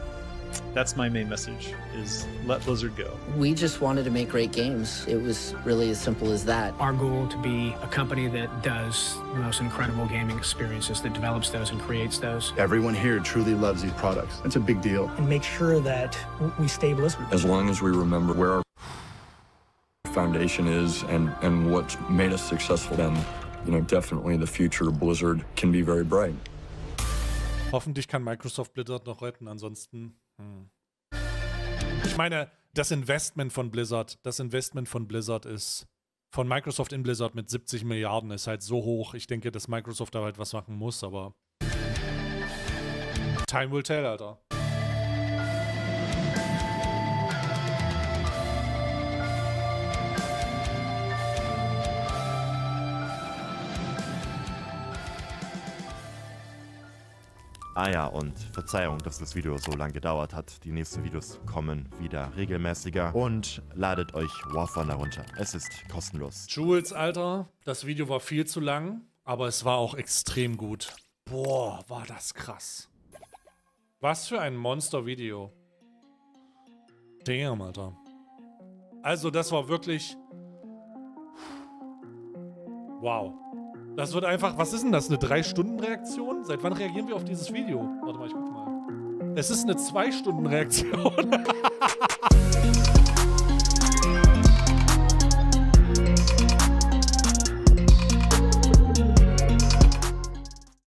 That's my main message, is let Blizzard go. We just wanted to make great games. It was really as simple as that. Our goal to be a company that does the most incredible gaming experiences, that develops those and creates those. Everyone here truly loves these products. It's a big deal. And make sure that we stay Blizzard. As long as we remember where our foundation is and what's made us successful, then you know, definitely the future of Blizzard can be very bright. Hoffentlich kann Microsoft Blizzard noch retten, ansonsten. Ich meine, das Investment von Blizzard ist, von Microsoft in Blizzard mit 70 Milliarden ist halt so hoch. Ich denke, dass Microsoft da halt was machen muss, aber time will tell, Alter. Ah ja, und Verzeihung, dass das Video so lange gedauert hat. Die nächsten Videos kommen wieder regelmäßiger. Und ladet euch War Thunder runter. Es ist kostenlos. Jules, Alter, das Video war viel zu lang, aber es war auch extrem gut. Boah, war das krass. Was für ein Monster-Video. Damn, Alter. Also, das war wirklich... Wow. Das wird einfach, was ist denn das, eine 3-Stunden-Reaktion? Seit wann reagieren wir auf dieses Video? Warte mal, ich guck mal. Es ist eine 2-Stunden-Reaktion.